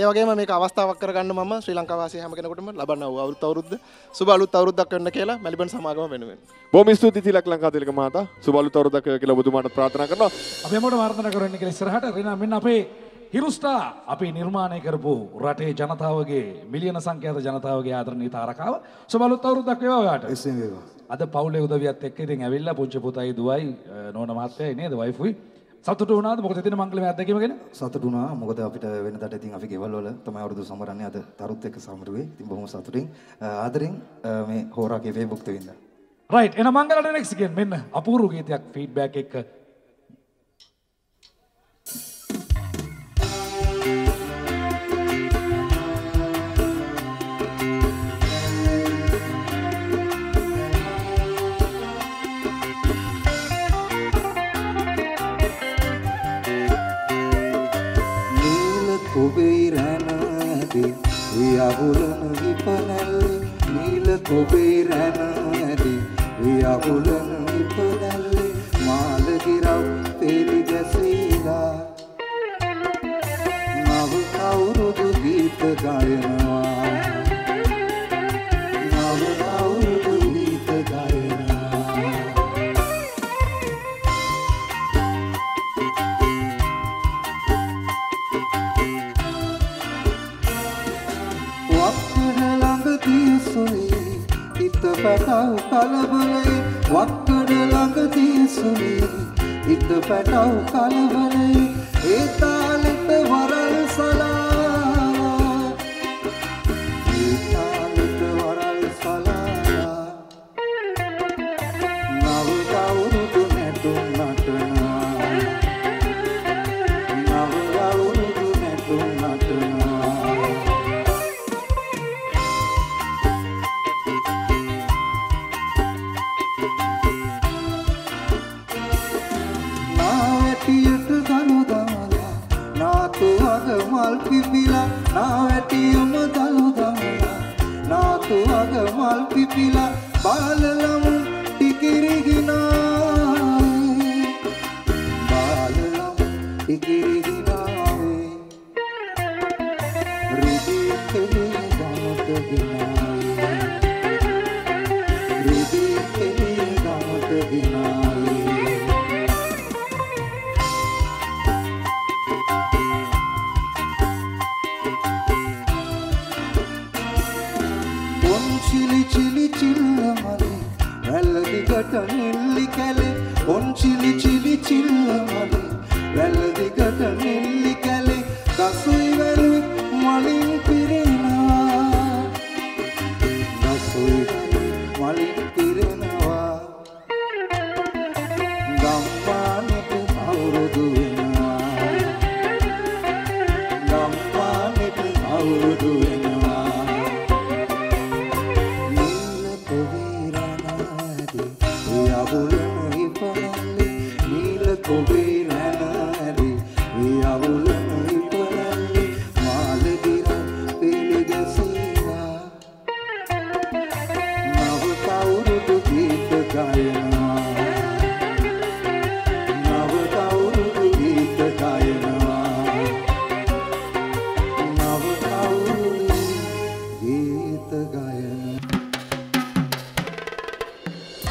ඒ වගේම මේක අවස්ථාවක් කරගන්න මම ශ්‍රී ලංකා වාසී හැම කෙනෙකුටම ලබන්නා වූ අලුත් අවුරුද්ද සුබ අලුත් අවුරුද්දක් වෙන්න කියලා Maliban සමාගම වෙනුවෙන්. බොහොම ස්තුතියි තිලක් ලංකා තිලක මහතා. සුබ අලුත් අවුරුද්දක් කියලා ඔබතුමාට ප්‍රාර්ථනා කරනවා. අපි හැමෝටම ආරාධනා කරන්නේ කියලා ඉස්සරහට රිනා මෙන්න අපේ Hirusta, api nirmanaya karapu rate janathavage million sankhyath janathavage adaraniya tharakawa suba aluth awuruddak wewa oyata esen wewa ada pawule udawiyath ekka ithin ævilla puncha potai duwai nona mahathayai neda wife ui sathutu unada mokada thiyena mangalamaya addakima gena sathutu una mokada apita wenadata ithin api gewal wala thamai awurudu samaranne ada tarut ekka samaruwe ithin bohoma sathutin adareng me horage facebook te winda right ena mangalana next again menna apuru geethayak feedback ekka We are holding people, Neela Koberanadi. We are holding people, Malagirao.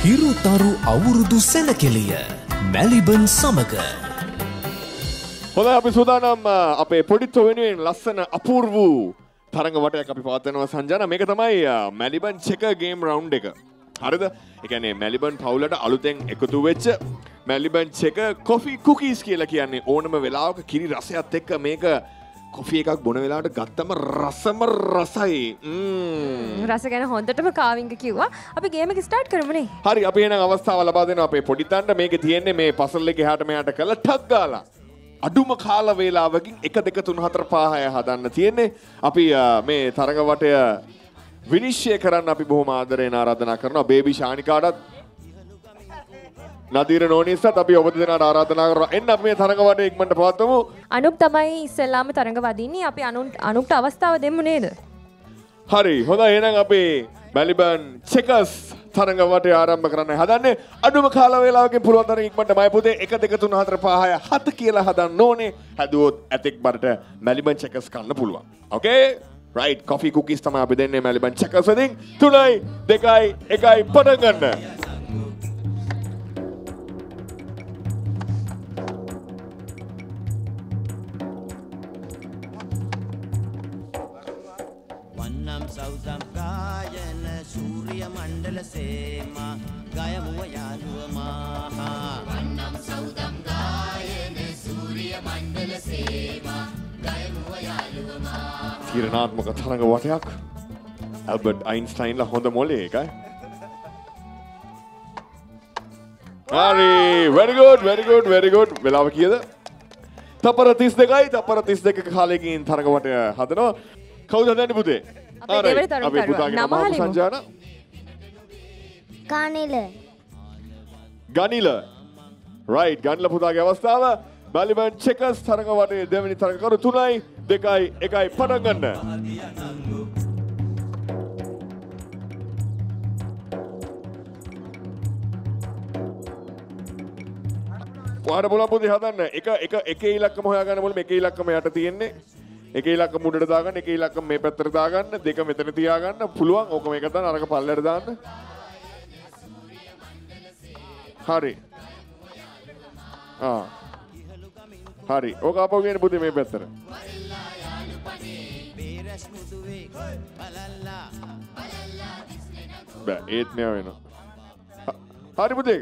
Hiru Tharu Avurudu Senakeliya, Maliban Samaga. Hello, අපි සූදානම් අපේ පොඩිත්ව වෙනුවෙන් ලස්සන අපූර්ව තරඟ වටයක් අපි පවත්වනවා සංජාන. මේක තමයි මැලිබන් checker game round එක. හරිද? ඒ කියන්නේ මැලිබන් පවුලට අලුතෙන් එකතු වෙච්ච මැලිබන් checker coffee cookies කියලා කියන්නේ ඕනම වෙලාවක කිරි රසයත් එක්ක මේක කොෆි එකක් බොන වෙලාවට ගත්තම රසම රසයි. ම්ම් රස ගැන හොඳටම කාවින්ග කිව්වා. අපි ගේම් එක ස්ටාර්ට් කරමුනේ. හරි අපි එහෙනම් අවස්ථාව ලබා දෙනවා අපේ පොඩි තන්ට. මේකේ තියෙන්නේ මේ පසල් එක එහාට මෙහාට කරලා ටක් ගාලා අඩුම කාල වේලාවකින් one two three four five six හදන්න තියෙන්නේ. අපි මේ තරඟ වටය විනිශ්චය කරන්න අපි බොහොම ආදරයෙන් ආරාධනා කරනවා බේබි ශානිකාටත් Nadeera Nonis අපි ඔබ දෙනාට ආරාධනා කරනවා එන්න අපි මේ තරඟ වටේ ඉක්මනට පවත්වමු. අනුප් තමයි ඉස්සෙල්ලාම තරඟ වදින්නේ. අපි අනුප්ට අවස්ථාව දෙමු නේද? හරි. හොඳයි එහෙනම් අපි මැලිබන් චෙකර්ස් තරඟ වටේ ආරම්භ කරන්න හදන්නේ. අඩුම කාල වේලාවකින් පුළුවන් තරම් ඉක්මනට මයි පුතේ one two three four five six seven කියලා හදන්න ඕනේ. හැදුවොත් ඇතෙක් බරට මැලිබන් චෙකර්ස් ගන්න පුළුවන්. Okay? Right. Coffee cookies තමයි අපි දෙන්නේ මැලිබන් චෙකර්ස් වලින්. three two one පටන් ගන්න. Southam Gayana Surya Mandala Sema Gayamuwa Yaluwa Maha Vannam Southam Gayana Surya Mandala Sema Gayamuwa Yaluwa Maha Kiranatmaka tharanga watayak Albert Einstein la honda mole ekai Hari very good very good very good velawa kiyada Tapara thirty-two tapara thirty-two kalekin tharanga wataya hadanawa kawuda hadanne puthe Alright, we are going to go. Ganila. Ganila. Right, Ganila is going to go. Maliban checkers are going to go. They are going to go. Tonight, they are going to go. They are going to go. ඔයාට බලන්න පොඩි හදන්න එක එක එක ඉලක්කම හොයාගන්න බලන්න මේකේ ඉලක්කම යට තියෙන්නේ එක ඉලක්කම උඩට දාගන්න එක ඉලක්කම මේ පැත්තට දාගන්න දෙක මෙතන තියාගන්න පුළුවන් ඕක මේක දාන්න අරක පල්ලෙට දාන්න හරි ආ හරි ඕක අපෝ කියන්නේ බුදි මේ පැත්තට බෑ ඒත් නෑ වෙනවා හරි බුදි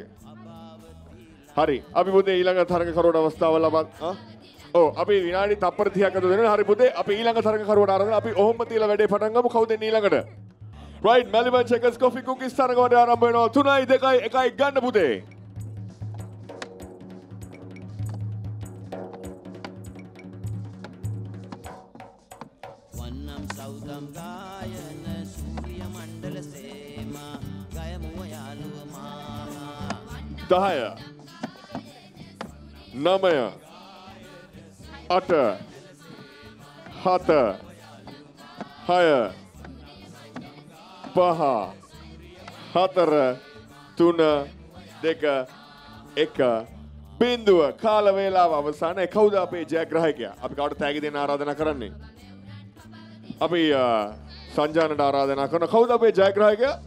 Hari, Abi Budhe Ilanga Tharaka Karona Avasthawa Laba. Oh, Abi Vinadi Tappara thirty ekak denena Hari Budhe, Abi Ilanga Tharaka Karona Arambha, Abi Ohoma Thiyala Wede Patan Gamu Kawuda Enne Ilangata. Right, Maliban Checkers Coffee Cookies Tharaka Wade Arambha Wenawa තුනයි දෙකයි එකයි ගන්න පුතේ. Wannam Saudam Gayana Surya Mandala Sema Gayamuwa Yaluwa Mama. දහය Namaya, Atta, Hata, Haya, Paha, Hatara, Tuna, Deka, Eka, Bindua, Kala Velava, Vasana, Kauda, Jack Rahakia. I've got to tag it in Aradana Karani. Abi Sanjana Aradana Karana, Kauda, Jack Rahakia?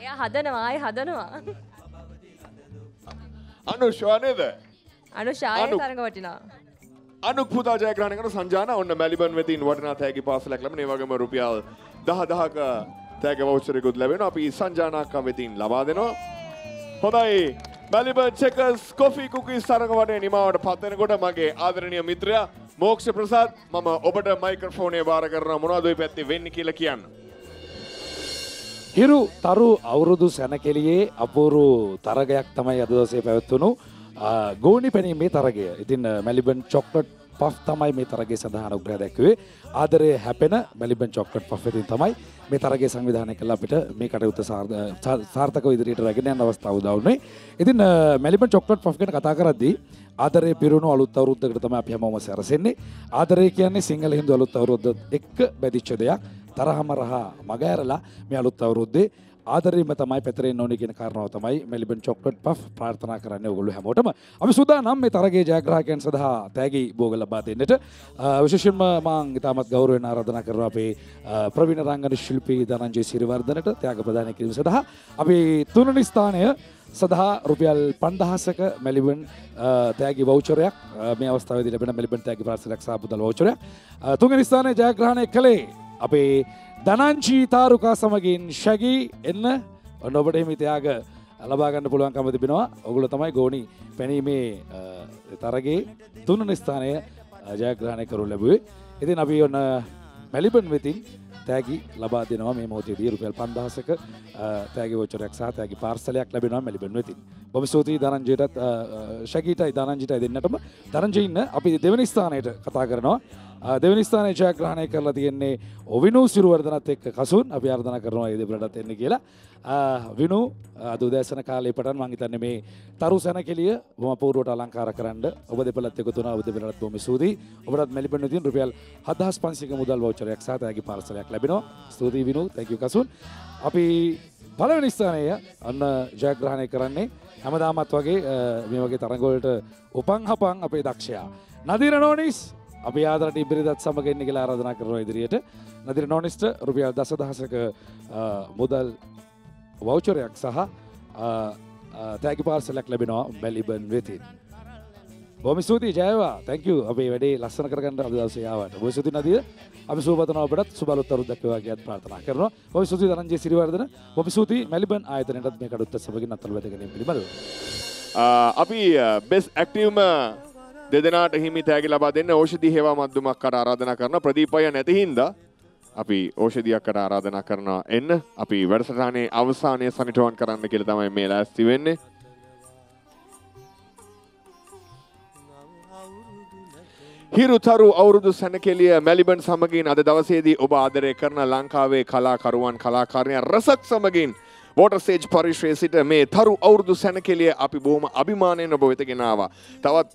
Yeah, Hadanava, Hadanava. Anu Shwaneda. Anu Shaya Tharangavatina. Anu Puta Jagranikana Sanjana on the Maliban within Watana Thaki Pasla Clam, Nevagama Rupial, Dahadaka, Thaka Voucher Good Levenopi, Sanjana Kavitin, Lavadeno. Hodai, Maliban Checkers, Coffee Cookies, Sarangavana, Nima, Patanagota Mage, Adrenia Mitra, Moksha Prasad, Mama, Obata Microphone, Barakarna, Monadu Peti, Venkilakian. Hiru Tharu Avurudu Senakeliya Apuru Taragayak Tamai Adose Pavatunu Goni Penny Me Tarage. Itin Maliban Chocolate Puff Tamai Me Tarage Sadhana Gradakwe. Adare Happena Maliban Chocolate Puff in Tamai Me Tarage Sanvidhana Kalapita Me Katuta Sartako Idrita again and was Taudaune. Itin Maliban Chocolate Puff Katakaradi. Adare Piruno Alutaru the Tamapiamoma Sarasene. Adare Kiani single Hindu Alutaru the Ek Bedichodea. Tarahmaraha Magarala me alut avurudde ආදරේ මතමයි පැතරේ නොනි කියන කාරණාව තමයි Maliban chocolate puff ප්‍රාර්ථනා කරන්නේ ඔයගොල්ලෝ හැමෝටම අපි සූදානම් මේ තරගයේ ජයග්‍රාහකයන් සඳහා තෑගි භෝග ලබා දෙන්නට විශේෂයෙන්ම මම ඉතාමත් ගෞරවයෙන් ආරාධනා කරනවා අපේ ප්‍රවීණ රංගන ශිල්පී දනංජය සිරිවර්ධනට ත්‍යාග ප්‍රදානය කිරීම සඳහා අපි තුන්වෙනි ස්ථානය සඳහා රුපියල් පන්දාහසක මෙලිබන් තෑගි වවුචරයක් මේ අවස්ථාවේදී ලැබෙන මෙලිබන් තෑගි පාර්සලයක් සහ මුදල් වවුචරයක් තුන්වෙනි ස්ථානයේ ජයග්‍රහණය කළේ අපේ Dananjaya Taruka Samagin Shaggy Enna Nobody Mitiaga Alabagan Pulan Kamadibinoa, Ogulatamai Goni, Penny Me Taragi, Tunanistane, Jack Ranekarulabu, Itinabi on Maliban within Tagi, Labadino, Moti, Rupel Panda Saka, Tagi Vocharaksa, Tagi Parsalak, Labino, Maliban within Bobsuti, Dananjita, Shagita, Dananjita, the Natama, Dananjina, Api Devanistane, Katagarno. දෙවනිස්ථානයේ ජයග්‍රහණය කරලා තියෙන්නේ ඔවිනු සිරුවර්ධනත් එක්ක කසුන් අපි ආරාධනා කරනවා ඒ දෙපළටත් එන්න කියලා. විනු අද උදෑසන කාලේ පටන් මම හිතන්නේ මේ තරු සැනකෙළිය බොහොම පූර්වට අලංකාර කරන්න ඔබ දෙපළත් එක්ක තුනා ඔබ දෙපළටත් බොහොම ස්තුතියි. ඔබටත් මෙලිබෙන්න තියෙන රුපියල් හත් හාස් පන්සීයක මුදල් වවුචරයක් සහ තෑගි පාර්සලයක් ලැබෙනවා. ස්තුතියි විනු. Thank you Kasun. අපි පළවෙනි ස්ථානය අන්න ජයග්‍රහණය කරන්නේ හැමදාමත් වගේ මේ වගේ තරඟ වලට උපන් හපන් අපේ දක්ෂයා නදීරා නෝනිස් අපි ආදරට ඉබිරිදත් සමග ඉන්න කියලා ආරාධනා කරනවා ඉදිරියට. නදීරා නෝනිස්ට රුපියල් දසදහසක මුදල් වවුචරයක් සහ තෑගි පාර්සලයක් ලැබෙනවා මෙලිබන් වෙතින්. බොහොම ස්තුතියි ජයවා. Thank you. අපේ වැඩේ ලස්සන කරගන්න අද දවසේ ආවට. බොහොම ස්තුතියි නදීරා. අපි සුබ පතනවා ඔබටත් සුබ අලුත් අවුරුද්දක් වේවා කියත් ප්‍රාර්ථනා කරනවා. බොහොම ස්තුතියි දනංජය සිරිවර්ධන. බොහොම ස්තුතියි මෙලිබන් ආයතනයටත් මේ කඩුත්ත සමගින් අත්වල වැද ගැනීම පිළිබඳව. අපි best active දෙදෙනාට හිමි තෑගි ලබා දෙන්න ඖෂධි හේවා මද්දුමක් කර ආරාධනා කරන ප්‍රදීපය නැති හින්දා අපි ඖෂධියක් කර ආරාධනා කරනවා එන්න අපි වැඩසටහනේ අවසානයේ සනිටුවන් කරන්න කියලා තමයි මේ ලෑස්ති වෙන්නේ හිරු තරු අවුරුදු සැනකෙළිය මැලිබන් සමගින් අද දවසේදී ඔබ ආදරය කරන ලංකාවේ කලාකරුවන් කලාකාරයන් රසක් සමගින් Water Sage පරිශ්‍රයේ සිට මේ තරු අවුරුදු සැනකෙළිය අපි බොහොම අභිමානයෙන් ඔබ වෙත ගෙනාවා තවත්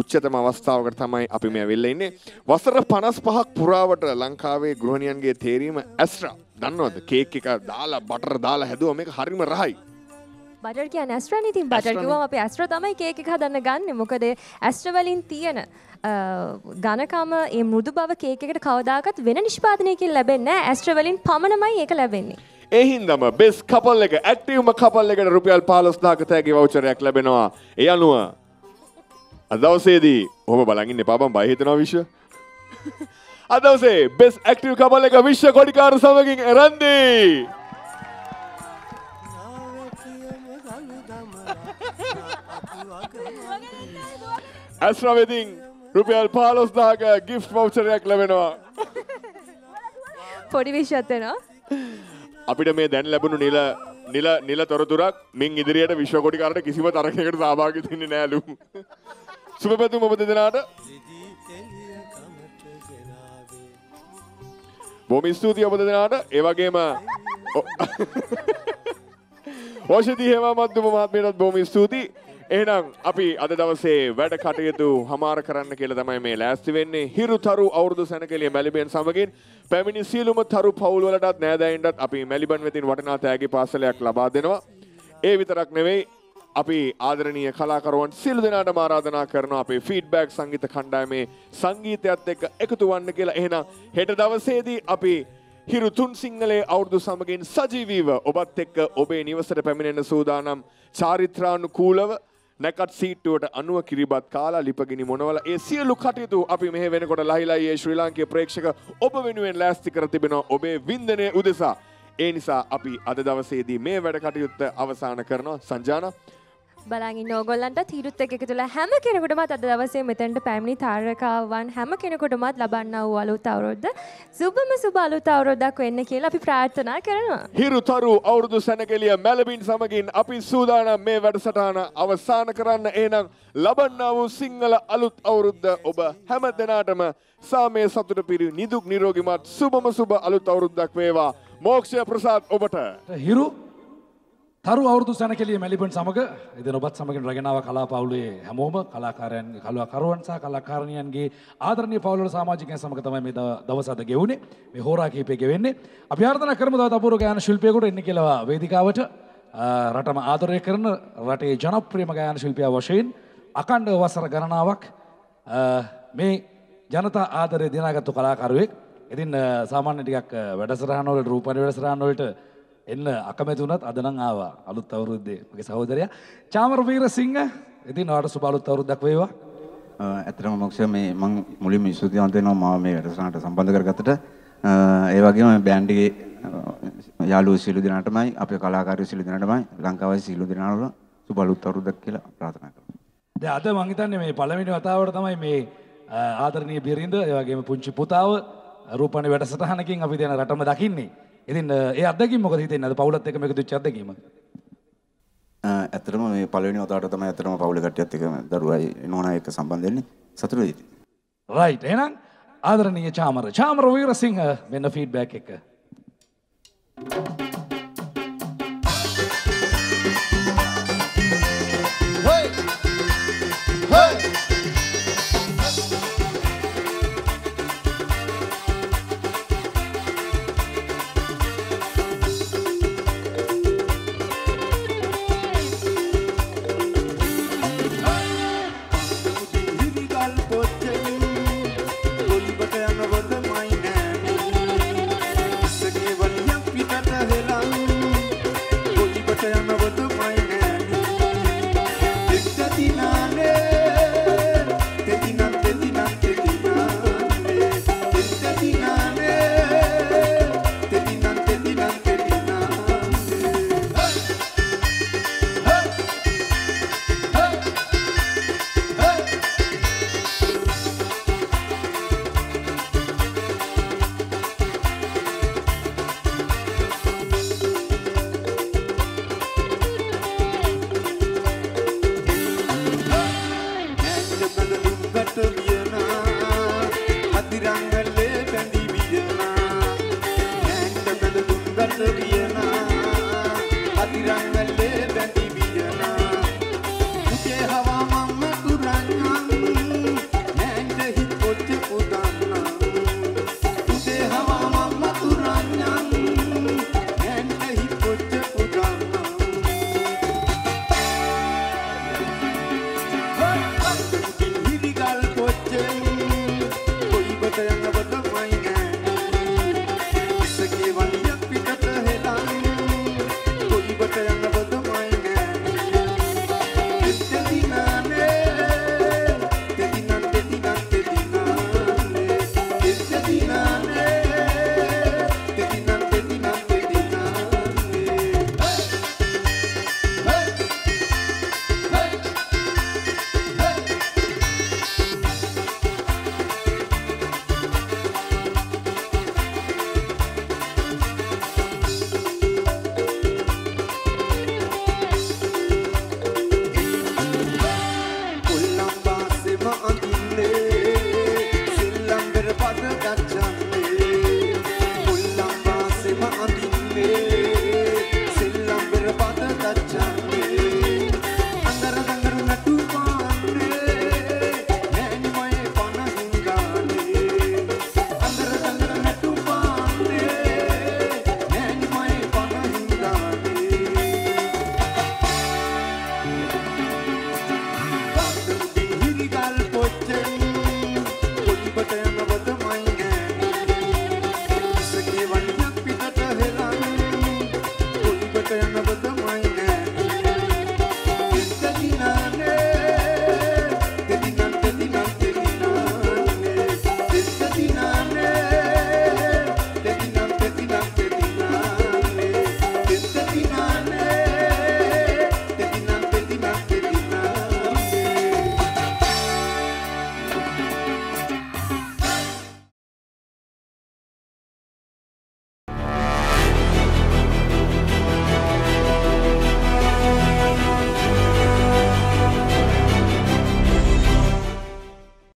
උච්චතම අවස්ථාවකට තමයි අපි මේ අවිල්ල ඉන්නේ වසර පනස් පහක් පුරාවට ලංකාවේ ගෘහණියන්ගේ තේරීම ඇස්රා දන්නවද කේක් එක දාලා බටර් දාලා හැදුවා මේක හරිම රහයි Butter කියන්නේ ඇස්ට්‍රා නේ. ඉතින් බටර් කිව්වම අපි ඇස්ට්‍රා තමයි කේක් එක හදන්න ගන්නෙ. මොකද ඇස්ට්‍රා වලින් තියෙන ඝනකම ඒ මෘදු බව කේක් එකට කවදාකවත් වෙන නිෂ්පාදනයකින් ලැබෙන්නේ නැහැ. ඇස්ට්‍රා වලින් පමණමයි ඒක ලැබෙන්නේ. ඒ හින්දාම best couple එක ඇක්ටිව්ම couple එකට රුපියල් පහළොස් හදාක තෑගි voucher එකක් ලැබෙනවා. ඒ අනුව අද දවසේදී ඔබ බලන් ඉන්න එපා බං බය හිතනවා විශ්ව. අද දවසේ best active couple එක විශ්ව කොඩිකාර සමගින් එරන්දී. Ashra Wedding, Rupial Palos Daga, gift voucher yak labena. Podi vishathe na. Apita me dan labunu nila nila nila toroturak ming idiriyata Vishwa Kodi karata kisiwa tarakekata sahabagi thinne nalu. Subapathum obata denata. Bomi stuti obata denata. E wagema Oshadi Hema Madhuma Mahatmiyata bomi stuti. Ehnam, api ada dawase weda katayutu hamara karanna kiyala thamai me lasti wenne Hiru Tharu Avurudu Senakeliya Maliban samagin pemini sieluma tharu paul walatath nēdāyinṭat api Maliban wetin watana tægi paasalayak laba denawa. E vitarak nemei api ādaraniya kalakaruwan sielu denāṭa āraadhana karanawa api feedback sangeetha khandāyame sangeethayath ekka ekathu wanna kiyala. Ehnam, heta dawaseedi api Hiru Tun Singhale Avurudu samagin sajeeviwa obath ekka obe nivasata pæminena sūdanam charitrānukoolava නැකත් සීට්ටුවට අනුව කිරිබත් කාලා ලිපගිනි මොනවල ඒ සියලු කටයුතු අපි මෙහි වෙනකොට ලහිලයියේ ශ්‍රී ලාංකීය ප්‍රේක්ෂක ඔබ වෙනුවෙන් ලෑස්ති කර තිබෙනවා ඔබේ වින්දනය උදෙසා. ඒ නිසා අපි අද දවසේදී මේ වැඩ කටයුත්ත අවසන් කරනවා. සංජාන බලන් ඉන්න ඕගොල්ලන්ටත් හිරුත් එක්ක එකතුලා හැම කෙනෙකුටමත් අද දවසේ මෙතෙන්ට පැමිණි තාරකාවන් හැම කෙනෙකුටමත් ලබන්නා වූ අලුත් අවුරුද්ද සුබම සුබ අලුත් අවුරුද්දක් වෙන්න කියලා අපි ප්‍රාර්ථනා කරනවා. Hiru Tharu Avurudu Senakeliya Maliban සමගින් අපි සූදානම් මේ වැඩසටහන අවසන් කරන්න. එහෙනම් ලබන්නා වූ සිංහල අලුත් අවුරුද්ද ඔබ හැම දිනාටම සාමයේ සතුට පිරි නිදුක් නිරෝගීමත් සුබම සුබ අලුත් අවුරුද්දක් වේවා. Moksha Prasad ඔබට. Hiru Tharu Avurudu Senakeliya Maliban Samaga, Idin Obath Samagin Raganawa Kala Paule Hamoma, Kalakaran, Kalakaruan Sa, Kalakarnian Gay, Adarani Paula Samajik and Samakatama Davasa the Geune, Mihora Kipe Gevene, Apiartana Karmada Taburugan, Shilpego, Nikila, Vedicavata, Ratama Adarekarn, Rate Janap Primagan Shilpia Washin, Akanda Wasar Gananawak, May Janata Adare Dinaga to Kalakarwik, Idin Samanitiak, Vedasranol, Rupa Vedasranol. එන්න අකමැති වුණත් අද නම් ආවා අලුත් අවුරුද්දේ මගේ සහෝදරයා චාමර වීරසිංහ ඉතින් ඔයාලට සුබ අලුත් අවුරුද්දක් වේවා. ඇත්තටම මොක්ෂ මේ මම මුලින්ම විශ්වාසවන්ත වෙනවා මාව මේ වැඩසටහනට සම්බන්ධ කරගත්තට ඒ වගේම මේ බෑන්ඩ් එකේ යාළුවෝ සියලු දෙනාටමයි අපේ කලාකාරයෝ සියලු දෙනාටමයි ලංකාවේ සියලු දෙනාටම සුබ අලුත් අවුරුද්දක් කියලා ප්‍රාර්ථනා කරනවා. දැන් අද මම හිතන්නේ මේ පළවෙනි වතාවට තමයි මේ ආදරණීය බිරිඳ ඒ වගේම පුංචි පුතාව රූපණේ වැඩසටහනකින් අපි දෙන රටම දකින්නේ. ඉතින් ඒ අත්දැකීම මොකද හිතෙන්නේ අද පවුලත් එක්ක මේක දුච්ච අත්දැකීම? අැතරම මේ පළවෙනි වතාවට තමයි අැතරම පවුල කට්ටියත් එක්ක දරුවයි නෝනා එක්ක සම්බන්ධ වෙන්නේ. සතුටුයි. රයිට්. එහෙනම් ආදරණීය චාමර චාමර වීරසිංහ මෙන්න ෆීඩ්බැක් එක.